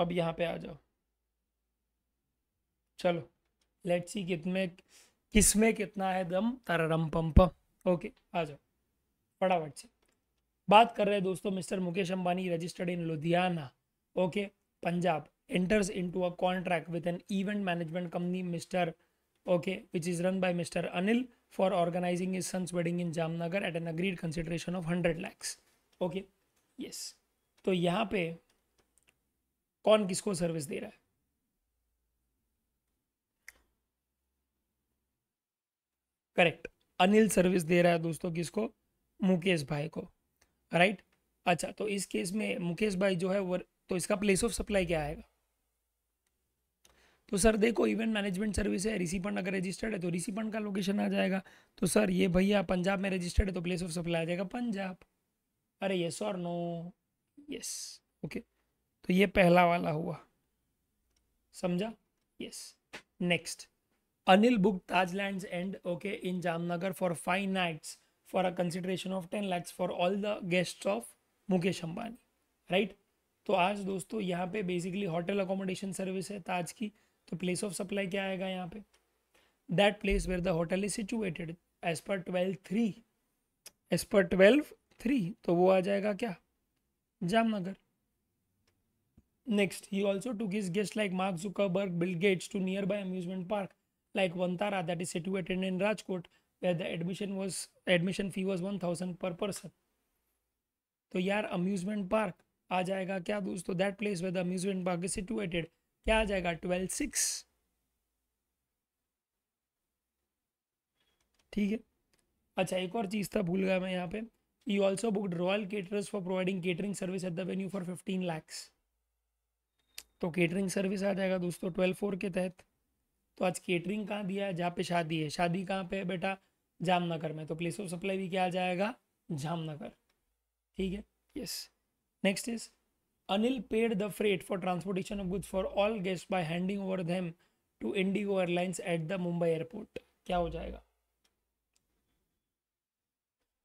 अब यहाँ पे आ जाओ, चलो लेट्स सी कितने किसमें कितना है दम तारारम पम्प। ओके आ जाओ फटाफट से। बात कर रहे हैं दोस्तों mister Mukesh Ambani registered in Ludhiana okay Punjab enters into a contract with an event management company mister okay which is run by mister Anil for organising his sons wedding in Jamnagar at an agreed consideration of 100 lakhs। Okay yes, तो यहाँ पे कौन किसको service दे रहा है? Correct, Anil service दे रहा है दोस्तों किसको? मुकेश भाई को, राइट। अच्छा, तो इस केस में मुकेश भाई जो है वो, तो इसका प्लेस ऑफ सप्लाई क्या आएगा? तो सर देखो, इवेंट मैनेजमेंट सर्विस है, रिसीपेंट अगर रजिस्टर्ड है तो रिसीपेंट का लोकेशन आ जाएगा। तो सर ये भैया पंजाब में रजिस्टर्ड है, तो प्लेस ऑफ सप्लाई आ जाएगा पंजाब। अरे यस और नो? यस ओके, तो ये पहला वाला हुआ, समझा? Yes. Next, Anil book Taj lands and okay in Jamnagar for 5 nights for a consideration of 10 lakhs for all the guests of Mukesh Ambani, right. तो आज दोस्तों यहाँ पे बेसिकली होटल अकोमोडेशन सर्विस है ताज की, तो प्लेस ऑफ सप्लाई क्या आएगा यहाँ पे? That place where the hotel is situated as per 12(3), as per 12(3), तो वो आ जाएगा क्या? Jamnagar. Next, he also took his guests like Mark Zuckerberg, Bill Gates to nearby amusement park like Vantara, that is situated in Rajkot, where the admission fee was 1000 per person. तो यार amusement park आ जाएगा क्या दोस्तों? That place where the amusement park is situated क्या आ जाएगा? 12(6). ठीक है। अच्छा, एक और चीज़ था, भूल गया मैं यहाँ पे। He also booked Royal Caterers for providing catering service at the venue for 15 lakhs. तो केटरिंग सर्विस आ जाएगा दोस्तों 12(4) के तहत। तो आज केटरिंग कहाँ दिया है? जहाँ पे शादी है। शादी कहाँ पे है बेटा? जामनगर में। तो प्लेस ऑफ सप्लाई भी क्या आ जाएगा? जामनगर। ठीक है, yes. Next is Anil paid the freight for transportation of goods for all guest by handing over them to IndiGo airlines at the Mumbai airport. क्या हो जाएगा?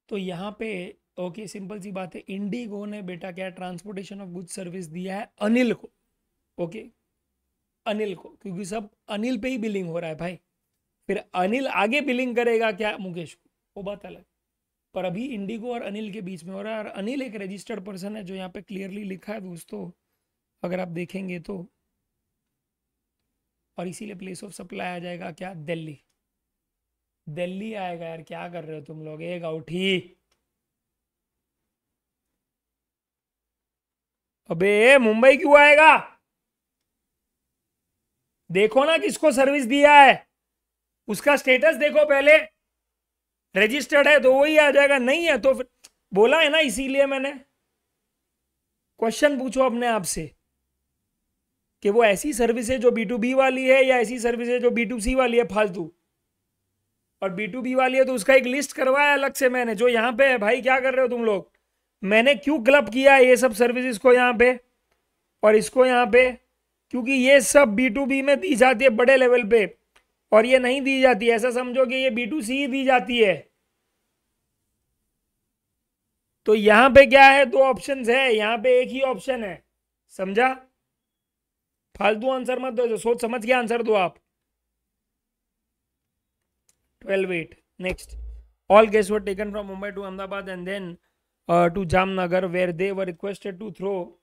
तो यहाँ पे ओके, सिंपल सी बात है, इंडिगो ने बेटा क्या ट्रांसपोर्टेशन ऑफ गुड्स सर्विस दिया है? अनिल को। ओके अनिल को, क्योंकि सब अनिल पे ही बिलिंग हो रहा है भाई। फिर अनिल आगे बिलिंग करेगा क्या? मुकेश को, वो बात अलग। पर अभी इंडिगो और अनिल के बीच में हो रहा है, और अनिल एक रजिस्टर्ड पर्सन है, जो यहाँ पे क्लियरली लिखा है दोस्तों, अगर आप देखेंगे तो। और इसीलिए प्लेस ऑफ सप्लाई आ जाएगा क्या? दिल्ली। दिल्ली आएगा। यार क्या कर रहे हो तुम लोग? एक गाउठी, अबे मुंबई क्यों आएगा? देखो ना किसको सर्विस दिया है, उसका स्टेटस देखो पहले। रजिस्टर्ड है तो वही आ जाएगा, नहीं है तो फिर बोला है ना, इसीलिए मैंने क्वेश्चन पूछो अपने आप से कि वो ऐसी सर्विस है जो B2B वाली है या ऐसी सर्विस है जो B2C वाली है फालतू, और B2B वाली है तो उसका एक लिस्ट करवाया अलग से मैंने जो यहाँ पे है। भाई क्या कर रहे हो तुम लोग, मैंने क्यों क्लब किया ये सब सर्विसेज को यहाँ पे और इसको यहाँ पे, क्योंकि ये सब B2B में दी जाती है बड़े लेवल पे और ये नहीं दी जाती। ऐसा समझो कि ये B2C ही दी जाती है। तो यहाँ पे क्या है, दो ऑप्शंस है, यहाँ पे एक ही ऑप्शन है। समझा, फालतू आंसर मत दो, सोच समझ के आंसर दो आप। 12-8 next, all guest were taken from Mumbai to Ahmedabad and then to Jamnagar where they were requested to throw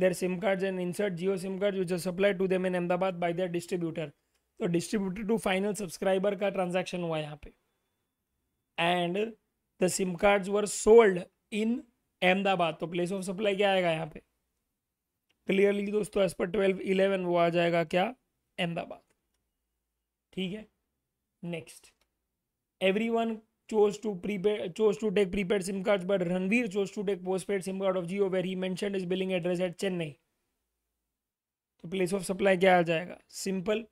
their SIM cards and insert Jio SIM cards which are supplied to them in Ahmedabad by their distributor. तो distributor to final subscriber का transaction हुआ यहाँ पे and the SIM cards were sold in Ahmedabad। तो place of supply क्या आएगा यहाँ पे clearly दोस्तों as per 12-11 वो आ जाएगा क्या, Ahmedabad। ठीक है, next everyone chose to take prepaid SIM cards, but Ranveer chose to take postpaid SIM card of Jio, where he mentioned his billing address at Chennai। तो place of supply क्या आ जाएगा, simple,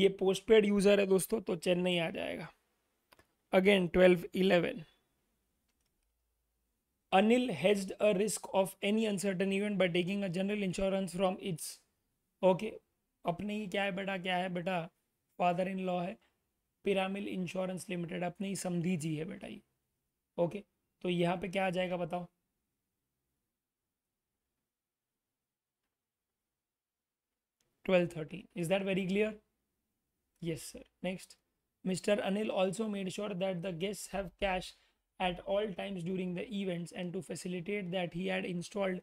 ये postpaid user है दोस्तों तो Chennai आ जाएगा। Again 12-11, Anil hedged a risk of any uncertain event by taking a general insurance from its, okay, अपने ही क्या है बेटा, क्या है बेटा, फादर इन लॉ है, पिरामिल इंश्योरेंस लिमिटेड, अपने ही समधी जी है बेटा ये। ओके, तो यहाँ पे क्या आ जाएगा बताओ, $12-13। Is that very clear? Yes sir. Next, mister Anil also made sure that the guests have cash at all times during the events and to facilitate that he had installed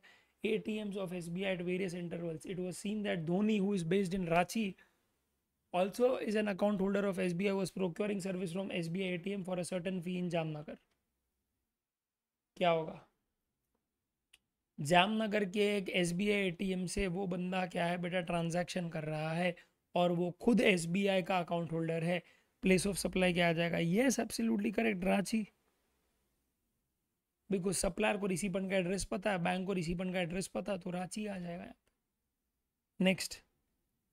ATMs of SBI at various intervals. It was seen that Dhoni who is based in Ranchi also is an account holder of SBI was procuring service from SBI ATM for a certain fee in Jamnagar। क्या होगा, जामनगर के एक SBI ATM से वो बंदा क्या है बेटा ट्रांजैक्शन कर रहा है और वो खुद SBI का अकाउंट होल्डर है। प्लेस ऑफ सप्लाई क्या आ जाएगा, yes absolutely correct, Ranchi, because supplier को रिसीपेंट का एड्रेस पता है, बैंक को रिसीपेंट का एड्रेस पता है, तो रांची आ जाएगा। Next,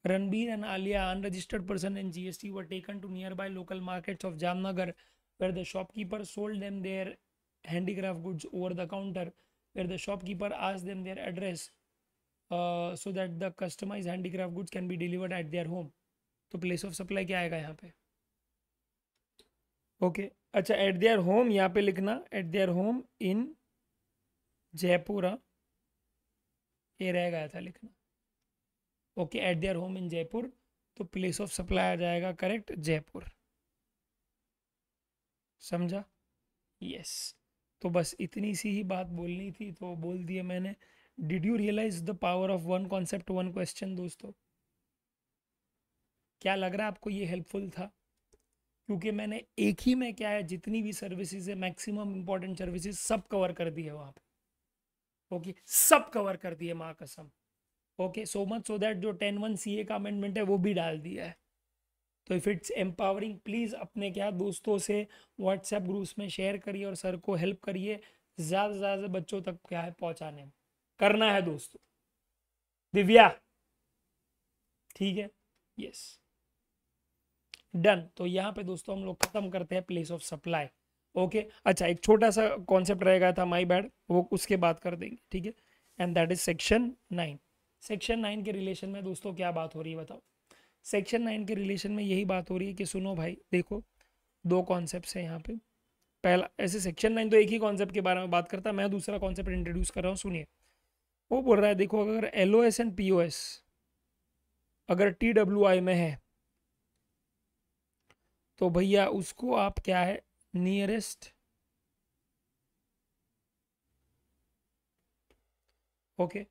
Ranbir and Alia, unregistered person in GST, were taken to nearby local markets of Jamnagar, where the shopkeeper sold them their handicraft goods over the counter, where the shopkeeper asked them their address, so that the customized handicraft goods can be delivered at their home। तो place of supply क्या आएगा यहाँ पे? Okay, अच्छा at their home यहाँ पे लिखना, at their home in Jaipur, ये रह गया था लिखना। Okay, at their home in Jaipur, तो प्लेस ऑफ सप्लाई आ जाएगा करेक्ट जयपुर। समझा, यस। तो बस इतनी सी ही बात बोलनी थी तो बोल दिया मैंने। Did you realise the power of one concept one question दोस्तों? क्या लग रहा है आपको ये हेल्पफुल था? क्योंकि मैंने एक ही में क्या है जितनी भी सर्विसेज है मैक्सिमम इंपॉर्टेंट सर्विसेज सब कवर कर दी है वहाँ पे। ओके, सब कवर कर दिए माँ कसम। Okay, so much so that जो 10(1)(CA) का अमेंडमेंट है वो भी डाल दिया है। तो इफ़ इट्स एम्पावरिंग प्लीज़ अपने क्या दोस्तों से व्हाट्सएप ग्रुप्स में शेयर करिए और सर को हेल्प करिए ज़्यादा से ज़्यादा बच्चों तक क्या है पहुंचाने में करना है दोस्तों। दिव्या, ठीक है, यस, डन। तो यहाँ पे दोस्तों हम लोग ख़त्म करते हैं प्लेस ऑफ सप्लाई। ओके, अच्छा एक छोटा सा कॉन्सेप्ट रह गया था, माई बैड, वो उसके बात कर देंगे, ठीक है। And that is section 9। Section 9 के रिलेशन में दोस्तों क्या बात हो रही है बताओ। सेक्शन 9 के रिलेशन में यही बात हो रही है कि सुनो भाई, देखो दो कॉन्सेप्ट्स हैं यहाँ पे। पहला, ऐसे सेक्शन 9 तो एक ही कॉन्सेप्ट के बारे में बात करता है, मैं दूसरा कॉन्सेप्ट इंट्रोड्यूस कर रहा हूँ, सुनिए। वो बोल रहा है देखो, अगर LOS एंड POS अगर TWI में है तो भैया उसको आप क्या है nearest, okay,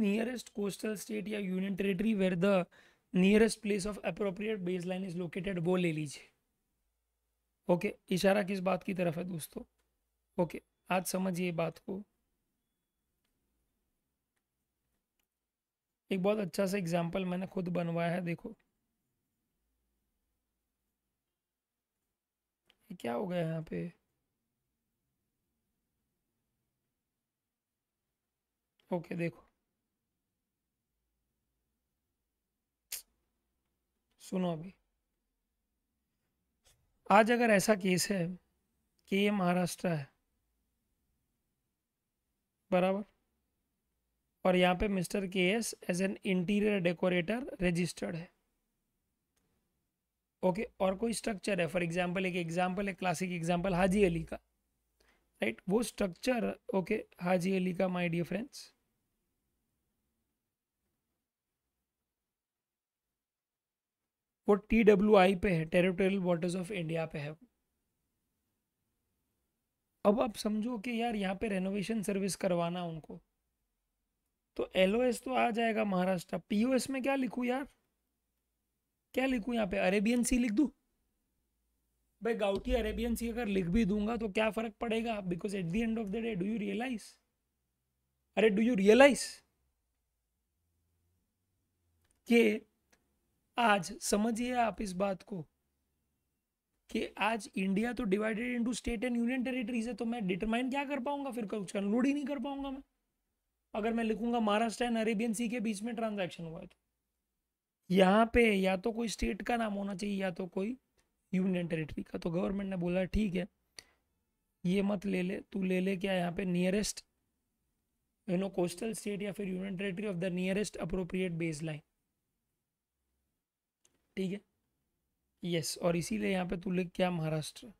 nearest coastal state या union territory where the nearest place of appropriate baseline is located, वो ले लीजिए। ओके, इशारा किस बात की तरफ है दोस्तों? ओके, आज समझिए बात को। एक बहुत अच्छा सा एग्जाम्पल मैंने खुद बनवाया है, देखो क्या हो गया यहाँ पे? ओके देखो, सुनो अभी। आज अगर ऐसा केस है कि ये महाराष्ट्र है बराबर, और यहाँ पे mister KS as an interior decorator registered है, ओके, और कोई स्ट्रक्चर है, फॉर एग्जांपल, एक एग्जांपल है क्लासिक एग्जांपल हाजी अली का, राइट, वो स्ट्रक्चर, ओके, हाजी अली का, माय डियर फ्रेंड्स, वो TWI पे है, टेरिटोरियल वाटर्स ऑफ इंडिया पे है। अब आप समझो कि यार यहाँ पे रेनोवेशन सर्विस करवाना उनको, तो LOS तो आ जाएगा महाराष्ट्र, POS में क्या लिखूं यार, क्या लिखूं यहाँ पे? अरेबियन सी लिख दूं भाई, गाउटी अरेबियन सी अगर लिख भी दूंगा तो क्या फर्क पड़ेगा? Because at the end of the day, do you realise कि आज, समझिए आप इस बात को कि आज इंडिया तो divided into state and union territories है, तो मैं डिटरमाइन क्या कर पाऊंगा फिर? कुछ कंक्लूड ही नहीं कर पाऊंगा मैं, अगर मैं लिखूंगा महाराष्ट्र एंड अरेबियन सी के बीच में ट्रांजैक्शन हुआ है। तो यहाँ पे या तो कोई स्टेट का नाम होना चाहिए या तो कोई यूनियन टेरिटरी का। तो गवर्नमेंट ने बोला ठीक है, ये मत ले ले, तू ले ले क्या यहाँ पे नियरेस्ट कोस्टल स्टेट या फिर union territory of the nearest appropriate base line, ठीक है, यस, और इसीलिए यहाँ पे तू लिख क्या, Maharashtra.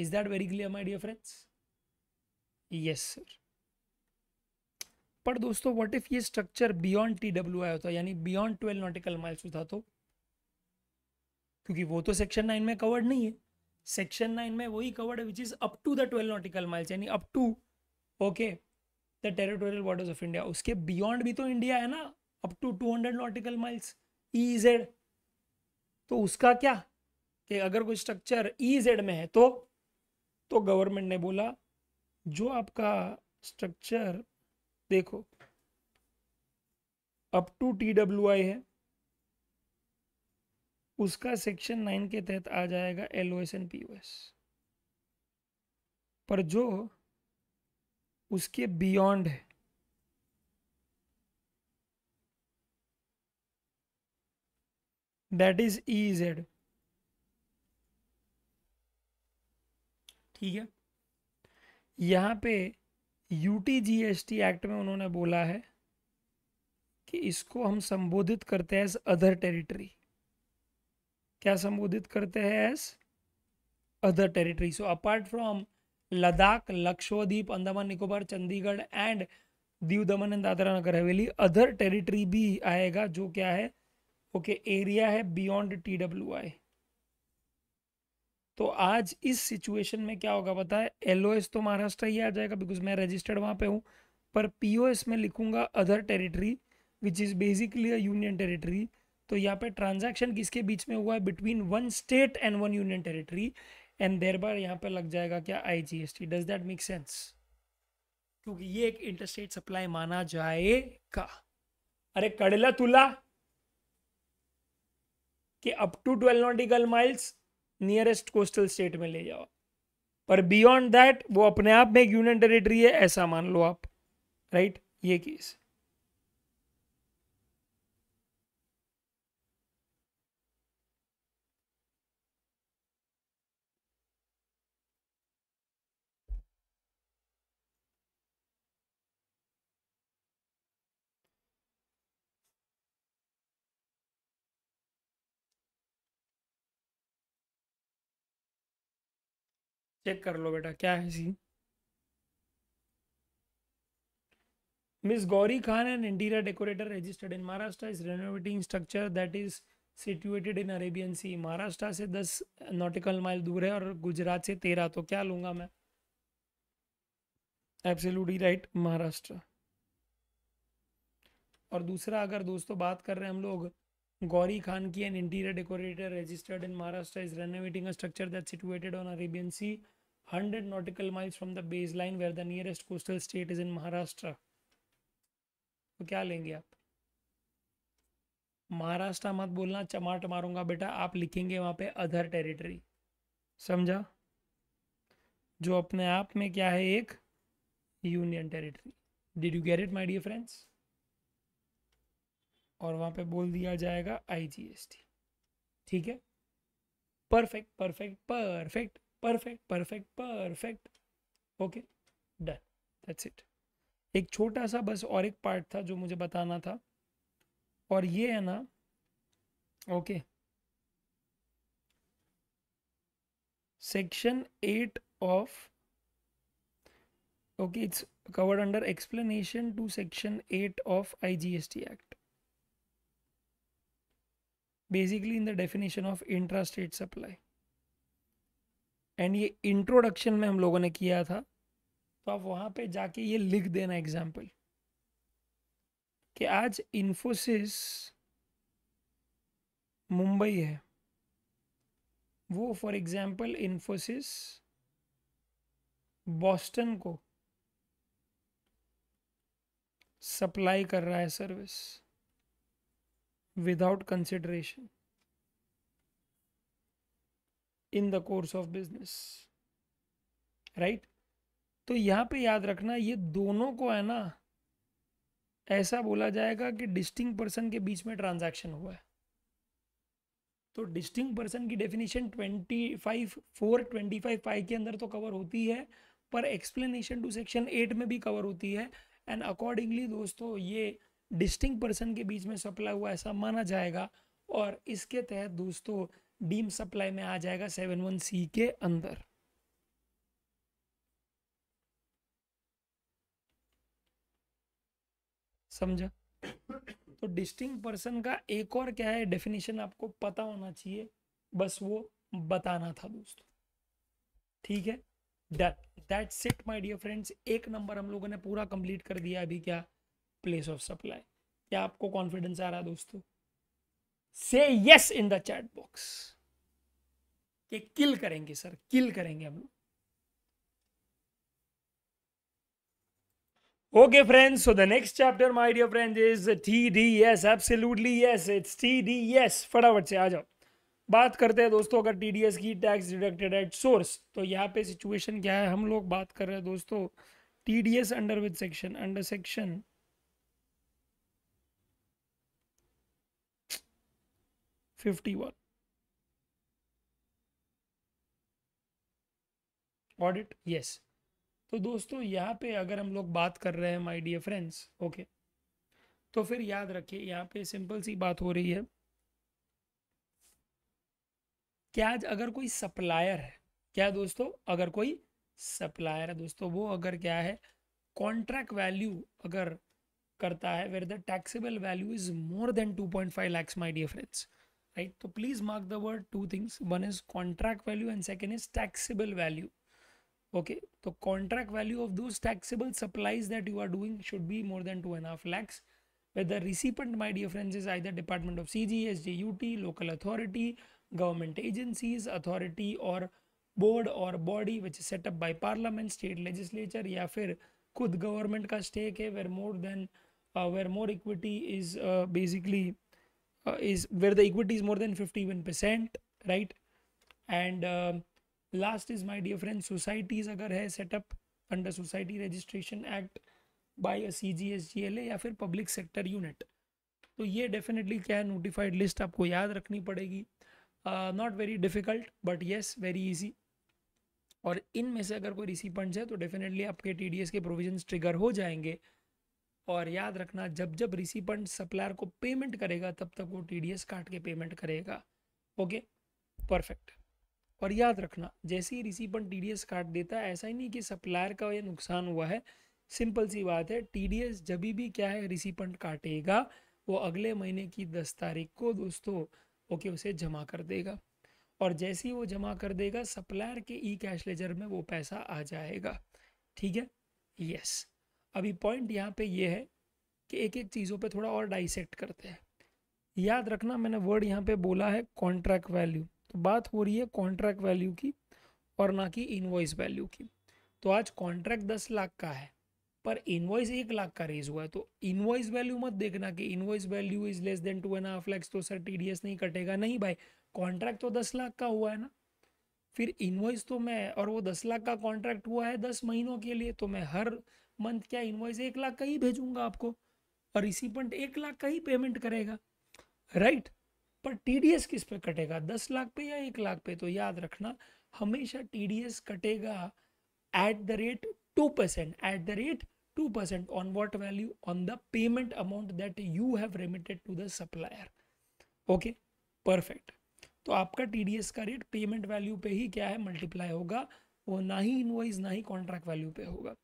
Is that very clear my dear friends? Yes sir. पर दोस्तों, व्हाट इफ ये स्ट्रक्चर बियॉन्ड TWI होता, यानी बियॉन्ड 12 नॉटिकल माइल्स होता, तो क्योंकि वो तो सेक्शन 9 में कवर्ड नहीं है, सेक्शन 9 में वही कवर्ड है which is up to the 12 nautical miles, यानी up to, okay, the territorial waters of India. उसके बियॉन्ड भी तो इंडिया है ना, up to 200 nautical miles EZ, तो उसका क्या कि अगर कोई स्ट्रक्चर EZ में है तो गवर्नमेंट ने बोला जो आपका स्ट्रक्चर, देखो, अप टू TWI है, उसका सेक्शन 9 के तहत आ जाएगा LOS एंड POS, पर जो उसके बियॉन्ड है, That is EZ, ठीक है। यहाँ पे UT GST एक्ट में उन्होंने बोला है कि इसको हम संबोधित करते हैं एज अदर टेरिटरी। क्या संबोधित करते हैं? As other territory. So apart from Ladakh, Lakshadweep, Andaman Nicobar, Chandigarh and Diu, Daman and Dadra Nagar Haveli, other territory भी आएगा जो क्या है, ओके, एरिया है बियॉन्ड TWI। तो आज इस सिचुएशन में क्या होगा पता है? LOS तो महाराष्ट्र ही आ जाएगा बिकॉज मैं रजिस्टर्ड वहां पे हूँ, पर POS में लिखूंगा other territory which is basically a union territory. तो यहाँ पे ट्रांजैक्शन किसके बीच में हुआ है? Between one state and one union territory, and therefore यहाँ पे लग जाएगा क्या, IGST। Does that make sense? क्योंकि ये एक इंटरस्टेट सप्लाई माना जाएगा। अरे कड़ला तुला कि up to 12 nautical miles nearest coastal state में ले जाओ, पर बियॉन्ड दैट वो अपने आप में एक यूनियन टेरिटरी है, ऐसा मान लो आप, राइट, ये केस। चेक कर लो बेटा क्या है scene. Miss Gauri Khan, an interior decorator registered in Maharashtra, is renovating structure that is situated in Arabian सी। महाराष्ट्र से 10 नॉटिकल माइल दूर है और गुजरात से 13, तो क्या लूंगा मैं? Absolutely right, Maharashtra. और दूसरा, अगर दोस्तों बात कर रहे हैं हम लोग गौरी खान की, an interior decorator registered in Maharashtra is renovating a structure that situated on Arabian Sea 100 nautical miles from the base line where the nearest coastal state is in Maharashtra. तो क्या लेंगे आप? महाराष्ट्र मत बोलना, चमाट मारूंगा बेटा। आप लिखेंगे वहां पे अदर टेरिटरी। समझा, जो अपने आप में क्या है, एक union territory. Did you get it my dear friends? और वहां पे बोल दिया जाएगा आईजीएसटी। ठीक है, perfect perfect perfect perfect perfect perfect, okay done, that's it. एक छोटा सा बस और एक पार्ट था जो मुझे बताना था, और ये है ना, okay, section 8 of, okay, it's covered under explanation to section 8 of IGST act, basically in the definition of intra state supply. And ये इंट्रोडक्शन में हम लोगों ने किया था, तो आप वहां पे जाके ये लिख देना एग्जाम्पल कि आज इंफोसिस मुंबई है, वो फॉर एग्जाम्पल इंफोसिस बॉस्टन को सप्लाई कर रहा है service without consideration in the course of business, right? तो यहाँ पे याद रखना, ये दोनों को है ना ऐसा बोला जाएगा कि distinct person के बीच में transaction हुआ है। तो distinct person की definition 25(4), 25(5) के अंदर तो cover होती है, पर explanation to section 8 में भी cover होती है। and accordingly दोस्तों, ये डिस्टिंक्ट पर्सन के बीच में सप्लाई हुआ ऐसा माना जाएगा, और इसके तहत दोस्तों डीम सप्लाई में आ जाएगा 71C के अंदर। समझा? तो डिस्टिंक्ट पर्सन का एक और क्या है डेफिनेशन आपको पता होना चाहिए, बस वो बताना था दोस्तों। ठीक है, that's it my dear friends. एक नंबर हम लोगों ने पूरा कंप्लीट कर दिया अभी, क्या, प्लेस ऑफ सप्लाई। क्या आपको कॉन्फिडेंस आ रहा है दोस्तों? से yes in the chat box. ये किल करेंगे सर, किल करेंगे हम लोग। Okay friends, so the next chapter my dear friends is TDS। Absolutely yes, it's TDS। फटाफट से आ जाओ, बात करते हैं दोस्तों अगर TDS की, टैक्स डिडक्टेड एट सोर्स। तो यहाँ पे सिचुएशन क्या है, हम लोग बात कर रहे हैं दोस्तों TDS under with section, under section 51 audit, yes. तो दोस्तों यहाँ पे अगर हम लोग बात कर रहे हैं माय डियर फ्रेंड्स, ओके, तो फिर याद रखिए यहाँ पे सिंपल सी बात हो रही है कि आज अगर कोई सप्लायर है, क्या दोस्तों, अगर कोई सप्लायर है दोस्तों, वो अगर क्या है, कॉन्ट्रैक्ट वैल्यू अगर करता है where the taxable value is more than 2.5 lakh my dear friends, right? तो please mark the word two things, one is contract value and second is taxable value. Okay, तो contract value of those taxable supplies that you are doing should be more than 2.5 lakh, where the recipient my dear friends is either department of CGST, UT, local authority, government agencies, authority और board और body which is set up by parliament, state legislature, या फिर खुद government का stake है, where more than where more equity is basically is where the equity is more than 51%, right? And last is my dear friends, societies अगर है set up under Society Registration Act by a CGSGLA या फिर public sector unit, तो ये definitely क्या है, notified list आपको याद रखनी पड़ेगी। Not very difficult but yes very easy। और इनमें से अगर कोई recipients है तो definitely आपके TDS के provisions trigger हो जाएंगे। और याद रखना, जब जब रिसीपेंट सप्लायर को पेमेंट करेगा तब तक वो TDS काट के पेमेंट करेगा। Okay, perfect. और याद रखना, जैसे ही रिसीपेंट TDS काट देता है, ऐसा ही नहीं कि सप्लायर का ये नुकसान हुआ है, सिंपल सी बात है, TDS जब भी क्या है रिसीपेंट काटेगा, वो अगले महीने की 10 तारीख को दोस्तों ओके उसे जमा कर देगा। और जैसे ही वो जमा कर देगा, सप्लायर के ई कैश लेजर में वो पैसा आ जाएगा। ठीक है, यस। अभी पॉइंट यहाँ पे ये है कि एक एक चीज़ों पे थोड़ा और डाइसेक्ट करते हैं। याद रखना, मैंने वर्ड यहाँ पे बोला है कॉन्ट्रैक्ट वैल्यू, तो बात हो रही है कॉन्ट्रैक्ट वैल्यू की और ना कि इनवॉइस वैल्यू की। तो आज कॉन्ट्रैक्ट 10 लाख का है पर इनवॉइस 1 लाख का रेज हुआ है, तो इनवॉइस वैल्यू मत देखना कि invoice value is less than 2.5 lakh तो सर TDS नहीं कटेगा। नहीं भाई, कॉन्ट्रैक्ट तो 10 लाख का हुआ है ना, फिर इनवॉइस तो मैं, और वो 10 लाख का कॉन्ट्रैक्ट हुआ है 10 महीनों के लिए, तो मैं हर मंथ क्या इनवॉइस 1 लाख का ही भेजूंगा आपको, और रिसिपेंट 1 लाख का ही पेमेंट करेगा, राइट। पर टीडीएस किस पे कटेगा, 10 लाख पे या 1 लाख पे? तो याद रखना हमेशा टीडीएस कटेगा at the rate 2%, at the rate 2% on what value, on the payment amount that you have remitted to the supplier. Okay, perfect. तो आपका टीडीएस का रेट पेमेंट वैल्यू पे ही क्या है, मल्टीप्लाई होगा, वो ना ही इनवॉइस ना ही कॉन्ट्रैक्ट वैल्यू पे होगा।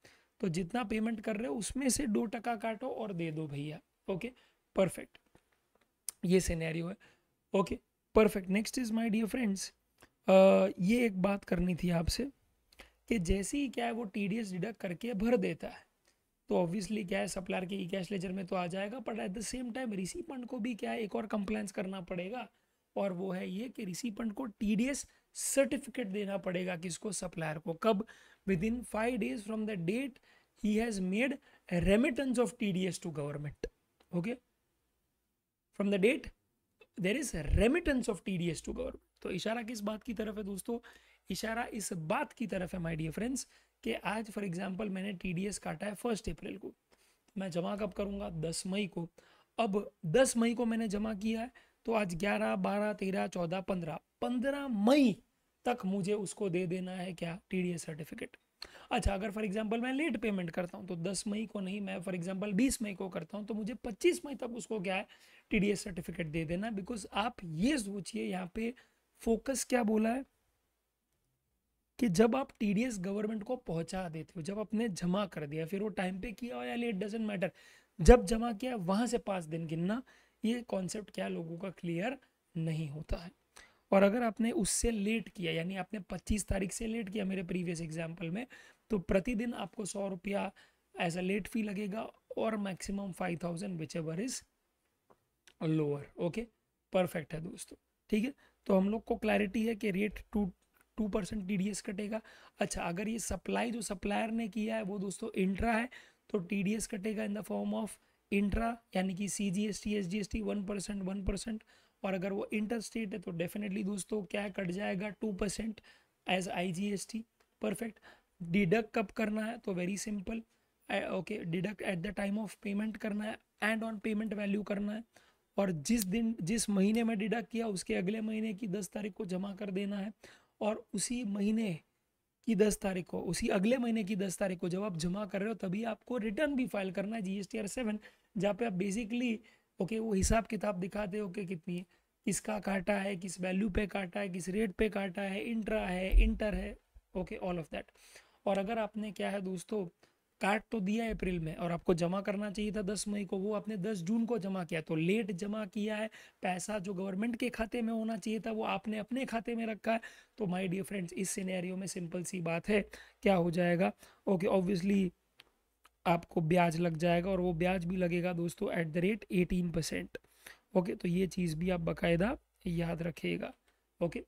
तो जितना पेमेंट कर रहे हो उसमें से 2% काटो और दे दो भैया। ओके, परफेक्ट, ये सिनेरियो है। Okay, perfect. Next is my dear friends, ये एक बात करनी थी आपसे कि जैसे ही क्या है वो टीडीएस डिडक्ट करके भर देता है, तो ऑब्वियसली क्या है सप्लायर के ई कैश लेजर में तो आ जाएगा, but at the same time recipient को भी क्या है एक और कंप्लायंस करना पड़ेगा, और वो है ये कि रिसीपेंट को टीडीएस सर्टिफिकेट देना पड़ेगा। किसको? सप्लायर को। कब? Within 5 days from the date he has made remittance of TDS to government. Okay, from the date there is remittance of TDS to government. तो इशारा किस बात की तरफ है दोस्तों? इशारा इस बात की तरफ है माय डियर फ्रेंड्स कि आज फॉर एग्जांपल मैंने टीडीएस काटा है 1 अप्रैल को, मैं जमा कब करूंगा? 10 मई को। अब 10 मई को मैंने जमा किया है, तो आज 11, 12, 13, 14, 15 मई तक मुझे उसको दे देना है क्या, टीडीएस सर्टिफिकेट। अच्छा, अगर फॉर एग्जांपल मैं लेट पेमेंट करता हूं तो 10 मई को नहीं, मैं फॉर एग्जांपल 20 मई को करता हूं, तो मुझे 25 मई तक उसको क्या है, टीडीएस सर्टिफिकेट दे देना। बिकॉज आप ये सोचिए यहाँ पे फोकस क्या बोला है कि जब आप टीडीएस गवर्नमेंट को पहुंचा देते हो, जब आपने जमा कर दिया, फिर वो टाइम पे किया हो या लेट डजेंट मैटर, जब जमा किया वहां से 5 दिन गिनना, ये कॉन्सेप्ट क्या लोगों का क्लियर नहीं होता है। और अगर आपने उससे लेट किया, यानी आपने 25 तारीख से लेट किया मेरे प्रीवियस एग्जाम्पल में, तो प्रतिदिन आपको 100 रुपया एज अ लेट फी लगेगा, और maximum 5000 whichever is lower. Okay, perfect है दोस्तों, ठीक है। तो हम लोग को क्लैरिटी है कि रेट 2% टीडीएस कटेगा। अच्छा, अगर ये सप्लाई जो सप्लायर ने किया है वो दोस्तों इंट्रा है, तो टीडीएस कटेगा in the form of intra, यानी कि सीजीएसटी एसजीएसटी 1%, 1%। और अगर वो इंटरस्टेट है तो डेफिनेटली दोस्तों क्या कट जाएगा, 2% एज आईजीएसटी। परफेक्ट। डिडक्ट कब करना है? तो very simple, okay, deduct at the time of payment करना है एंड ऑन पेमेंट वैल्यू करना है, और जिस दिन जिस महीने में डिडक्ट किया उसके अगले महीने की 10 तारीख को जमा कर देना है, और उसी महीने की 10 तारीख को, उसी अगले महीने की 10 तारीख को जब आप जमा कर रहे हो तभी आपको रिटर्न भी फाइल करना है GSTR 7, जहाँ पे आप बेसिकली ओके वो हिसाब किताब दिखाते हो कि कितनी किसका काटा है, किस वैल्यू पे काटा है, किस रेट पे काटा है, इंट्रा है, इंटर है, ओके, ऑल ऑफ दैट। और अगर आपने क्या है दोस्तों काट तो दिया अप्रैल में और आपको जमा करना चाहिए था 10 मई को, वो आपने 10 जून को जमा किया, तो लेट जमा किया है, पैसा जो गवर्नमेंट के खाते में होना चाहिए था वो आपने अपने खाते में रखा है। तो माय डियर फ्रेंड्स, इस सिनेरियो में सिंपल सी बात है, क्या हो जाएगा, ओके, ऑब्वियसली आपको ब्याज लग जाएगा, और वो ब्याज भी लगेगा दोस्तों एट द रेट 18%। ओके, तो ये चीज़ भी आप बाकायदा याद रखिएगा। Okay,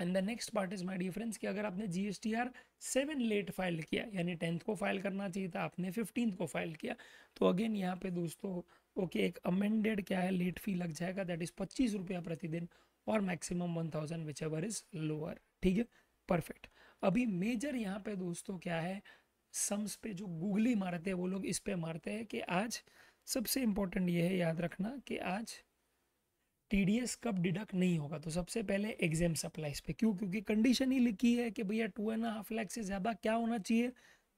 and the next part is my dear friends कि अगर आपने GSTR 7 लेट फाइल किया, यानी 10th को फाइल करना चाहिए था, आपने 15th को फाइल किया, तो अगेन यहाँ पे दोस्तों ओके एक अमेंडेड क्या है लेट फी लग जाएगा, दैट इज 25 रुपया प्रतिदिन, और maximum 1000 whichever is lower. ठीक है, परफेक्ट। अभी मेजर यहाँ पे दोस्तों क्या है, सम्स पे जो गूगली मारते हैं वो लोग इस पे मारते हैं कि आज सबसे इम्पोर्टेंट ये है याद रखना कि आज टीडीएस कब डिडक्ट नहीं होगा। तो सबसे पहले एग्जाम सप्लाईज पे, क्यों? क्योंकि कंडीशन ही लिखी है कि भैया 2.5 लाख से ज़्यादा क्या होना चाहिए,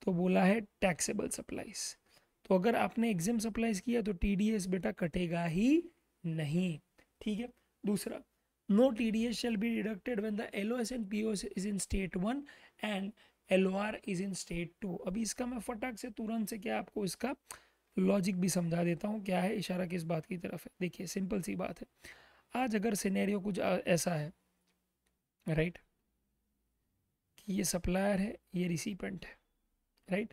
तो बोला है टैक्सेबल सप्लाईज। तो अगर आपने एग्जाम सप्लाईज किया तो टीडीएस बेटा कटेगा ही नहीं, ठीक है। दूसरा, no TDS shall be deducted when the LOS and POS is in state 1 and LOR is in state 2। अभी इसका मैं फटाक से तुरंत से क्या आपको इसका लॉजिक भी समझा देता हूँ, क्या है इशारा किस बात की तरफ है। देखिए सिंपल सी बात है, आज अगर सिनेरियो कुछ ऐसा है, राइट, कि ये सप्लायर है, ये रिसीपेंट है, right,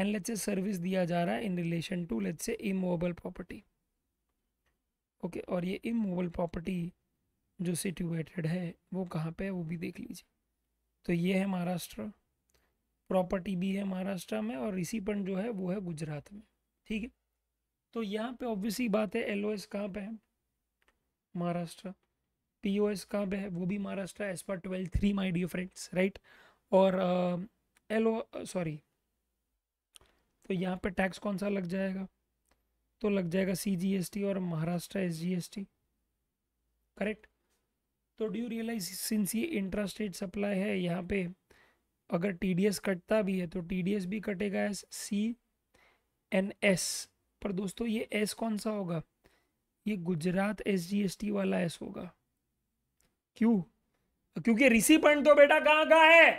and let's say service दिया जा रहा है in relation to let's say immovable property, okay, और ये इमूवेबल प्रॉपर्टी जो सिचुएटेड है वो कहाँ पे है वो भी देख लीजिए। तो ये है महाराष्ट्र, प्रॉपर्टी भी है महाराष्ट्र में, और रिसीपेंट जो है वो है गुजरात में, ठीक है। तो यहाँ पे ऑब्वियसली बात है एलओएस कहाँ पे है, महाराष्ट्र, POS का है वो भी महाराष्ट्र एज पर 12(3) माई डियर फ्रेंड्स, राइट। और तो यहाँ पे टैक्स कौन सा लग जाएगा, तो लग जाएगा CGST और महाराष्ट्र SGST, करेक्ट। तो डू यू रियलाइज सिंस ये इंट्रा स्टेट सप्लाई है, यहाँ पे अगर TDS कटता भी है तो TDS भी कटेगा एस CNS, पर दोस्तों ये S कौन सा होगा, ये गुजरात SGST वाला S होगा। क्यों? क्योंकि रिसीपेंट तो बेटा कहाँ का है,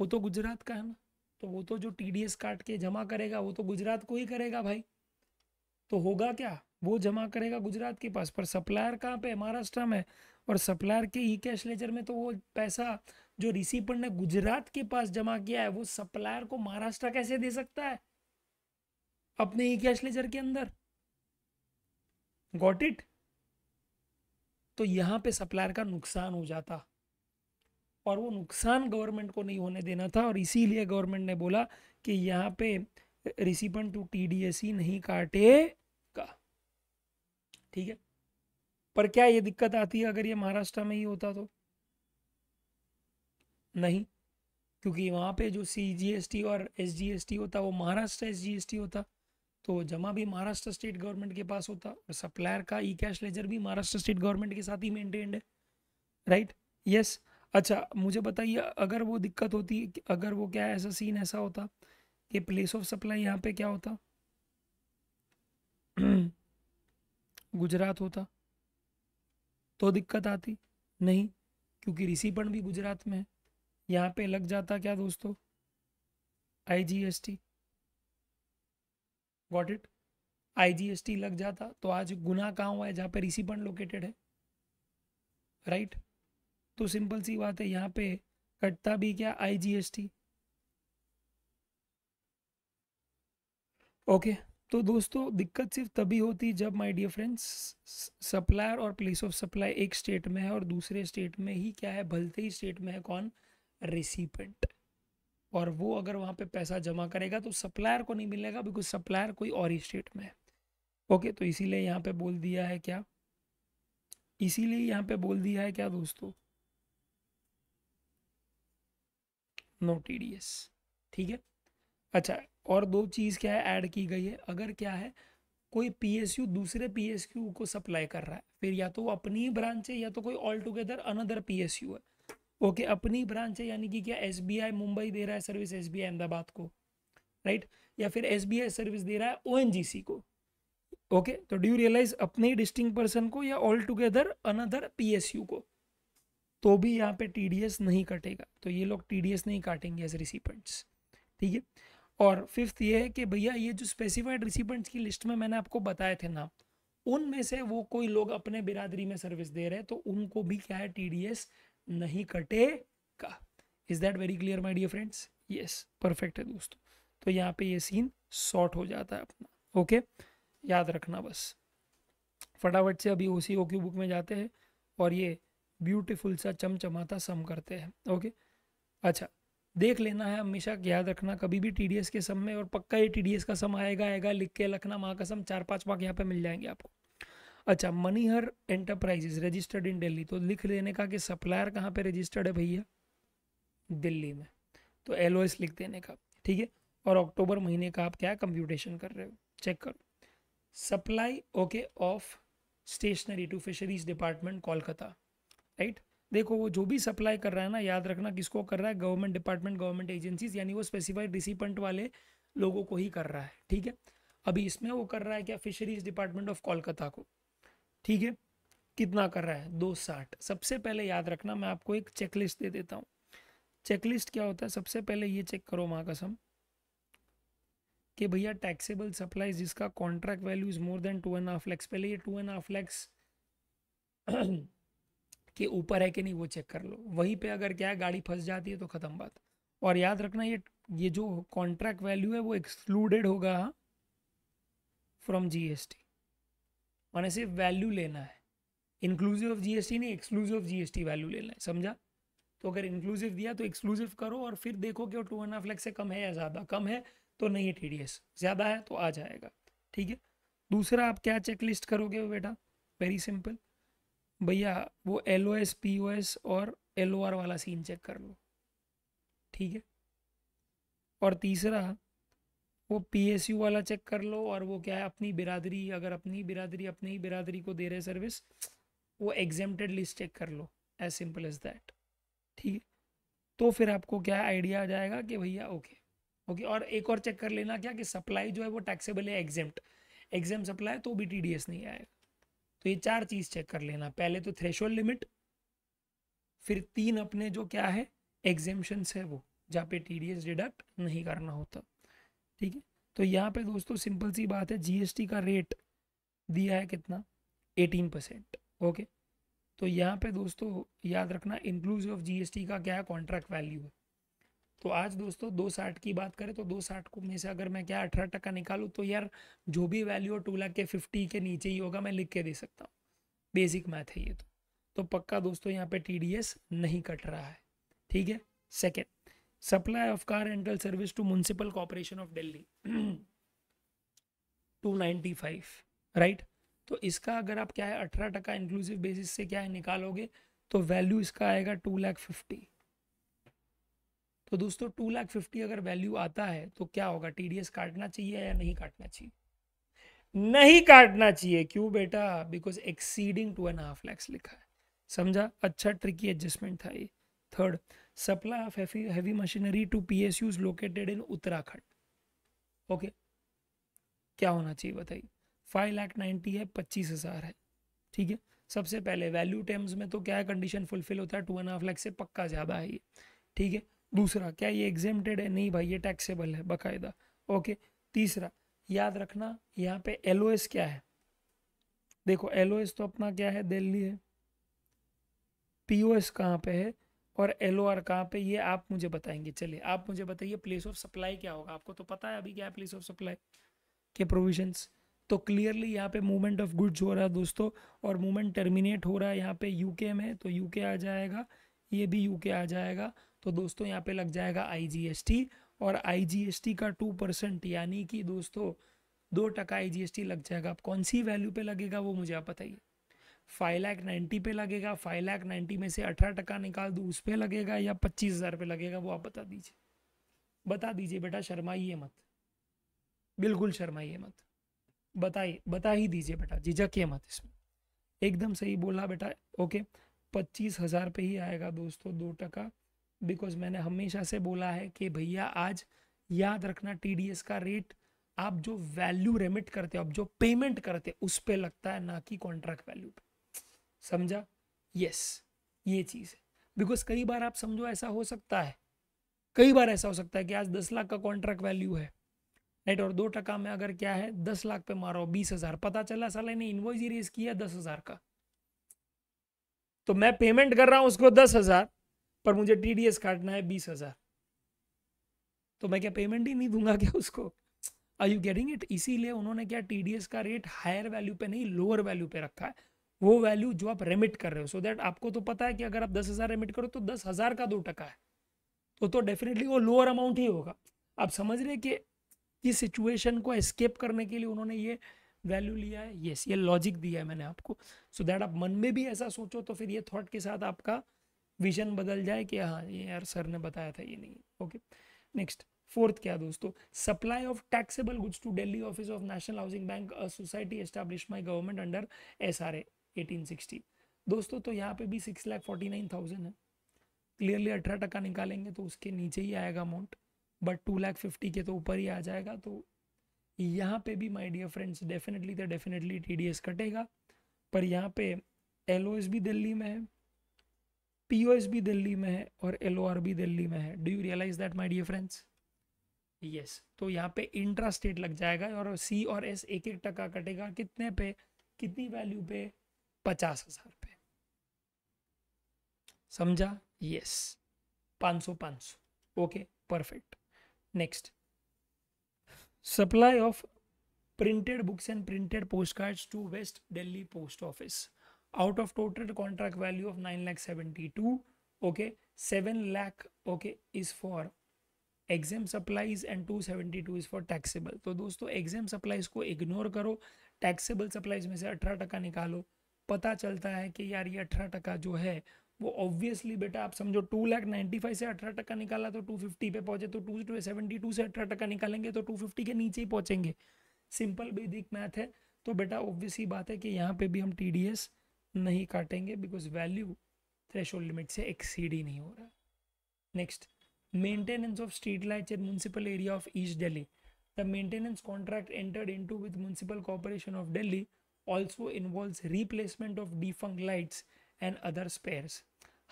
वो तो गुजरात का है ना, तो वो तो जो TDS काट के जमा करेगा वो तो गुजरात को ही करेगा भाई। तो होगा क्या, वो जमा करेगा गुजरात के पास, पर सप्लायर कहाँ पे, महाराष्ट्र में, और सप्लायर के ई कैश लेजर में तो वो पैसा जो रिसीपेंट ने गुजरात के पास जमा किया है वो सप्लायर को महाराष्ट्र कैसे दे सकता है अपने ई कैश लेजर के अंदर, गॉट इट। तो यहाँ पे सप्लायर का नुकसान हो जाता, और वो नुकसान गवर्नमेंट को नहीं होने देना था, और इसीलिए गवर्नमेंट ने बोला कि यहाँ पे रिसीपेंट टू TDS ही नहीं काटेगा, ठीक है। पर क्या ये दिक्कत आती है अगर ये महाराष्ट्र में ही होता तो? नहीं, क्योंकि वहाँ पे जो CGST और SGST होता वो महाराष्ट्र SGST होता, तो जमा भी महाराष्ट्र स्टेट गवर्नमेंट के पास होता, और सप्लायर का ई कैश लेजर भी महाराष्ट्र स्टेट गवर्नमेंट के साथ ही मेंटेन्ड है, राइट, यस। अच्छा मुझे बताइए, अगर वो दिक्कत होती, अगर वो क्या ऐसा सीन ऐसा होता कि प्लेस ऑफ सप्लाई यहाँ पे क्या होता, गुजरात होता, तो दिक्कत आती नहीं, क्योंकि रिसीपेंट भी गुजरात में है। यहाँ पे लग जाता क्या दोस्तों, IGST, गॉट इट, IGST लग जाता। तो आज गुना कहाँ हुआ है, जहाँ पे रिसीपेंट लोकेटेड है, राइट। तो सिंपल सी बात है, यहाँ पे कटता भी क्या, IGST, ओके। तो दोस्तों दिक्कत सिर्फ तभी होती जब माय डियर फ्रेंड्स सप्लायर और प्लेस ऑफ सप्लाई एक स्टेट में है और दूसरे स्टेट में ही क्या है, भलते ही स्टेट में है कौन, रिसीपेंट, और वो अगर वहाँ पे पैसा जमा करेगा तो सप्लायर को नहीं मिलेगा, बिकॉज सप्लायर कोई और ही स्टेट में है, ओके। तो इसीलिए यहाँ पे बोल दिया है क्या, इसीलिए यहाँ पे बोल दिया है क्या दोस्तों, नो TDS, ठीक है। अच्छा, और दो चीज़ क्या है ऐड की गई है, अगर क्या है कोई PSU दूसरे PSU को सप्लाई कर रहा है, फिर या तो वो अपनी ही ब्रांच है या तो कोई ऑल टुगेदर अनदर PSU है, ओके। अपनी ब्रांच है यानी कि क्या, SBI मुंबई दे रहा है सर्विस SBI अहमदाबाद को, राइट, या फिर SBI सर्विस दे रहा है ONGC को, ओके। तो डू यू रियलाइज अपने डिस्टिंग पर्सन को या ऑल टुगेदर अनदर PSU को, तो भी यहाँ पे TDS नहीं कटेगा, तो ये लोग TDS नहीं काटेंगे एज रिसीपेंट्स, ठीक है। और फिफ्थ ये है कि भैया ये जो स्पेसिफाइड रिसीपेंट्स की लिस्ट में मैंने आपको बताए थे ना, उनमें से वो कोई लोग अपने बिरादरी में सर्विस दे रहे हैं तो उनको भी क्या है, TDS नहीं कटेगा। Is that very clear my dear friends? Yes, perfect है दोस्तों। तो यहाँ पे ये सीन सॉर्ट हो जाता है अपना, ओके, याद रखना बस। फटाफट से अभी OCOQ बुक में जाते हैं और ये ब्यूटीफुल सा चमचमाता सम करते हैं, ओके। अच्छा देख लेना है हमेशा, याद रखना कभी भी TDS के सम में, और पक्का ये TDS का सम आएगा, लिख के रखना, माँ कसम 4-5 मार्क यहाँ पे मिल जाएंगे आपको। अच्छा, Manihar enterprises registered in Delhi, तो लिख लेने का कि सप्लायर कहाँ पे रजिस्टर्ड है भैया, दिल्ली में, तो LOS लिख देने का, ठीक है। और अक्टूबर महीने का आप क्या कंप्यूटेशन कर रहे हो, चेक करो। Supply okay of stationery to fisheries department Kolkata, right. देखो वो जो भी सप्लाई कर रहा है ना, याद रखना किसको कर रहा है, गवर्नमेंट डिपार्टमेंट, गवर्नमेंट एजेंसीज, यानी वो स्पेसिफाइड रिसीपेंट वाले लोगों को ही कर रहा है, ठीक है। अभी इसमें वो कर रहा है क्या, फिशरीज डिपार्टमेंट ऑफ कोलकाता को, ठीक है। कितना कर रहा है, 260। सबसे पहले याद रखना, मैं आपको एक चेकलिस्ट दे देता हूँ। चेकलिस्ट क्या होता है, सबसे पहले ये चेक करो माँ कसम कि भैया टैक्सेबल सप्लाई जिसका contract value is more than 2.5 lakh, पहले ये 2.5 लाख के ऊपर है कि नहीं वो चेक कर लो। वहीं पे अगर क्या है, गाड़ी फंस जाती है तो ख़त्म बात। और याद रखना ये जो कॉन्ट्रैक्ट वैल्यू है वो एक्सक्लूडेड होगा फ्रॉम GST, माने सिर्फ वैल्यू लेना है, इंक्लूसिव ऑफ GST नहीं, एक्सक्लूसिव ऑफ GST वैल्यू लेना है, समझा। तो अगर इंक्लूसिव दिया तो एक्सक्लूसिव करो और फिर देखो कि 2.5 लाख से कम है या ज़्यादा। कम है तो नहीं है TDS, ज़्यादा है तो आ जाएगा, ठीक है। दूसरा आप क्या चेक लिस्ट करोगे बेटा, वेरी सिंपल, भैया वो LOS POS और LOR वाला सीन चेक कर लो, ठीक है। और तीसरा वो PSU वाला चेक कर लो, और वो क्या है अपनी बिरादरी, अगर अपनी बिरादरी को दे रहे सर्विस, वो एग्जेम्प्टेड लिस्ट चेक कर लो, एज सिंपल एज दैट, ठीक है। तो फिर आपको क्या आइडिया आ जाएगा कि भैया ओके ओके। और एक और चेक कर लेना क्या कि सप्लाई जो है वो टैक्सेबल है, एग्जेम्प्ट सप्लाई, तो भी TDS नहीं आएगा। तो ये चार चीज़ चेक कर लेना, पहले तो थ्रेशोल्ड लिमिट, फिर तीन अपने जो क्या है एग्जेम्पशंस है वो, जहाँ पे TDS डिडक्ट नहीं करना होता, ठीक है। तो यहाँ पे दोस्तों सिंपल सी बात है, GST का रेट दिया है कितना 18%, ओके। तो यहाँ पे दोस्तों याद रखना इंक्लूसिव ऑफ GST का क्या है कॉन्ट्रैक्ट वैल्यू है। तो आज दोस्तों 260 की बात करें तो 260 को में से अगर मैं क्या 18% निकालूँ तो यार जो भी वैल्यू हो 2,50,000 के नीचे ही होगा, मैं लिख के दे सकता हूँ, बेसिक मैथ है ये। तो पक्का दोस्तों यहाँ पे TDS नहीं कट रहा है, ठीक है। Second, supply of car rental service to municipal corporation of Delhi 295, right. तो इसका अगर आप क्या है 18% इंक्लूसिव बेसिस से क्या है निकालोगे तो वैल्यू इसका आएगा 2,50,000। तो दोस्तों 2,50,000 अगर वैल्यू आता है तो क्या होगा, TDS काटना चाहिए या नहीं काटना चाहिए? नहीं काटना चाहिए। क्यों बेटा? बिकॉज एक्सीडिंग 2.5 लाख लिखा है, समझा। अच्छा ट्रिकी एडजस्टमेंट था ये। Third, supply of heavy machinery to PSUs located in Uttarakhand, okay, क्या होना चाहिए बताइए? 5,90,000 है, 25,000 है, ठीक है। सबसे पहले वैल्यू टर्म्स में तो क्या है कंडीशन फुलफिल होता है, 2.5 लाख से पक्का ज़्यादा है ये, ठीक है। दूसरा, क्या ये एग्जेम्प्टेड है? नहीं भाई, ये टैक्सेबल है बाकायदा, ओके। तीसरा, याद रखना यहाँ पे LOS क्या है, देखो LOS तो अपना क्या है दिल्ली है, POS कहाँ पे है और LOR कहाँ पे, ये आप मुझे बताएंगे। चलिए आप मुझे बताइए प्लेस ऑफ सप्लाई क्या होगा, आपको तो पता है अभी क्या है प्लेस ऑफ सप्लाई के प्रोविजंस। तो क्लियरली यहाँ पे मूवमेंट ऑफ गुड्स हो रहा है दोस्तों, और मूवमेंट टर्मिनेट हो रहा है यहाँ पे UK में, तो UK आ जाएगा, ये भी UK आ जाएगा। तो दोस्तों यहाँ पे लग जाएगा IGST, और IGST का 2% यानी कि दोस्तों 2% IGST लग जाएगा। आप कौन सी वैल्यू पे लगेगा वो मुझे आप बताइए। 5,90,000 पे लगेगा, 5,90,000 में से 18% निकाल दूँ उस पर लगेगा, या 25,000 पे लगेगा, वो आप बता दीजिए, बता दीजिए बेटा, शर्माइए मत, बिल्कुल शर्माइए मत, बताइए, बता ही दीजिए बेटा, झिझकिए मत, इसमें एकदम सही बोला बेटा, ओके। 25,000 पे ही आएगा दोस्तों 2%, बिकॉज मैंने हमेशा से बोला है कि भैया आज याद रखना TDS का रेट आप जो वैल्यू रेमिट करते हो, आप जो पेमेंट करते हो उस पे लगता है, ना कि कॉन्ट्रैक्ट वैल्यू पे, समझा। यस, ये चीज़ है, बिकॉज कई बार आप समझो ऐसा हो सकता है, कई बार ऐसा हो सकता है कि आज 10 लाख का कॉन्ट्रैक्ट वैल्यू है, राइट, और 2% में अगर क्या है 10 लाख पे मारो 20,000, पता चला साले ने इनवॉइस ही रेज किया 10,000 का, तो मैं पेमेंट कर रहा हूं उसको 10,000 पर मुझे TDS काटना है 20,000, तो मैं क्या पेमेंट ही नहीं दूंगा क्या उसको? Are you getting it? इसीलिए उन्होंने क्या TDS का रेट हायर वैल्यू पे नहीं लोअर वैल्यू पे रखा है, वो वैल्यू जो आप रेमिट कर रहे हो, सो दैट आपको तो पता है कि अगर आप 10,000 रेमिट करो तो 10,000 का 2% है, तो डेफिनेटली वो लोअर अमाउंट ही होगा। आप समझ रहे कि इस सिचुएशन को एस्केप करने के लिए उन्होंने ये वैल्यू लिया है। यस, ये लॉजिक दिया है मैंने आपको, सो दैट आप मन में भी ऐसा सोचो तो फिर ये थॉट के साथ आपका विजन बदल जाए कि हाँ ये यार सर ने बताया था, ये नहीं, ओके। नेक्स्ट, फोर्थ क्या दोस्तों, supply of taxable goods to Delhi office of national housing Bank society establish by government under SRA 1860 दोस्तों। तो यहाँ पे भी 6,49,000 है, क्लियरली 18% निकालेंगे तो उसके नीचे ही आएगा अमाउंट, बट 2,50,000 के तो ऊपर ही आ जाएगा। तो यहाँ पे भी माय डियर फ्रेंड्स डेफिनेटली तो डेफिनेटली TDS कटेगा, पर यहाँ पे LOS भी दिल्ली में है, POS भी दिल्ली में है और LOR भी दिल्ली में है। Do you realise that my dear friends? Yes. तो यहाँ पे इंट्रा स्टेट लग जाएगा, और C और S 1-1% कटेगा, कितने पे, कितनी वैल्यू पे, 50,000 पे, समझा। Yes, 500 okay, perfect. Next, supply of printed books and printed postcards to waste Delhi post office out of total contract value of 9,72,000, okay, 7,00,000, okay, is for exempt supplies and 272 is for taxable। तो दोस्तों exempt supplies को ignore करो, taxable supplies में से 18% निकालो, पता चलता है कि यार ये 18% जो है वो ऑब्वियसली बेटा आप समझो 2,95,000 से 18% निकाला तो 250 पे पहुंचे, तो 272 से 18% निकालेंगे तो 250 के नीचे ही पहुंचेंगे। सिंपल बेसिक मैथ है। तो बेटा ऑब्वियसली बात है कि यहाँ पे भी हम TDS नहीं काटेंगे बिकॉज वैल्यू थ्रेशोल्ड लिमिट से एक्सीड ही नहीं हो रहा। Next, maintenance of street lights in municipal area of east Delhi. The maintenance contract entered into with Municipal Corporation of Delhi also involves replacement of defunct lights and other spares.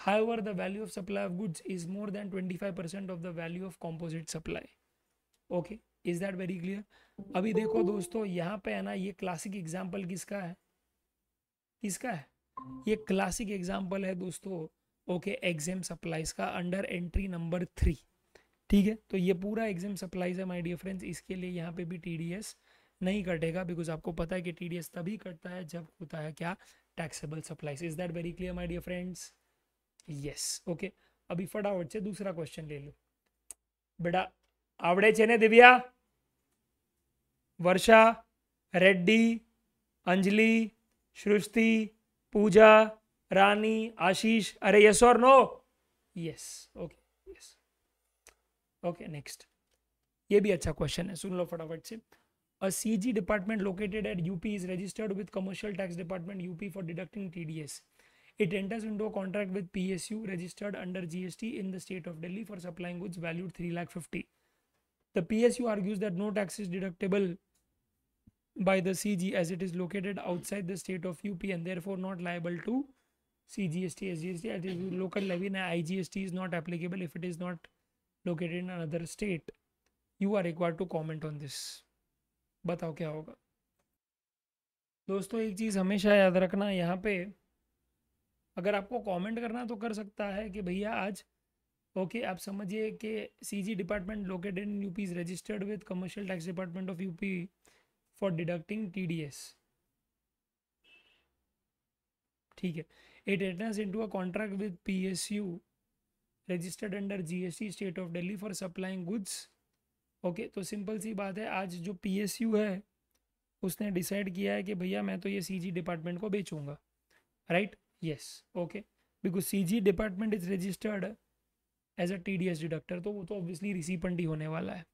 However, the value of supply of goods is more than 25% of the value of composite supply. Okay, is that very clear? अभी देखो दोस्तों यहाँ पे है ना, ये classic example किसका है? किसका है? ये क्लासिक एग्जाम्पल है दोस्तों ओके एग्जाम सप्लाईज का अंडर एंट्री नंबर 3। ठीक है, तो ये पूरा एग्जाम सप्लाईज है माय डियर फ्रेंड्स। इसके लिए यहाँ पे भी TDS नहीं कटेगा बिकॉज आपको पता है कि TDS तभी कटता है जब होता है क्या, taxable supplies. Is that very clear my dear friends? Yes okay. अभी फटाफट से दूसरा क्वेश्चन ले लो बेटा। आवड़े छे ने दिव्या, वर्षा, रेड्डी, अंजलि, सृष्टि, पूजा, रानी, आशीष, अरे यस और no? Yes okay okay. Next, ये भी अच्छा क्वेश्चन है, सुन लो फटाफट से। A CG department located at UP is registered with commercial tax department UP for deducting TDS। It enters into a contract with PSU registered under GST in the state of Delhi for supplying goods valued 3,50,000। The PSU argues that no tax is deductible by the CG as it is located outside the state of UP and therefore not liable to CGST, SGST as is local levy and IGST is not applicable if it is not located in another state. You are required to comment on this. बताओ क्या होगा दोस्तों। एक चीज़ हमेशा याद रखना, यहाँ पे अगर आपको कमेंट करना तो कर सकता है कि भैया आज ओके आप समझिए कि CG department located in UP is registered with commercial tax department of UP for deducting TDS। ठीक है, it enters into a contract with PSU registered under GST state of Delhi for supplying goods. Okay, तो simple सी बात है, आज जो PSU है उसने डिसाइड किया है कि भैया मैं तो ये CG डिपार्टमेंट को बेचूंगा, right? Yes okay, because CG department is registered as a TDS deductor, तो वो तो ऑब्वियसली रिसीपेंट ही होने वाला है।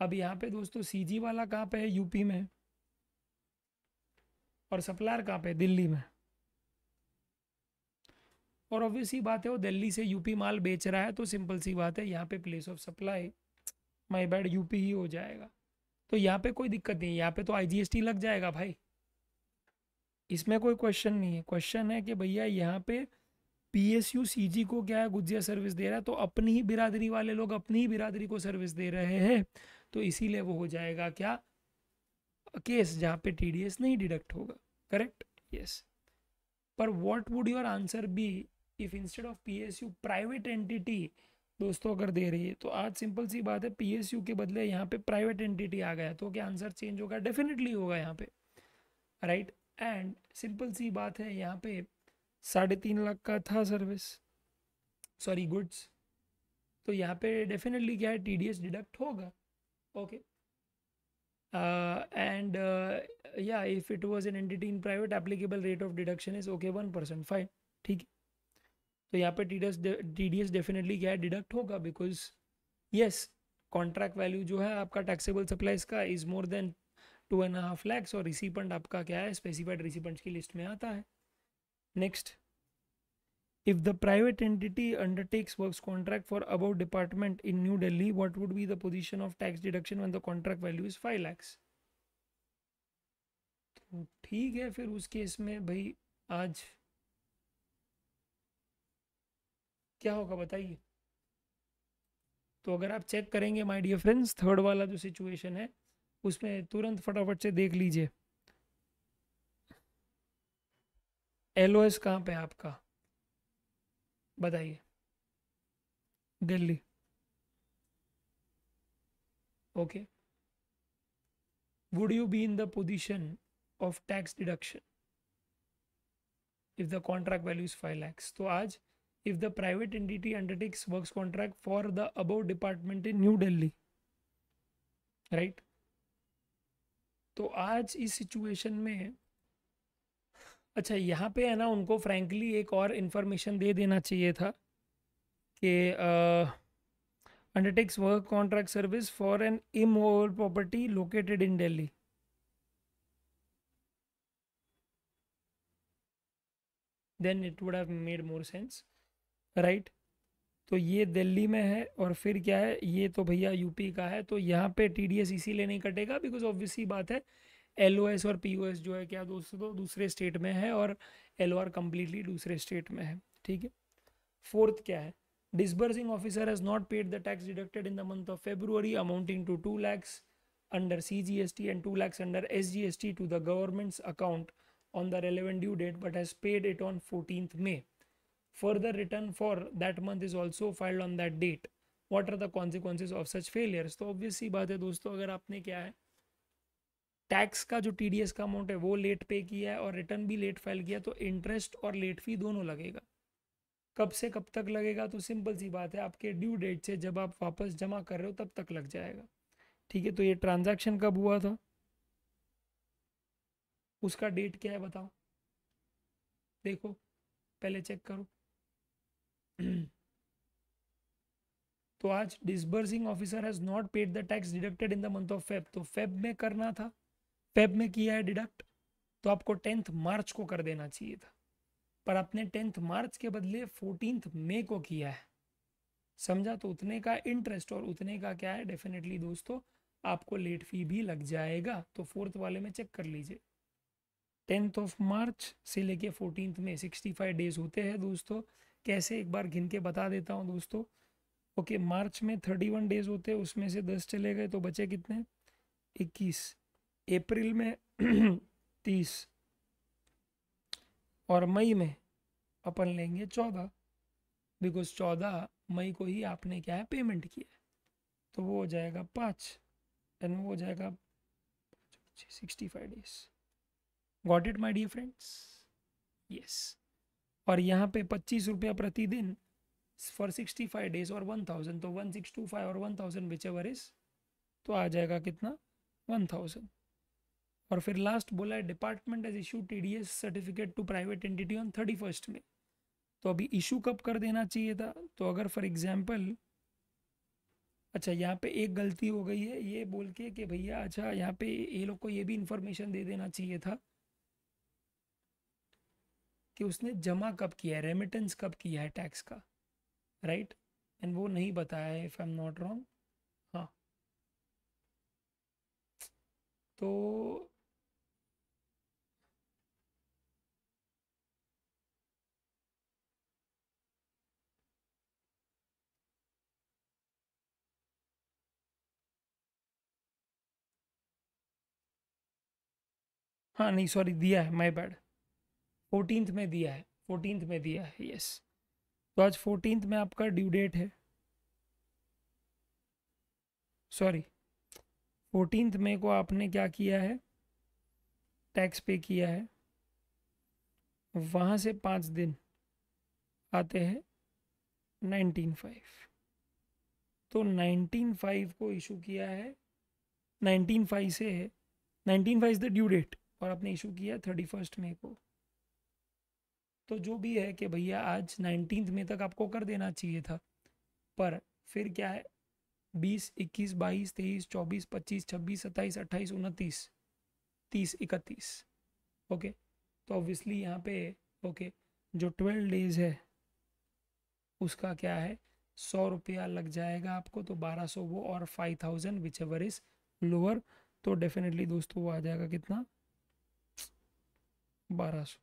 अब यहाँ पे दोस्तों CG वाला कहाँ पे है? यूपी में। और सप्लायर कहाँ पे? दिल्ली में। और ऑब्वियस ही बात है वो दिल्ली से यूपी माल बेच रहा है, तो सिंपल सी बात है यहाँ पे place of supply my bad UP ही हो जाएगा। तो यहाँ पे कोई दिक्कत नहीं है, यहाँ पे तो IGST लग जाएगा भाई, इसमें कोई क्वेश्चन नहीं है। क्वेश्चन है कि भैया यहाँ पे PSU CG को क्या है, गुजिया सर्विस दे रहा है, तो अपनी ही बिरादरी वाले लोग अपनी ही बिरादरी को सर्विस दे रहे हैं, तो इसीलिए वो हो जाएगा क्या, केस जहाँ पे TDS नहीं डिडक्ट होगा, करेक्ट? यस। पर what would your answer be if instead of PSU private entity दोस्तों अगर दे रही है, तो आज सिंपल सी बात है PSU के बदले यहाँ पे प्राइवेट एंटिटी आ गया, तो क्या आंसर चेंज होगा? डेफिनेटली होगा यहाँ पे, राइट? एंड सिंपल सी बात है, यहाँ पे 3.5 लाख का था सर्विस सॉरी गुड्स, तो यहाँ पे डेफिनेटली क्या है, TDS डिडक्ट होगा। Okay and yeah, if it was an entity in private, applicable rate of deduction is okay 1%, fine, ठीक है। तो यहाँ पे TDS definitely क्या है, डिडक्ट होगा because yes, contract value जो है आपका taxable supplies का is more than 2.5 lakhs और recipient आपका क्या है, specified recipients की list में आता है। Next, if the private entity undertakes works contract for above department in New Delhi, what would be the position of tax deduction when the contract value is 5 lakhs? तो ठीक है, फिर उस case में भाई आज क्या होगा बताइए। तो अगर आप चेक करेंगे माय डियर फ्रेंड्स, थर्ड वाला जो सिचुएशन है उसमें तुरंत फटाफट से देख लीजिए LOS कहाँ पे आपका, बताइए, Delhi. Okay, would you be in the position of tax deduction if the contract value is 5 lakhs? तो आज if the private entity undertakes works contract for the above department in new Delhi, right? तो आज इस situation में अच्छा यहाँ पे है ना उनको फ्रैंकली एक और इन्फॉर्मेशन दे देना चाहिए था कि undertakes work contract service for an immobile property located in Delhi. Then it would have made more sense, right? तो ये दिल्ली में है और फिर क्या है ये तो भैया यूपी का है, तो यहाँ पे TDS इसीलिए नहीं कटेगा बिकॉज ऑब्वियसली बात है LOS और POS जो है क्या दोस्तों दूसरे स्टेट में है और LOR कम्प्लीटली दूसरे स्टेट में है, ठीक है। फोर्थ क्या है, disbursing officer has not paid the tax deducted in the month of February amounting to 2 lakhs under CGST and 2 lakhs under SGST to the government's account on the relevant due date but has paid it on 14th May. Further return for that month is also filed on that date. What are the consequences of such failures? तो obviously बात है दोस्तों अगर आपने क्या है tax का जो TDS का अमाउंट है वो लेट पे किया है और रिटर्न भी लेट फाइल किया तो इंटरेस्ट और लेट फी दोनों लगेगा। कब से कब तक लगेगा तो सिंपल सी बात है आपके ड्यू डेट से जब आप वापस जमा कर रहे हो तब तक लग जाएगा, ठीक है। तो ये ट्रांजैक्शन कब हुआ था उसका डेट क्या है बताओ, देखो पहले चेक करो। तो आज disbursing officer has not paid the tax deducted in the month of Feb, तो फेब में करना था, फेब में किया है डिडक्ट तो आपको 10 मार्च को कर देना चाहिए था पर आपने 10 मार्च के बदले 14 मई को किया है, समझा? तो उतने का इंटरेस्ट और उतने का क्या है डेफिनेटली दोस्तों आपको लेट फी भी लग जाएगा। तो फोर्थ वाले में चेक कर लीजिए 10th ऑफ मार्च से लेके 14th में 65 डेज होते हैं दोस्तों। कैसे एक बार गिन के बता देता हूं दोस्तों। ओके, मार्च में 31 डेज होते हैं उसमें से 10 चले गए तो बचे कितने 21। अप्रैल में 30 और मई में अपन लेंगे 14 बिकॉज 14 मई को ही आपने क्या है पेमेंट किया है तो वो हो जाएगा 5 एंड वो हो जाएगा 65 days. Got it my dear friends? Yes. और यहाँ पे 25 रुपया प्रतिदिन फॉर 65 डेज और 1000 तो 1625 और 1000 विचएवर इज, तो आ जाएगा कितना 1000। और फिर लास्ट बोला है department has issue TDS certificate to private entity on 31st में, तो अभी इशू कब कर देना चाहिए था तो अगर फॉर एग्जांपल, अच्छा यहाँ पे एक गलती हो गई है ये बोल के कि भैया अच्छा यहाँ पे ये लोग को ये भी इंफॉर्मेशन दे देना चाहिए था कि उसने जमा कब किया है, रेमिटेंस कब किया है टैक्स का, राइट? एंड वो नहीं बताया है if I am not wrong. हाँ तो हाँ नहीं सॉरी दिया है, माय बैड, 14th में दिया है, 14th में दिया है, यस। तो आज 14th में आपका ड्यू डेट है, सॉरी 14th मई को आपने क्या किया है टैक्स पे किया है, वहाँ से 5 दिन आते हैं 19/5, तो 19/5 को इशू किया है, 19/5 से है, 19/5 इज द ड्यू डेट और आपने इशू किया 31 मई को, तो जो भी है कि भैया आज 19 मई तक आपको कर देना चाहिए था पर फिर क्या है 20, 21, 22, 23, 24, 25, 26, 27, 28, 29, 30, 31, ओके। तो ऑब्वियसली यहाँ पे ओके जो 12 डेज है उसका क्या है 100 रुपया लग जाएगा आपको, तो 1200 वो और 5000 विच एवर इज लोअर, तो डेफिनेटली दोस्तों वो आ जाएगा कितना 1200,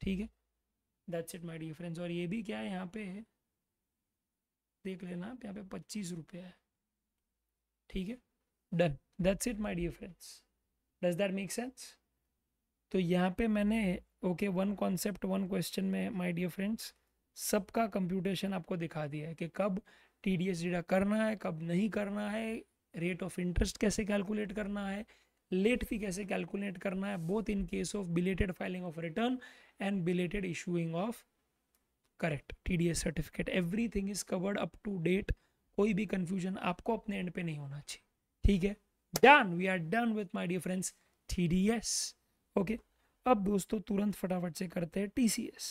ठीक है। That's it my dear friends. और ये भी क्या है यहाँ पे देख लेना आप, यहाँ पे 25 रुपये है, ठीक है, done. That's it my dear friends. Does that make sense? तो यहाँ पे मैंने ओके 1 कॉन्सेप्ट 1 क्वेश्चन में माय डियर फ्रेंड्स सबका कंप्यूटेशन आपको दिखा दिया है कि कब TDS डिडक्ट करना है कब नहीं करना है, रेट ऑफ इंटरेस्ट कैसे कैलकुलेट करना है, लेट फी कैसे कैलकुलेट करना है, both in case of belated filing of return and belated issuing of correct TDS certificate. Everything is covered up to date, कोई भी कंफ्यूजन आपको अपने एंड पे नहीं होना चाहिए, ठीक है। Done, we are done with my dear friends TDS, okay. अब दोस्तों तुरंत फटाफट से करते हैं टीसीएस,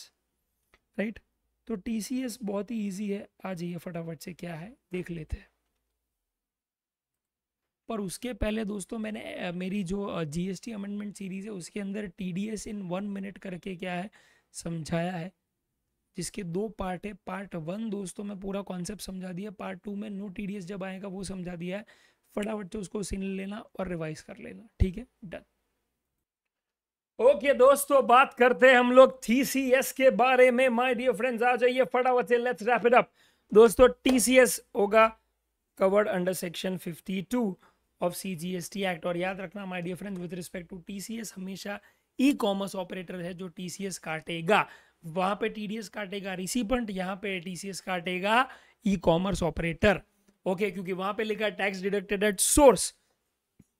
राइट। तो टीसीएस बहुत ही इजी है, आ जाइए फटाफट से क्या है देख लेते हैं। पर उसके पहले दोस्तों मैंने मेरी जो जीएसटी अमेंडमेंट सीरीज है उसके अंदर टीडीएस इन 1 मिनट करके क्या है समझाया है, जिसके 2 पार्ट है। पार्ट 1 दोस्तों मैं पूरा कॉन्सेप्ट समझा दिया, पार्ट 2 में नो टीडीएस जब आएगा वो समझा दिया है। फटाफट से उसको सुन लेना और रिवाइज कर लेना, ठीक है, डन। ओके दोस्तों, बात करते हैं हम लोग टीसीएस के बारे में। माय डियर फ्रेंड्स आ जाइए फटाफट से, लेट्स रैप इट अप। दोस्तों टीसीएस होगा covered under section 52 of CGST act. और याद रखना my dear friends with respect to TCS हमेशा ई कॉमर्स ऑपरेटर है जो टीसीएस काटेगा, वहां पे टीडीएस काटेगा रिसीपेंट, यहाँ पे टीसीएस काटेगा ई कॉमर्स ऑपरेटर, ओके, क्योंकि वहां पे लिखा है टैक्स डिडक्टेड एट सोर्स।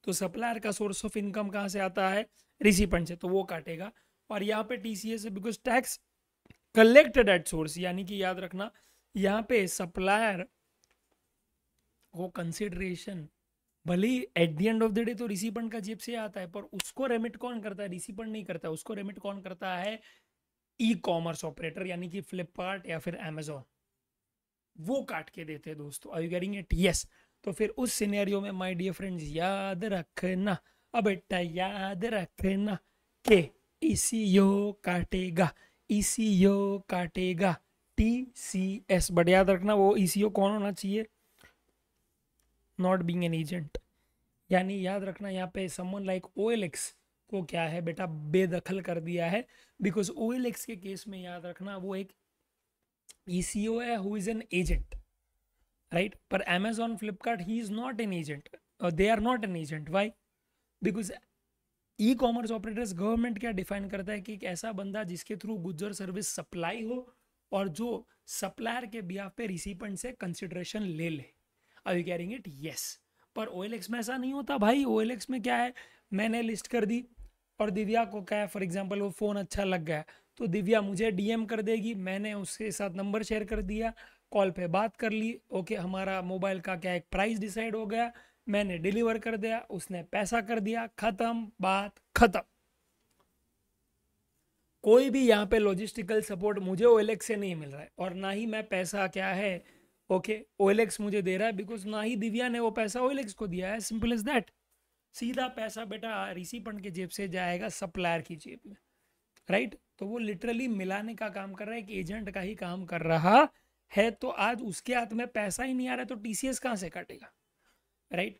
तो सप्लायर का सोर्स ऑफ इनकम कहाँ से आता है, रिसीपेंट से, तो वो काटेगा। और यहाँ पे TCS because tax collected at source, यानी कि याद रखना यहाँ पे सप्लायर को कंसिडरेशन भले ही at the end of the day तो रिसीपेंट का जेब से आता है, पर उसको रेमिट कौन करता है, रिसीपेंट नहीं करता है, उसको रेमिट कौन करता है, ई कॉमर्स ऑपरेटर, यानी कि फ्लिपकार्ट या फिर अमेजोन, वो काट के देते हैं दोस्तों। Are you getting it? Yes. तो फिर उस सिनेरियो में माय डियर फ्रेंड्स याद रखना, अब बेटा याद रखना के ईसीओ काटेगा, ईसीओ काटेगा टीसीएस। बट याद रखना वो ईसीओ कौन होना चाहिए, नॉट बीइंग एन एजेंट, यानी याद रखना यहाँ पे समवन लाइक ओएलएक्स को क्या है बेटा बेदखल कर दिया है, बिकॉज ओएलएक्स के केस में याद रखना वो एक ईसीओ है who is an agent, right. पर Amazon Flipkart he is not an agent, they are not an agent, why, because e commerce operators government क्या डिफाइन करता है कि एक ऐसा बंदा जिसके थ्रू गुड्स और सर्विस सप्लाई हो और जो सप्लायर के बिहाफ पे रिसीपेंट से कंसिडरेशन ले ले। Are you carrying it? Yes. पर ओएलएक्स में ऐसा नहीं होता भाई, ओएलएक्स में क्या है, मैंने लिस्ट कर दी और दिव्या को क्या है, फॉर एग्जाम्पल वो फ़ोन अच्छा लग गया तो दिव्या मुझे डीएम कर देगी, मैंने उसके साथ नंबर शेयर कर दिया, कॉल पे बात कर ली, ओके, हमारा मोबाइल का क्या एक प्राइस डिसाइड हो गया, मैंने डिलीवर कर दिया, उसने पैसा कर दिया, खत्म, बात खत्म। कोई भी यहाँ पे लॉजिस्टिकल सपोर्ट मुझे ओएलएक्स से नहीं मिल रहा है और ना ही मैं पैसा क्या है ओके ओएलएक्स मुझे दे रहा है, बिकॉज ना ही दिव्या ने वो पैसा ओएलएक्स को दिया है। Simple is that. सीधा पैसा बेटा रिसीपेंट के जेब से जाएगा सप्लायर की जेब में, राइट। तो वो लिटरली मिलाने का काम कर रहा है, एक एजेंट का ही काम कर रहा है। तो आज उसके हाथ में पैसा ही नहीं आ रहा है तो टीसीएस कहाँ से काटेगा, राइट।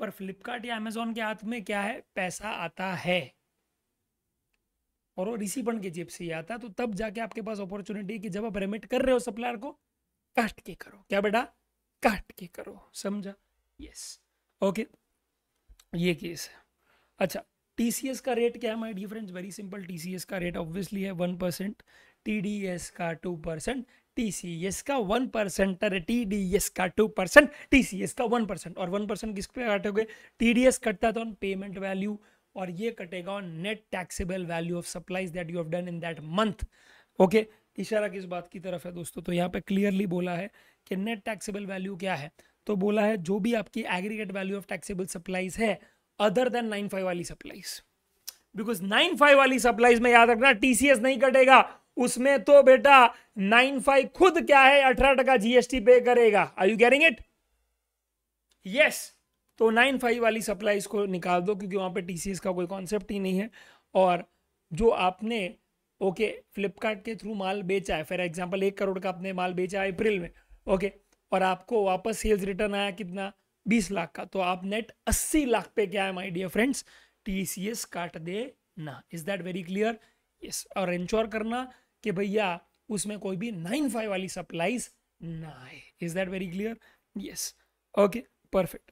पर फ्लिपकार्ट या अमेजोन के हाथ में क्या है, पैसा आता है और वो रिसीपेंट के जेब से ही आता है। तो तब जाके आपके पास अपॉर्चुनिटी है कि जब आप रेमिट कर रहे हो सप्लायर को, काट के करो। क्या बेटा? काट के करो, समझा? यस, ओके, ये केस है। अच्छा, टीसीएस का रेट क्या है my dear friends? Very simple, TCS का रेट ऑब्वियसली है 1%, टीडीएस का 2%, टीसीएस का 1%, अरे टीडीएस का 2%, टीसीएस का 1%। और 1% किस पे काटोगे? टीडीएस कटता था ऑन पेमेंट वैल्यू और ये कटेगा on net taxable value of supplies that you have done in that month, okay. इशारा किस बात की तरफ है दोस्तों? तो यहाँ पे क्लियरली बोला है कि नेट टैक्सेबल वैल्यू क्या है, तो बोला है जो भी आपकी aggregate value of taxable supplies है अदर देन 95 वाली सप्लाईज, बिकॉज 95 वाली सप्लाईज में याद रखना टीसीएस नहीं कटेगा, उसमें तो बेटा 95 खुद क्या है 18% जीएसटी पे करेगा। Are you getting it? Yes. तो 95 वाली सप्लाईज को निकाल दो क्योंकि वहां पे टीसीएस का कोई कॉन्सेप्ट ही नहीं है। और जो आपने ओके फ्लिपकार्ट के थ्रू माल बेचा है, फॉर एग्जांपल 1 करोड़ का आपने माल बेचा है अप्रैल में, ओके, और आपको वापस सेल्स रिटर्न आया कितना, 20 लाख का, तो आप नेट 80 लाख पे क्या है माय डियर फ्रेंड्स, टीसीएस काट देना। Is that very clear? Yes. और इंश्योर करना कि भैया उसमें कोई भी 95 वाली सप्लाईज ना आए। Is that very clear? Yes, okay, perfect.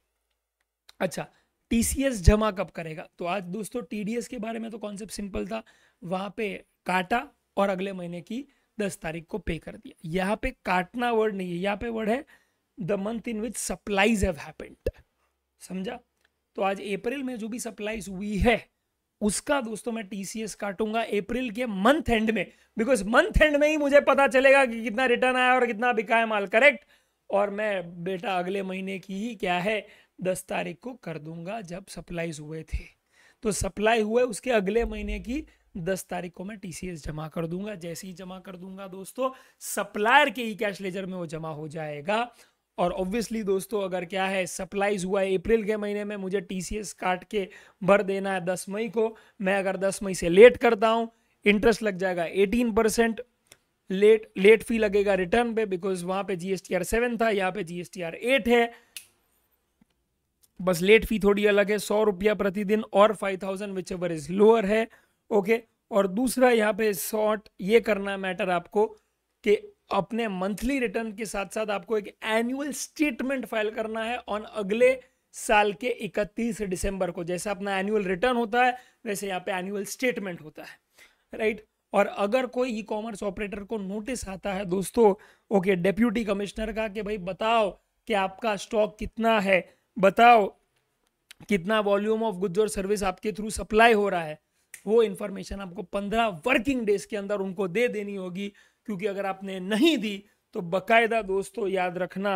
अच्छा, टीसीएस जमा कब करेगा? तो आज दोस्तों टीडीएस के बारे में तो कॉन्सेप्ट सिंपल था, वहां पे काटा और अगले महीने की 10 तारीख को पे कर दिया। यहाँ पे काटना वर्ड नहीं है, यहाँ पे वर्ड है the month in which supplies have happened, समझा? तो आज अप्रैल में जो भी सप्लाईज हुई है उसका दोस्तों मैं टीसीएस काटूंगा अप्रैल के मंथ एंड में, बिकॉज मंथ एंड में ही मुझे पता चलेगा कि कितना रिटर्न आया और कितना बिका है माल, करेक्ट। और मैं बेटा अगले महीने की ही क्या है 10 तारीख को कर दूंगा जब सप्लाईज हुए थे। तो सप्लाई हुए उसके अगले महीने की 10 तारीख को मैं टीसीएस जमा कर दूंगा। जैसे ही जमा कर दूंगा दोस्तों, सप्लायर के ई कैश लेजर में वो जमा हो जाएगा। और ऑब्वियसली दोस्तों, अगर क्या है सप्लाईज हुआ है अप्रैल के महीने में, मुझे टीसीएस काट के भर देना है 10 मई को। मैं अगर 10 मई से लेट करता हूँ, इंटरेस्ट लग जाएगा 18%, लेट फी लगेगा रिटर्न पे, बिकॉज वहां पे GSTR 7 था, यहाँ पे GSTR 8 है। बस लेट फी थोड़ी अलग है, 100 रुपया प्रतिदिन और 5000 विच एवर इज लोअर है। ओके, और दूसरा यहाँ पे शॉर्ट ये करना मैटर आपको कि अपने मंथली रिटर्न के साथ साथ आपको एक एनुअल स्टेटमेंट फाइल करना है ऑन अगले साल के 31 दिसंबर को। जैसा अपना एनुअल रिटर्न होता है वैसे यहाँ पे एनुअल स्टेटमेंट होता है, राइट। और अगर कोई ई कॉमर्स ऑपरेटर को नोटिस आता है दोस्तों, ओके, डिप्यूटी कमिश्नर का कि भाई बताओ कि आपका स्टॉक कितना है, बताओ कितना वॉल्यूम ऑफ गुड्स और सर्विस आपके थ्रू सप्लाई हो रहा है, वो इन्फॉर्मेशन आपको 15 वर्किंग डेज के अंदर उनको दे देनी होगी। क्योंकि अगर आपने नहीं दी तो बकायदा दोस्तों याद रखना,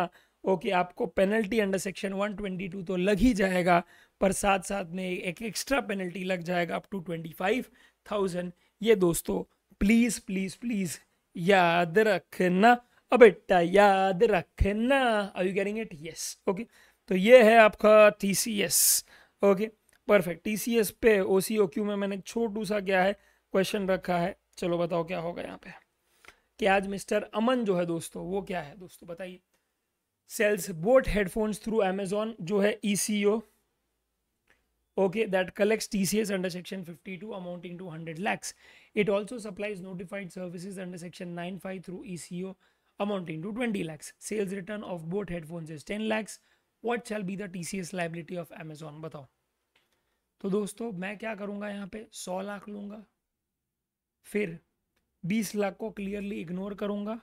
ओके, आपको पेनल्टी अंडर सेक्शन 122 तो लग ही जाएगा, पर साथ साथ में एक एक्स्ट्रा पेनल्टी लग जाएगा अप टू 25,000। ये दोस्तों प्लीज प्लीज प्लीज याद रखना, अब बेटा याद रखना। Are you getting it? Yes. Okay, तो ये है आपका TCS। Okay perfect. TCS पे OCOQ में मैंने छोटू सा क्या है क्वेश्चन रखा है, चलो बताओ क्या होगा यहाँ पे। कि आज मिस्टर अमन जो है दोस्तों, वो क्या है दोस्तों बताइए, sales boat headphones through Amazon जो है ECO, okay, that collects TCS under Section 52 amounting to 100 lakhs. It also supplies notified services under Section 95 through ECO amounting to 20 lakhs. Sales return of both headphones is 10 lakhs. What shall be the TCS liability of Amazon? बताओ। तो दोस्तों मैं क्या करूँगा यहाँ पे, 100 लाख लूँगा, फिर 20 लाख को क्लियरली इग्नोर करूँगा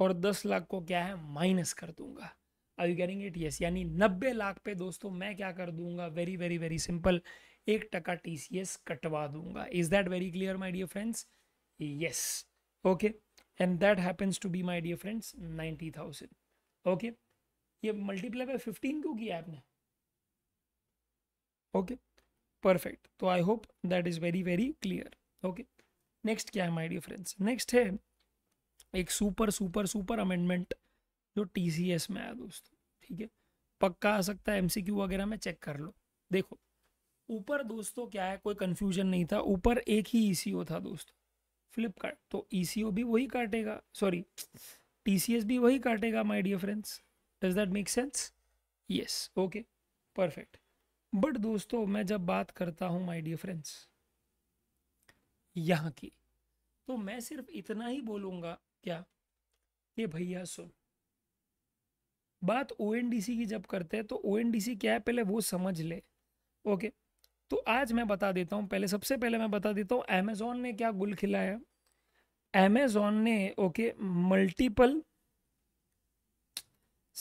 और 10 लाख को क्या है माइनस कर दूँगा। Are you getting it? Yes. यानी 90 लाख पे दोस्तों मैं क्या कर दूंगा, very very very simple, 1% TCS कटवा दूंगा। Is that very clear my dear friends? Yes. Okay, and that happens to be my dear friends 90,000। Okay, ये मल्टीप्लाई बाय 15 क्यों किया आपने? Okay perfect. तो I hope that is very very clear. Okay, next क्या है my dear friends? Next है एक super super super amendment जो TCS में आया दोस्तों, ठीक है, पक्का आ सकता है, MCQ वगैरह में चेक कर लो। देखो ऊपर दोस्तों क्या है, कोई कंफ्यूजन नहीं था, ऊपर एक ही ECO था दोस्तों, फ्लिपकार्ट, तो ECO भी वही काटेगा, सॉरी TCS भी वही काटेगा my dear friends. Does that make sense? Yes. Okay perfect. But दोस्तों मैं जब बात करता हूँ माय डियर फ्रेंड्स यहाँ की, तो मैं सिर्फ इतना ही बोलूँगा क्या कि भैया सुन, बात ONDC की जब करते हैं तो ONDC क्या है पहले वो समझ ले। ओके, तो आज मैं बता देता हूँ, पहले सबसे पहले मैं बता देता हूँ Amazon ने क्या गुल खिलाया। Amazon ने ओके मल्टीपल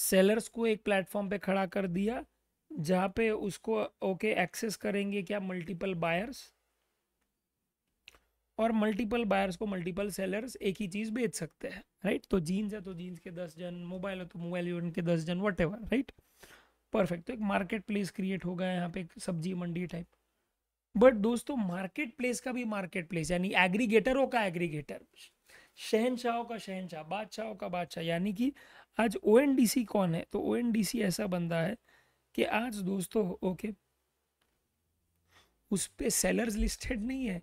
सेलर्स को एक प्लेटफॉर्म पे खड़ा कर दिया जहाँ पे उसको ओके एक्सेस करेंगे क्या मल्टीपल बायर्स, और मल्टीपल बायर्स को मल्टीपल सेलर्स एक ही चीज़ बेच सकते हैं, राइट। तो जीन्स है तो जीन्स के 10 जन, मोबाइल है तो मोबाइल के 10 जन, वट एवर, राइट परफेक्ट। तो एक मार्केट प्लेस क्रिएट होगा यहाँ पे, एक सब्जी मंडी टाइप। बट दोस्तों मार्केट प्लेस का भी मार्केट प्लेस, यानी एग्रीगेटरों का एग्रीगेटर, शहनशाहों का शहनशाह, बादशाहों का बादशाह, यानी कि आज ONDC कौन है? तो ONDC ऐसा बंदा है कि आज दोस्तों ओके उस पर सेलर्स लिस्टेड नहीं है,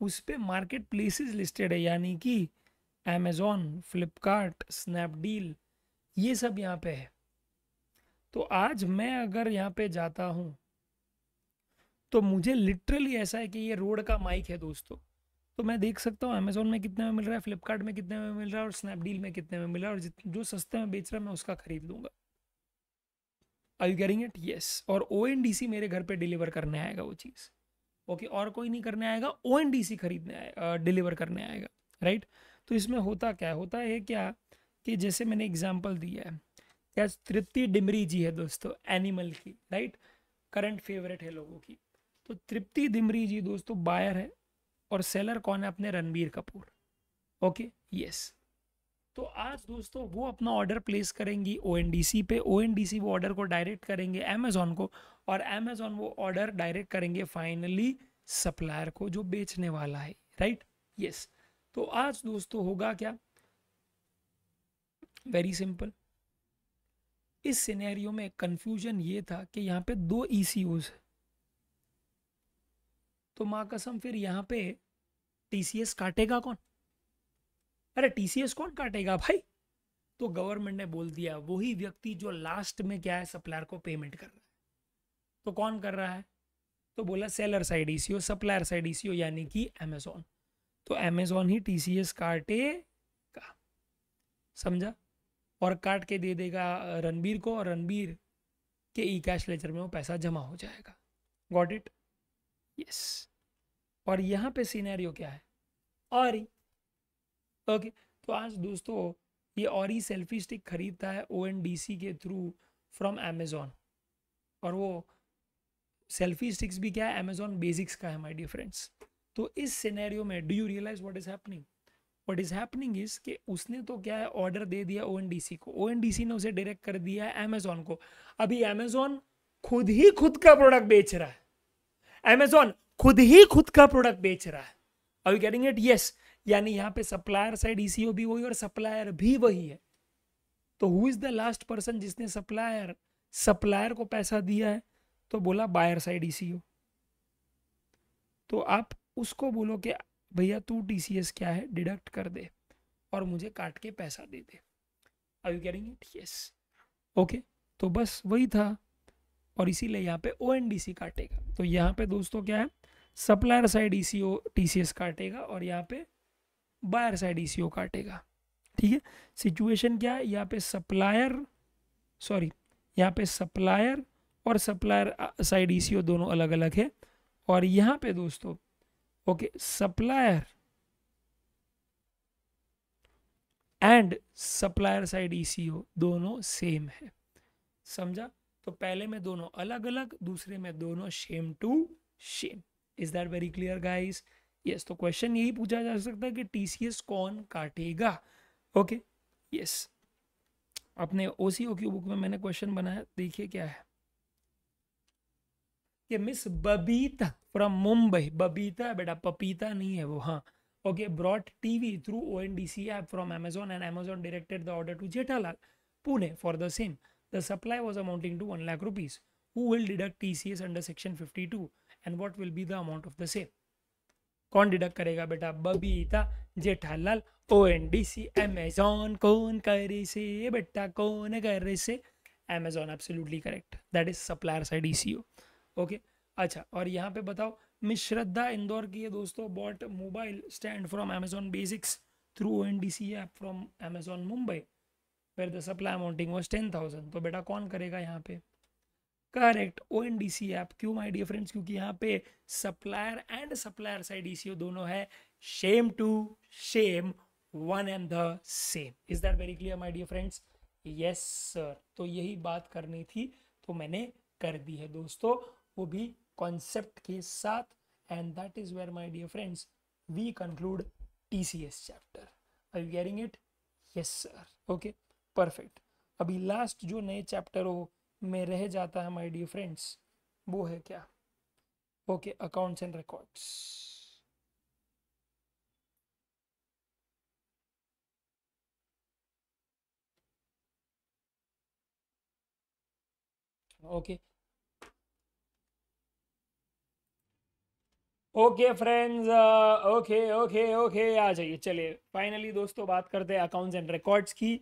उस पर मार्केट प्लेसेस लिस्टेड है, यानी कि Amazon, Flipkart, Snapdeal, ये सब यहाँ पे है। तो आज मैं अगर यहाँ पे जाता हूँ तो मुझे लिटरली ऐसा है कि ये रोड का माइक है दोस्तों, तो मैं देख सकता हूँ Amazon में कितने में मिल रहा है, Flipkart में कितने में मिल रहा है, और Snapdeal में कितने में मिल रहा है, और जो सस्ते में बेच रहा है मैं उसका खरीद लूँगा। Are you getting it? Yes. और ONDC मेरे घर पर डिलीवर करने आएगा वो चीज़। ओके और कोई नहीं करने आएगा, ONDC खरीदने आएगा, डिलीवर करने आएगा, राइट। तो इसमें होता क्या होता है क्या कि जैसे मैंने एग्जांपल दिया है क्या, तृप्ति डिमरी जी है दोस्तों एनिमल की, राइट, करंट फेवरेट है लोगों की। तो तृप्ति डिमरी जी दोस्तों बायर है और सेलर कौन है अपने रणबीर कपूर। Okay yes. तो आज दोस्तों वो अपना ऑर्डर प्लेस करेंगी ONDC पे, ONDC वो ऑर्डर को डायरेक्ट करेंगे Amazon को, और Amazon वो ऑर्डर डायरेक्ट करेंगे फाइनली सप्लायर को जो बेचने वाला है, राइट? यस। तो आज दोस्तों होगा क्या, वेरी सिंपल। इस सिनेरियो में कंफ्यूजन ये था कि यहाँ पे दो ईसीओज है, तो माँ कसम फिर यहाँ पे टीसीएस काटेगा कौन? अरे टीसीएस कौन काटेगा भाई? तो गवर्नमेंट ने बोल दिया वही व्यक्ति जो लास्ट में क्या है, सप्लायर को पेमेंट कर रहा है। तो कौन कर रहा है? तो बोला seller side ECO, supplier side ECO यानी कि अमेजोन। तो अमेजोन ही टीसीएस काटेगा, समझा? और काट के दे देगा रणबीर को, और रणबीर के ई कैश लेजर में वो पैसा जमा हो जाएगा। Got it? यस। और यहाँ पे सीनेरियो क्या है, और ओके। तो आज दोस्तों ये और ही सेल्फी स्टिक खरीदता है ओएनडीसी के थ्रू फ्रॉम अमेजोन, और वो सेल्फी स्टिक्स भी क्या है, अमेजोन बेसिक्स का है माय डियर फ्रेंड्स। तो इस सिनेरियो में do you realise what is happening? What is happening is कि उसने तो क्या है ऑर्डर दे दिया ओएनडीसी को, ओएनडीसी ने उसे डायरेक्ट कर दिया है अमेजोन को। अभी अमेजोन खुद ही खुद का प्रोडक्ट बेच रहा है, अमेजोन खुद ही खुद का प्रोडक्ट बेच रहा है। Are you getting it? Yes. यानी यहाँ पे सप्लायर साइड ईसीओ भी वही और सप्लायर भी वही है। तो who is the last person जिसने सप्लायर को पैसा दिया है? तो बोला बायर साइड ईसीओ। तो आप उसको बोलो कि भैया तू टीसीएस क्या है डिडक्ट कर दे और मुझे काट के पैसा दे दे। Are you getting it? Yes. Okay, तो बस वही था, और इसीलिए यहाँ पे ओएनडीसी काटेगा। तो यहाँ पे दोस्तों क्या है, सप्लायर साइड ईसीओ टीसीएस काटेगा और यहाँ पे बायर साइड ईसीओ काटेगा। ठीक है, सिचुएशन क्या है यहाँ पे, सप्लायर और सप्लायर साइड ईसीओ दोनों अलग अलग है। और यहाँ पे दोस्तों okay, supplier and supplier side ECO दोनों सेम है, समझा? तो पहले में दोनों अलग अलग, दूसरे में दोनों same to same. Is that very clear guys? Yes. तो क्वेश्चन यही पूछा जा सकता है कि टीसीएस कौन काटेगा। Okay, yes. अपने ओसीओ की बुक में मैंने क्वेश्चन बनाया, देखिए क्या है कि मिस बबीता फ्रॉम मुंबई, बबीता बेटा पपीता नहीं है वो, हाँ okay, broad TV through ONDC app from Amazon and Amazon directed the order to Jethalal Pune for the same. The supply was amounting to 1 lakh rupees. Who will deduct TCS under section 52 and what will be the amount of the same? कौन deduct करेगा बेटा? Babita, Jethalal, ONDC, Amazon. कौन करे से बेटा, कौन करे से? Amazon. Absolutely correct, that is supplier side ECO. Okay, अच्छा। और यहाँ पे बताओ, मिस श्रद्धा इंदौर की है दोस्तों, bought mobile stand from Amazon basics through ONDC app from Amazon Mumbai where the supply amounting was 10,000। तो बेटा कौन करेगा यहाँ पे? Correct, ONDC app. क्यों माय डियर फ्रेंड्स? क्योंकि यहाँ पे supplier and supplier side ECO दोनों है same to same, one and the same. Is that very clear my dear friends? Yes sir. तो यही बात करनी थी, तो मैंने कर दी है दोस्तों, वो भी कॉन्सेप्ट के साथ। And that is where my dear friends we conclude TCS chapter. Are you getting it? Yes sir. Okay, perfect. अभी लास्ट जो नए चैप्टरों में रह जाता है माय डियर फ्रेंड्स, वो है क्या, okay, accounts and records. Okay, okay friends, okay okay okay, आ जाइए। चलिए फाइनली दोस्तों बात करते हैं अकाउंट्स एंड रिकॉर्ड्स की।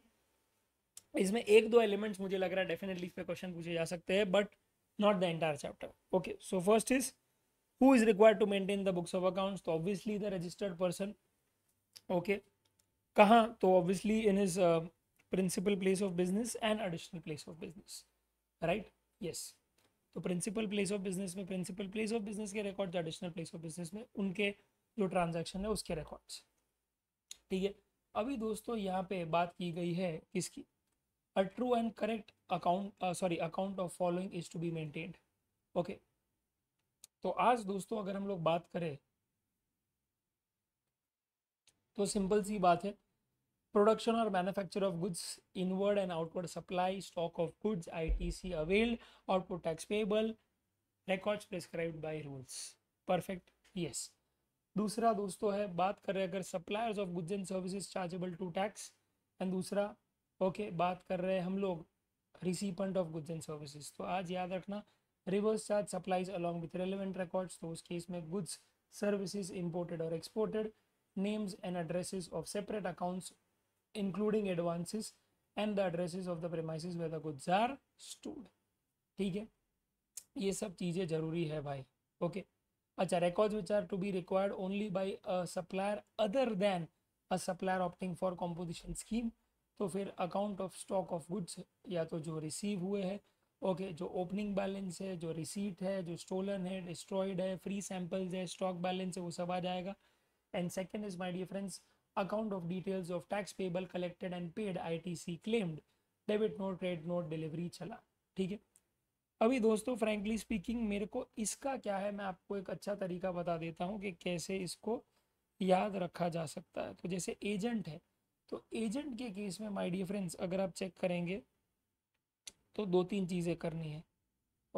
इसमें एक दो एलिमेंट्स मुझे लग रहा है डेफिनेटली इस पे क्वेश्चन पूछे जा सकते हैं, but not the entire chapter. Okay, so first is who is required to maintain the books of accounts? तो obviously the registered person. Okay, कहाँ? तो obviously in his principal place of business and additional place of business, right? Yes. तो principal place of business में principal place of business के record, additional place of business में उनके जो transaction है उसके रिकॉर्ड्स। ठीक है, अभी दोस्तों यहाँ पे बात की गई है किसकी? A true and correct account of following is to be maintained. Okay. तो आज दोस्तों अगर हम लोग बात करें तो सिंपल सी बात है, प्रोडक्शन और manufacture of goods, inward and outward supply, stock of goods, ITC availed, output tax payable, records prescribed by rules. Perfect, yes. दूसरा दोस्तों है, बात कर रहे हैं अगर suppliers of goods and services chargeable to tax, and दूसरा ओके बात कर रहे हैं हम लोग recipient of goods and services. तो आज याद रखना reverse charge supplies along with relevant records, तो उस केस में गुड्स सर्विसेज इम्पोर्टेड और exported, names and addresses of separate accounts including advances and the addresses of the premises where the goods are stored. ठीक है, ये सब चीज़ें जरूरी है भाई। ओके अच्छा, records which are to be required only by a supplier other than a supplier opting for composition scheme, तो फिर account of stock of goods या तो जो रिसीव हुए हैं, ओके जो ओपनिंग बैलेंस है, जो रिसीट है, जो स्टोलन है, डिस्ट्रॉयड है, फ्री सैम्पल्स है, स्टॉक बैलेंस है, वो सब आ जाएगा। And second is my dear friends, account of details of tax payable collected and paid, ITC claimed, debit note, credit note, delivery चला। ठीक है, अभी दोस्तों फ्रैंकली स्पीकिंग मेरे को इसका क्या है, मैं आपको एक अच्छा तरीका बता देता हूँ कि कैसे इसको याद रखा जा सकता है। तो जैसे एजेंट है, तो एजेंट के केस में माय डियर फ्रेंड्स अगर आप चेक करेंगे तो दो तीन चीज़ें करनी है।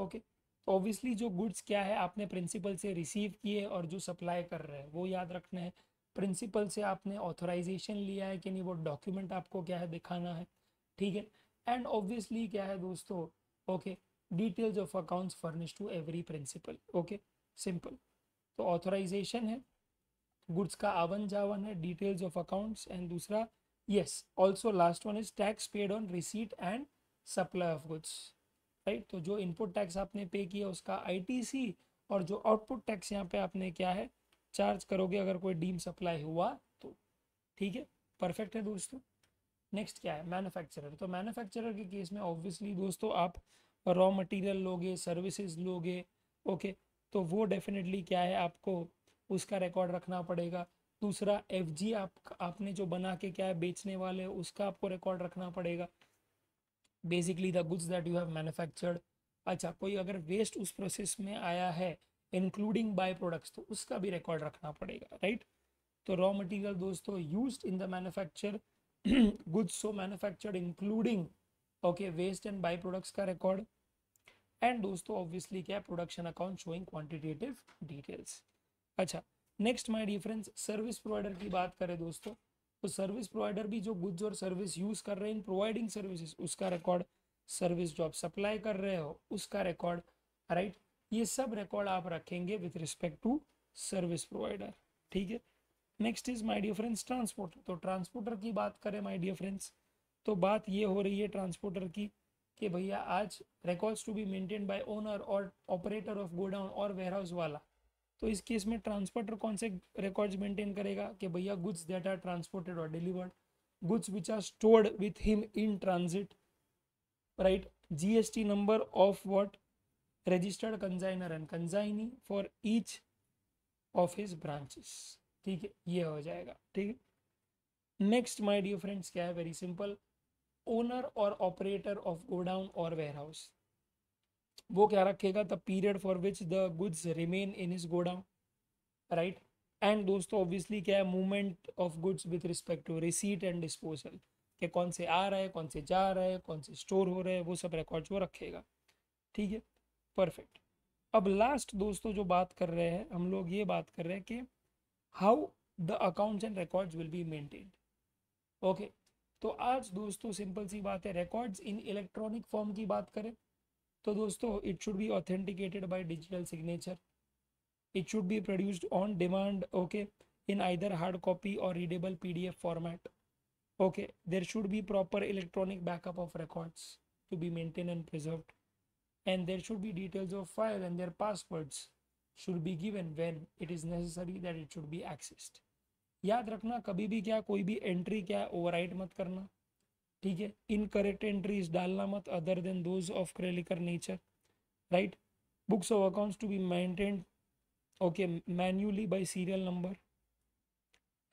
ओके, तो ऑब्वियसली जो गुड्स क्या है आपने प्रिंसिपल से रिसीव किए और जो सप्लाई कर रहे हैं वो याद रखना है। प्रिंसिपल से आपने ऑथोराइजेशन लिया है कि नहीं, वो डॉक्यूमेंट आपको क्या है दिखाना है। ठीक है, एंड ऑब्वियसली क्या है दोस्तों, okay details of accounts furnish to every principal. Okay simple, तो ऑथोराइजेशन है, गुड्स का आवन जावन है, डिटेल्स ऑफ अकाउंट्स, एंड दूसरा yes also last one is tax paid on receipt and supply of goods, right. तो जो इनपुट टैक्स आपने पे किया उसका आईटीसी और जो आउटपुट टैक्स यहाँ पे आपने क्या है चार्ज करोगे अगर कोई डीम सप्लाई हुआ तो। ठीक है, परफेक्ट है दोस्तों। नेक्स्ट क्या है, मैन्युफैक्चरर। तो मैन्युफैक्चरर के केस में ऑब्वियसली दोस्तों आप रॉ मटेरियल लोगे, सर्विसेज लोगे, ओके तो वो डेफिनेटली क्या है आपको उसका रिकॉर्ड रखना पड़ेगा। दूसरा एफजी आपने जो बना के क्या है बेचने वाले उसका आपको रिकॉर्ड रखना पड़ेगा, basically the goods that you have manufactured. अच्छा, कोई अगर वेस्ट उस प्रोसेस में आया है इंक्लूडिंग बाय प्रोडक्ट्स, तो उसका भी रिकॉर्ड रखना पड़ेगा, राइट। तो रॉ मटेरियल दोस्तों used in the manufacture goods so manufactured including okay waste and by products का रिकॉर्ड। एंड दोस्तों ऑब्वियसली क्या है, production account showing quantitative details. अच्छा, next my dear friends service provider की बात करें दोस्तों, तो सर्विस प्रोवाइडर भी जो गुड्स और सर्विस यूज कर रहे हैं इन प्रोवाइडिंग सर्विसेज उसका रिकॉर्ड, सर्विस जो आप सप्लाई कर रहे हो उसका रिकॉर्ड, राइट। ये सब रिकॉर्ड आप रखेंगे with respect to service provider. ठीक है, next is my dear friends transporter. तो ट्रांसपोर्टर की बात करें माय डियर फ्रेंड्स, तो बात ये हो रही है ट्रांसपोर्टर की कि भैया आज records to be maintain by owner और ऑपरेटर ऑफ गोडाउन और वेयरहाउस वाला, तो इस केस में ट्रांसपोर्टर कौन से रिकॉर्ड्स मेंटेन करेगा कि भैया गुड्स दैट आर ट्रांसपोर्टेड और delivered, goods which are stored with him in transit, right, GST number of what registered consignor and consignee for each of his branches. ठीक है, ये हो जाएगा। ठीक है, नेक्स्ट माय डियर फ्रेंड्स क्या है, वेरी सिंपल, ओनर और ऑपरेटर ऑफ गोडाउन और वेयरहाउस वो क्या रखेगा, the period for which the goods remain in his godown, right. And दोस्तों ऑब्वियसली क्या है, movement of goods with respect to receipt and disposal, कि कौन से आ रहा है, कौन से जा रहा है, कौन से स्टोर हो रहे हैं, वो सब रिकॉर्ड्स वो रखेगा। ठीक है, परफेक्ट। अब लास्ट दोस्तों जो बात कर रहे हैं हम लोग, ये बात कर रहे हैं कि how the accounts and records will be maintained. Okay, तो आज दोस्तों सिंपल सी बात है, रिकॉर्ड्स इन इलेक्ट्रॉनिक फॉर्म की बात करें तो दोस्तों it should be authenticated by digital signature, it should be produced on demand okay in either hard copy और readable PDF format. Okay, there should be proper electronic backup of records to be maintain and preserved, and there should be details of file and their passwords should be given when it is necessary that it should be accessed. याद रखना कभी भी क्या कोई भी entry क्या overwrite मत करना, ठीक है, इनकरेक्ट एंट्रीज डालना मत other than those of creditor nature, right. Books of accounts to be maintained okay manually by serial number,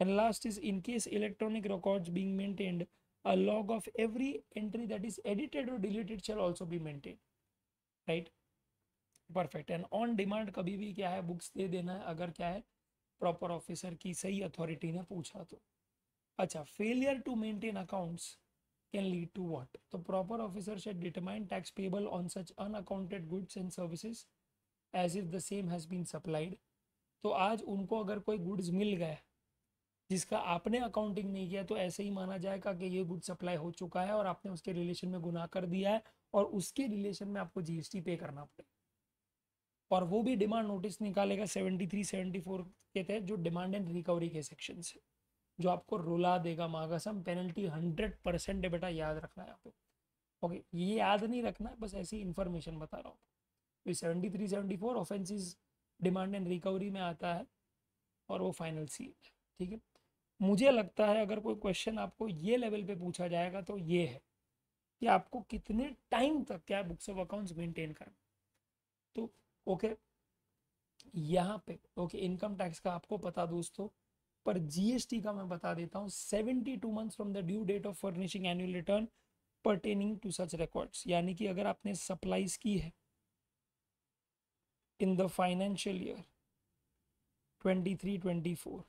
and last is in case electronic records being maintained a log of every entry that is edited और deleted shall also be maintained, right, perfect. And on demand कभी भी क्या है books दे देना है अगर क्या है प्रॉपर ऑफिसर की सही अथॉरिटी ने पूछा तो। अच्छा, failure to maintain accounts can lead to what? So proper officer should determine tax payable on such unaccounted goods and services as if the same has been supplied तो आज उनको अगर कोई गुड्स मिल गया जिसका आपने अकाउंटिंग नहीं किया तो ऐसे ही माना जाएगा कि ये गुड सप्लाई हो चुका है और आपने उसके रिलेशन में गुनाह कर दिया है और उसके रिलेशन में आपको जीएसटी पे करना पड़ेगा। और वो भी डिमांड नोटिस निकालेगा 73, 74 के तहत जो डिमांड एंड रिकवरी के सेक्शन से, जो आपको रुला देगा मागासम। पेनल्टी 100% है बेटा, याद रखना है आपको। ओके, ये याद नहीं रखना, बस ऐसी इन्फॉर्मेशन बता रहा हूँ। तो 73-74 ऑफेंसिस डिमांड एंड रिकवरी में आता है और वो फाइनल सी है। ठीक है, मुझे लगता है अगर कोई क्वेश्चन आपको ये लेवल पे पूछा जाएगा तो ये है कि आपको कितने टाइम तक क्या बुक्स ऑफ अकाउंट्स मेंटेन करना। तो ओके, यहाँ पे ओके इनकम टैक्स का आपको पता दोस्तों, पर जीएसटी का मैं बता देता हूँ। 72 months from the due date of furnishing annual return pertaining to such records, यानी कि अगर आपने सप्लाईज की है इन द फाइनेंशियल ईयर 23-24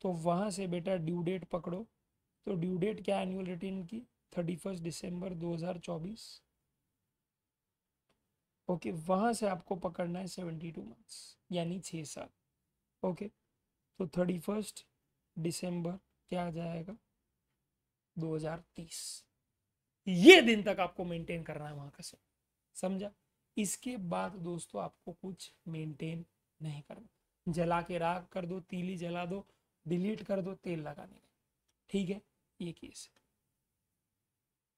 तो वहाँ से बेटा ड्यू डेट पकड़ो। तो ड्यू डेट क्या एनुअल रिटर्न की 31 दिसंबर 2024। ओके, वहाँ से आपको पकड़ना है 72 months यानी 6 साल। ओके, तो 31 दिसंबर क्या आ जाएगा 2030। ये दिन तक आपको मेंटेन करना है वहाँ का, समझा। इसके बाद दोस्तों आपको कुछ मेंटेन नहीं करना। जला के राख कर दो, तीली जला दो, डिलीट कर दो, तेल लगाने का। ठीक है, ये केस।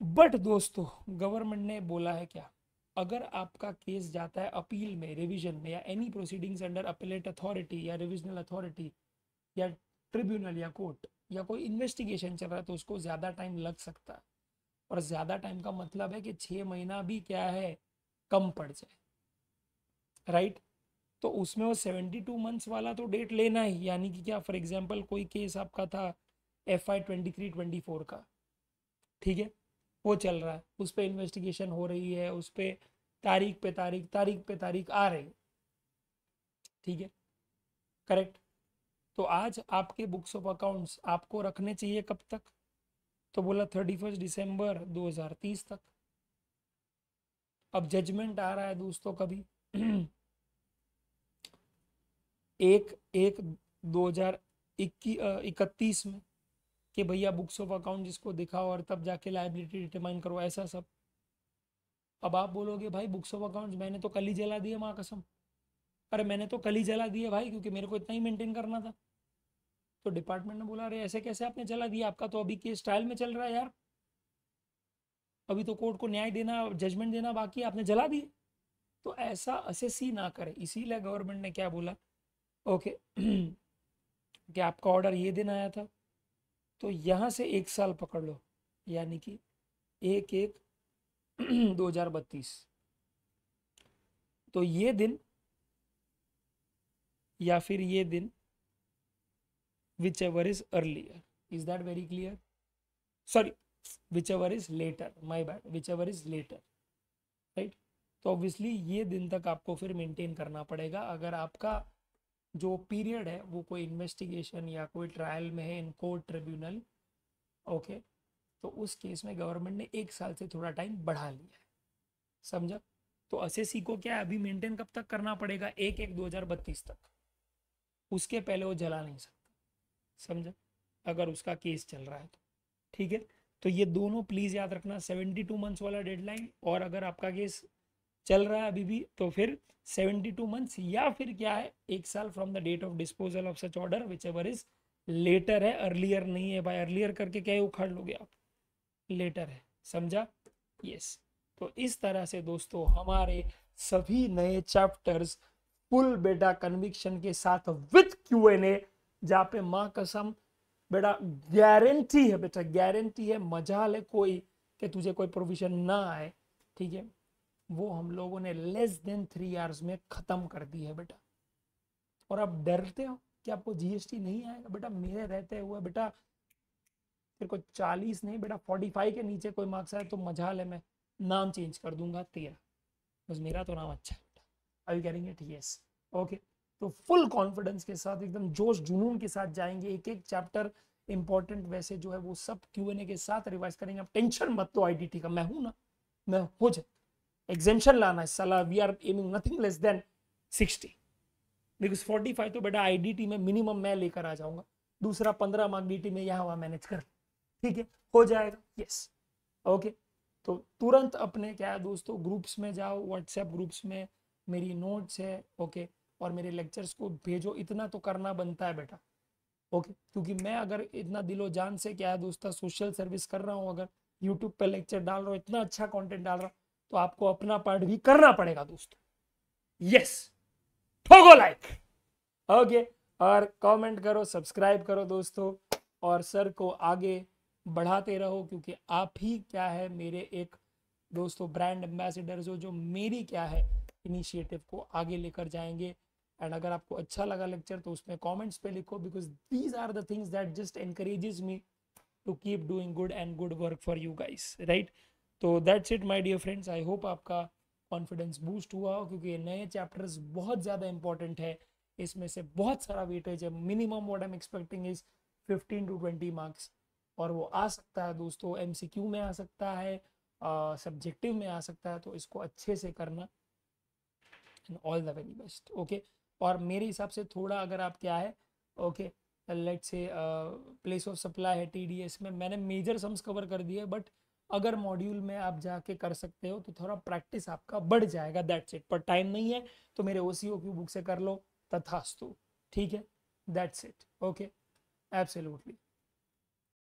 बट दोस्तों गवर्नमेंट ने बोला है क्या, अगर आपका केस जाता है अपील में, रिवीजन में, या any proceedings under appellate authority या रिविजनल अथॉरिटी या ट्रिब्यूनल या कोर्ट, या कोई इन्वेस्टिगेशन चल रहा है तो उसको ज़्यादा टाइम लग सकता है। और ज़्यादा टाइम का मतलब है कि 6 महीना भी क्या है कम पड़ जाए, राइट। तो उसमें वो 72 months वाला तो डेट लेना ही, यानी कि क्या फॉर एग्जांपल कोई केस आपका था FI 23-24 का, ठीक है, वो चल रहा है, उस पर इन्वेस्टिगेशन हो रही है, उस पर तारीख पे तारीख आ रही है, ठीक है, करेक्ट। तो आज आपके बुक्स ऑफ अकाउंट्स आपको रखने चाहिए कब तक, तो बोला 31 दिसंबर 2030 तक। अब जजमेंट आ रहा है दोस्तों कभी 1/1/2031 में कि भैया बुक्स ऑफ अकाउंट जिसको दिखाओ और तब जाके लायबिलिटी डिटरमाइन करो, ऐसा सब। अब आप बोलोगे भाई बुक्स ऑफ अकाउंट्स मैंने तो कल ही जला दिए माँ कसम, अरे मैंने तो कल ही जला दिए भाई क्योंकि मेरे को इतना ही मेंटेन करना था। तो डिपार्टमेंट ने बोला अरे ऐसे कैसे आपने जला दिया, आपका तो अभी केस ट्रायल में चल रहा है यार, अभी तो कोर्ट को न्याय देना, जजमेंट देना बाकी, आपने जला दिए। तो ऐसा असेसी ना करे, इसीलिए गवर्नमेंट ने क्या बोला कि आपका ऑर्डर ये दिन आया था तो यहाँ से 1 साल पकड़ लो, यानी कि 1/1/2032। तो ये दिन या फिर ये दिन, whichever is earlier, is that very clear, sorry whichever is later, my bad, whichever is later, right. तो ऑब्वियसली ये दिन तक आपको फिर मेंटेन करना पड़ेगा अगर आपका जो पीरियड है वो कोई इन्वेस्टिगेशन या कोई ट्रायल में है इन कोर्ट ट्रिब्यूनल। ओके, तो उस केस में गवर्नमेंट ने 1 साल से थोड़ा टाइम बढ़ा लिया है, समझा। तो असेसी को क्या अभी मेंटेन कब तक करना पड़ेगा 1/1/2032 तक, उसके पहले वो जला नहीं सकता, समझा, अगर उसका केस चल रहा है तो। ठीक है, तो ये दोनों प्लीज़ याद रखना, 72 months वाला डेडलाइन, और अगर आपका केस चल रहा है अभी भी तो फिर 72 months या फिर क्या है 1 साल from the date of disposal of such order, whichever is later है, अर्लियर नहीं है भाई, अर्लियर करके क्या है उखाड़ लोगे आप, लेटर है, समझा। यस, तो इस तरह से दोस्तों हमारे सभी नए चैप्टर्स फुल बेटा कन्विक्शन के साथ विथ Q&A, जहाँ पे माँ कसम बेटा गारंटी है, बेटा गारंटी है, मजाल है कोई कि तुझे कोई प्रोविजन ना आए। ठीक है, वो हम लोगों ने लेस देन 3 hours में खत्म कर दी है बेटा। और आप डरते हो कि आपको जीएसटी नहीं आएगा, बेटा मेरे रहते हुए बेटा फिर को 40 नहीं बेटा 45 के नीचे कोई मार्क्स आए तो मजाल है, मैं नाम चेंज कर दूंगा तेरा, बस मेरा तो नाम अच्छा है बेटा, अभी करेंगे TS। ओके, तो फुल कॉन्फिडेंस के साथ एकदम जोश जुनून के साथ जाएंगे, एक एक चैप्टर इंपॉर्टेंट वैसे जो है वो सब Q&A के साथ रिवाइज करेंगे। आप टेंशन मत लो, IDT का मैं हूँ ना, मैं हो जाए, exemption लाना है साला, we are aiming nothing less than 60। Because 45 तो बेटा आईडीटी में मिनिमम मैं लेकर आ जाऊंगा, दूसरा 15 मार्क डीटी में यहाँ वहाँ मैनेज कर, ठीक है, हो जाएगा। यस ओके, तो तुरंत अपने क्या है दोस्तों, ग्रुप्स में जाओ, व्हाट्सएप ग्रुप्स में मेरी नोट्स है ओके, और मेरे लेक्चर्स को भेजो, इतना तो करना बनता है बेटा ओके। क्योंकि मैं अगर इतना दिलो जान से क्या है दोस्तों सोशल सर्विस कर रहा हूँ, अगर यूट्यूब पे लेक्चर डाल रहा हूँ, इतना अच्छा कंटेंट डाल रहा हूँ, तो आपको अपना पार्ट भी करना पड़ेगा दोस्तों। यस, ठोको लाइक ओके, और कमेंट करो, सब्सक्राइब करो दोस्तों, और सर को आगे बढ़ाते रहो, क्योंकि आप ही क्या है मेरे एक दोस्तों ब्रांड एम्बेसडर्स हो, जो मेरी क्या है इनिशिएटिव को आगे लेकर जाएंगे। एंड अगर आपको अच्छा लगा लेक्चर तो उसमें कमेंट्स पे लिखो, because these are the things that just encourages me to keep doing good and good work for you guys, right. तो that's it my dear friends, I hope आपका कॉन्फिडेंस बूस्ट हुआ, क्योंकि ये नए चैप्टर्स बहुत ज़्यादा इंपॉर्टेंट है, इसमें से बहुत सारा वेटेज है। Minimum what I am expecting is 15 to 20 marks, और वो आ सकता है दोस्तों एमसीक्यू में, आ सकता है सब्जेक्टिव में, आ सकता है। तो इसको अच्छे से करना, and all the very best okay. और मेरे हिसाब से थोड़ा अगर आप क्या है okay, let's say place of supply है टीडीएस में, मैंने मेजर सम्स कवर कर दिए, बट अगर मॉड्यूल में आप जाके कर सकते हो तो थोड़ा प्रैक्टिस आपका बढ़ जाएगा, दैट्स इट। पर टाइम नहीं है तो मेरे ओसीओ की बुक से कर लो, तथास्तु, ठीक है, दैट्स इट ओके, एब्सोल्युटली।